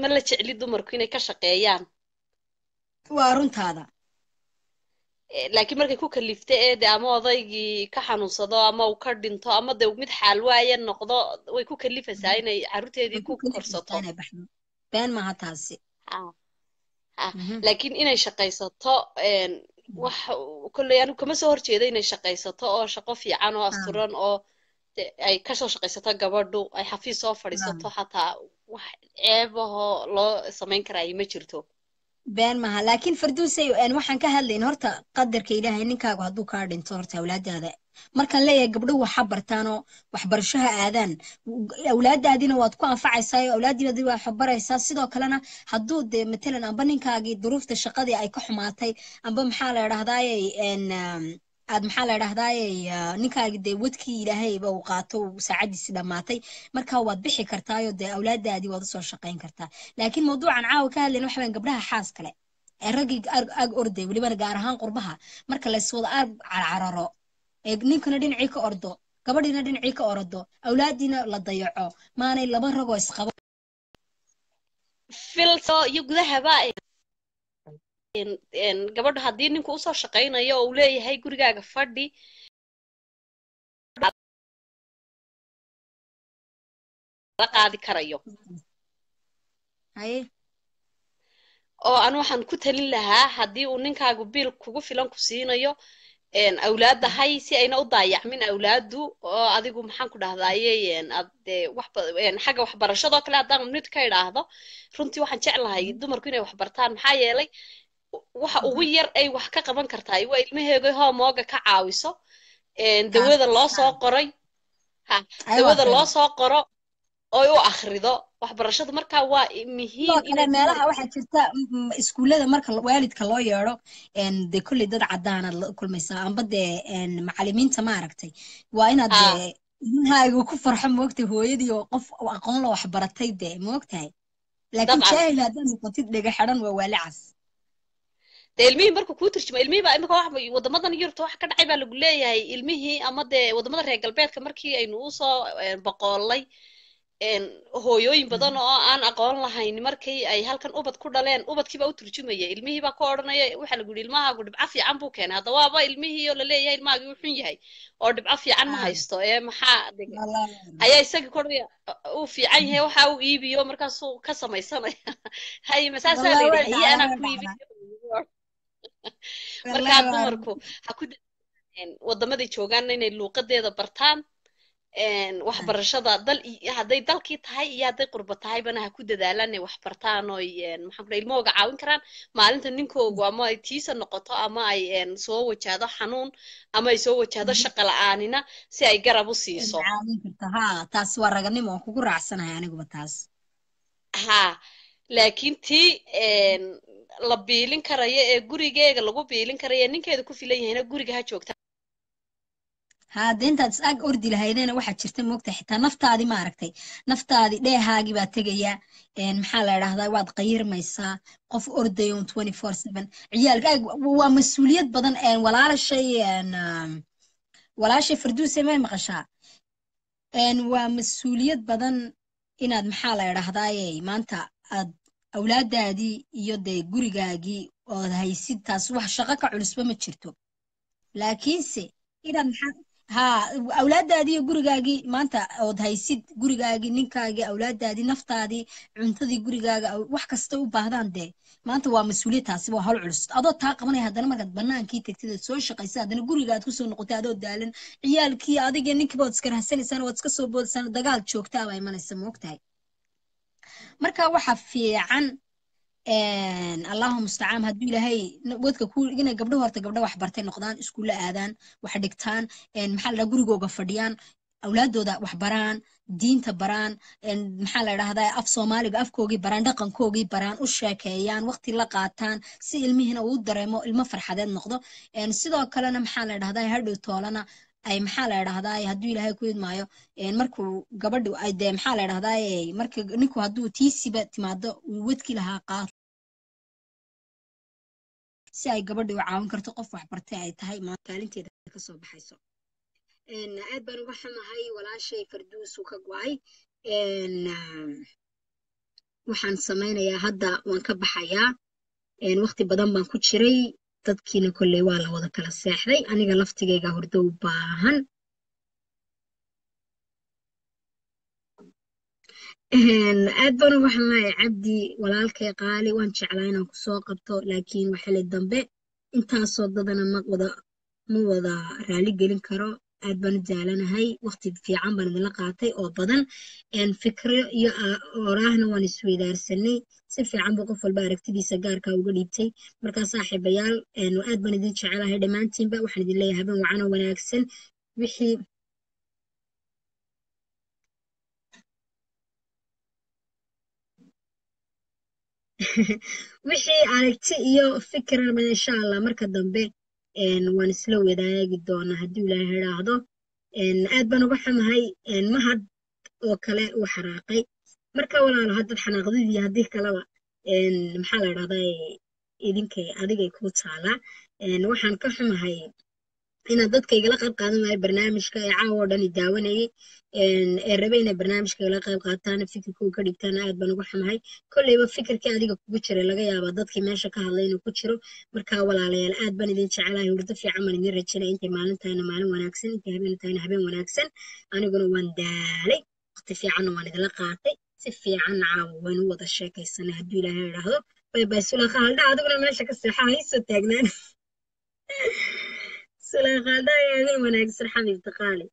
ma la jecli dumarku inay ka shaqeeyaan waa runtaada laakiin markay ku kalifto ee ama odaygii ka xanuunsado ama uu ka dhinto ama dad mid xaal waaya noqdo way ku kalifaysaa inay caruurteedii ku korsato baan ma hataasi laakiin inay shaqaysato wax kullay aanu kuma soo horjeedo inay shaqaysato oo shaqo fiican oo asturan oo ay ka soo shaqaysato gabadhu ay xafiis soo fadhiisato xataa wax ceeb oo loo sameyn karaa ma jirto بين مها لكن فردوسي وأنا وحن كهالين هرتا قدر كإلهي إنك هادو كاردين تورتا أولاد هذا مركان ليه قبلوه حبرتانو وحبرشها آذان أولاد هادين واتكون فعيساي أولادنا ذي وحبر إحساس سدوا كلنا هادود مثلنا أبنين كاجي ظروف الشقة دي أي كحماتي أبن محل رهضاي إن aad maxaa la yiraahdaa ninkaagi de wadkii Ilaahay ba u qaato saacadiisa dhamaatay marka waad bixi kartaa iyo de awlaadaadi waad soo shaqeyn kartaa laakiin mawduucan caawa ka hadleen waxaan gabdhaha xaas kale ee ragii ag orday waliba gaar ahaan qurbaha marka la iswada carararo ee ninkana dhinci ka ordo gabadhina dhinci ka ordo awlaadiina la dayaco maanay laba rag oo isqabo filso yugudaha baa إن قبل هذا الدين نكون صار شقينا يا أولي هاي قرية جفردي رقعة ذكريو هاي أو أنا حنكتها لها هذي وننك عجبير كوجو فيلان كسينا يا إن أولاد هاي سي أنا أضيع من أولاده أذيكم حنكون هذا ين أذ وحب ين حاجة وحبر شذا كلا دام نتكير هذا فرنتي واحد شعلها يدوم ركينه وحبرتان حيا لي waxa ugu yar ay wax ka qaban kartaa waa ilmaheega ha mooga ka caawiso ee dawada loo soo qoray ha dawada loo soo qoro oo u akhrido wax barashada marka waa muhiim in meelaha waxa jirta iskuulada marka waalidka loo yeero ee de kulli dad cadaana la kulmaysa amba de macallimiinta ma aragtay waa inaad ilmahaagu ku farxo moogtay hooyadii oo qof aqoon loo wax baratay de moogtahay laakiin jahil hadan qotid dhiga xaran waa waalacas المهم بركو كوترش ما المهم بقى واحد وضمضنا يرتو واحد كده عيب على الجلية هاي المه أمد وضمضنا رجع البيت كمركي إنوصة بقالي إن هو يوم بدنا أنا أقول لها إن مركي أي هل كان أوبد كوردا لين أوبد كي بقوترش ما يه المه بقى كورنا يه واحد الجلية المها قرب عفية عن بو كان هذا وابا المه ولا ليه المها بيوحين يهاي قرب عفية عن ما هيستو إيه محا هاي يسق كوريا وفي عينه وحاو يبي يوم مركز كسر ما يسمع هاي مسألة هي أنا كويبي marka dumarku ha ku wadamaday joogaan inay luuqadeeda bartaan wax barashada dal haday dalkii tahay iyo haday qurba tahay bana ha ku dadaalaan wax bartaan oo maxaan ku ilmooga caawin karaan maalinta ninkoogu ama ay tiisa noqoto ama ay soo wajahdo xanuun ama ay soo wajahdo shaqo la'aanina si ay garab u siiso taas waa raganimo aan kugu raacsanahay aniguba taas ha laakiin tii la biilin karayo ee gurigeega lagu biilin karayo ninkeedu ku filan yahay inuu guriga ha joogto ha dentaad ag ordi lahaydena waxa jirta moogta xitaa naftaadi ma aragtay naftaadi dheehaagi baa tagaya in maxaa la yiraahdaa waad qiyirmaysaa qof ordayo 24/7 ciyaalka waa mas'uuliyad badan aan walaashay farduuse ma maqashaa aan waa mas'uuliyad badan inaad maxaa la yiraahdaa maanta aad أولادي يودي جورجاجي أو هاي ستة أسبوع شقق على الأسبوع ما تشرتو لكن سي إذا ها أولادي جورجاجي ما أنت أو هاي ست جورجاجي نكاجي أولادي نفتادي عنتدي جورجاجي أو واحد كستو بهذان ده ما أنت ومسؤولية تاسبوا هالعرس أضع تاقمني هذا ما قد بنان كي تكتير سوي شقق يصير هذا جورجاج كوسون قطع دود دالن عيال كي عادي جنك بودسكر هالسنة سنة واتسكسو بودسنة دجال شوك تاوي ما نسموك تاي marka waxa fiican Allahu musta'aan hadii Ilaahay wadka ku inay gabdhaha horta gabdhaha wax bartay noqdaan iskuul aadaan wax dhigtaan maxaa la gurigooga fadhiyaan awlaadooda wax baraan diinta baraan maxaa la yiraahdaa af Soomaaliga afkoogii baraan dhaqankoogi baraan u sheekeeyaan waqti la qaataan si ilmihina uu dareemo ilmo farxadeed noqdo sidoo kale maxaa la yiraahdaa hadhow toolana ay maxaa la yiraahdaa hadii Ilaahay ku idmaayo markuu gabadhu ay deem maxaa la yiraahdaa markii ninku haduu tiisiba timaado wadkii laha qaad si ay gabadhu u caawin karto qof wax bartay ay tahay maalinteeda ka soo baxayso aad baan uga xanahay walaashay farduus uu ka go'ay waxaan samaynayaa hadda waan ka baxayaa waqti badan baan ku jiray dadkiina kulli waa la wada kala seexday aniga laftigeyga hordow baahan aad baan uga xanahay cabdi walaalkay qaali waan jeclaa inaan kusoo qabto laakiin xili dambe intaasoo dadana ma wada raali gelin karo aad baan u jaalanahay waqti fiican baan idinla qaatay oo badan fikriyo iyo oraahna waan isweydaarsanay si fiican buu qof walba aragtidiisa gaarka uga dhiibtay markaa saaxiibayaal aad baan idin jecelahay dhammaantiinba waxaan idin leeyahay habeen wacan oo wanaagsan wixii wixii aragti iyo fikir insha Allah marka dambe وأن سلو يدايا جدّون هدّو لا هذا هذا أدبنا بحم هاي مهد وكلاء وحراقي مركّا ولا هذا حنا غذي هذه كلاء محل رضاي إذن كي أديك يكون صالح وحن كحم هاي إن ضد كي جل قرب قادم هاي برنامج كي عاودان يداون هاي الربعين برنامج كي جل قرب قاتان فكر كوكا دكتانا أدبنا بحم هاي كل يبقى فكر كي أديك كوتشر لقى يا ضد كي ماشى كهلاين وكوتشرو مركّا ولا على الأدبنا إذن شعله يورد في عمل إذن رجلا أنت معلن تاينا معلن وناكسن أنت هبين تاينا هبين وناكسن أنا يقول وندالي اختفي عنه وأنا جل قاتي سفي عن عون وضع الشيك السنة هدول هذا بس ولا خالد عاد ولا ماشى كسرحة هاي ستجنان سلا خالد يعني وأنا أكسر حبيب تقالي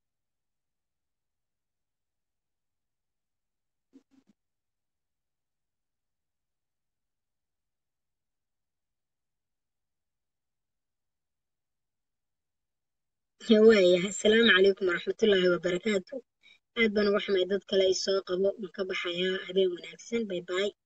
هواية. السلام عليكم ورحمة الله وبركاته. أدبنا وحمي ضد كلا يساق أبو مكبح يا أبي وناكسن باي باي.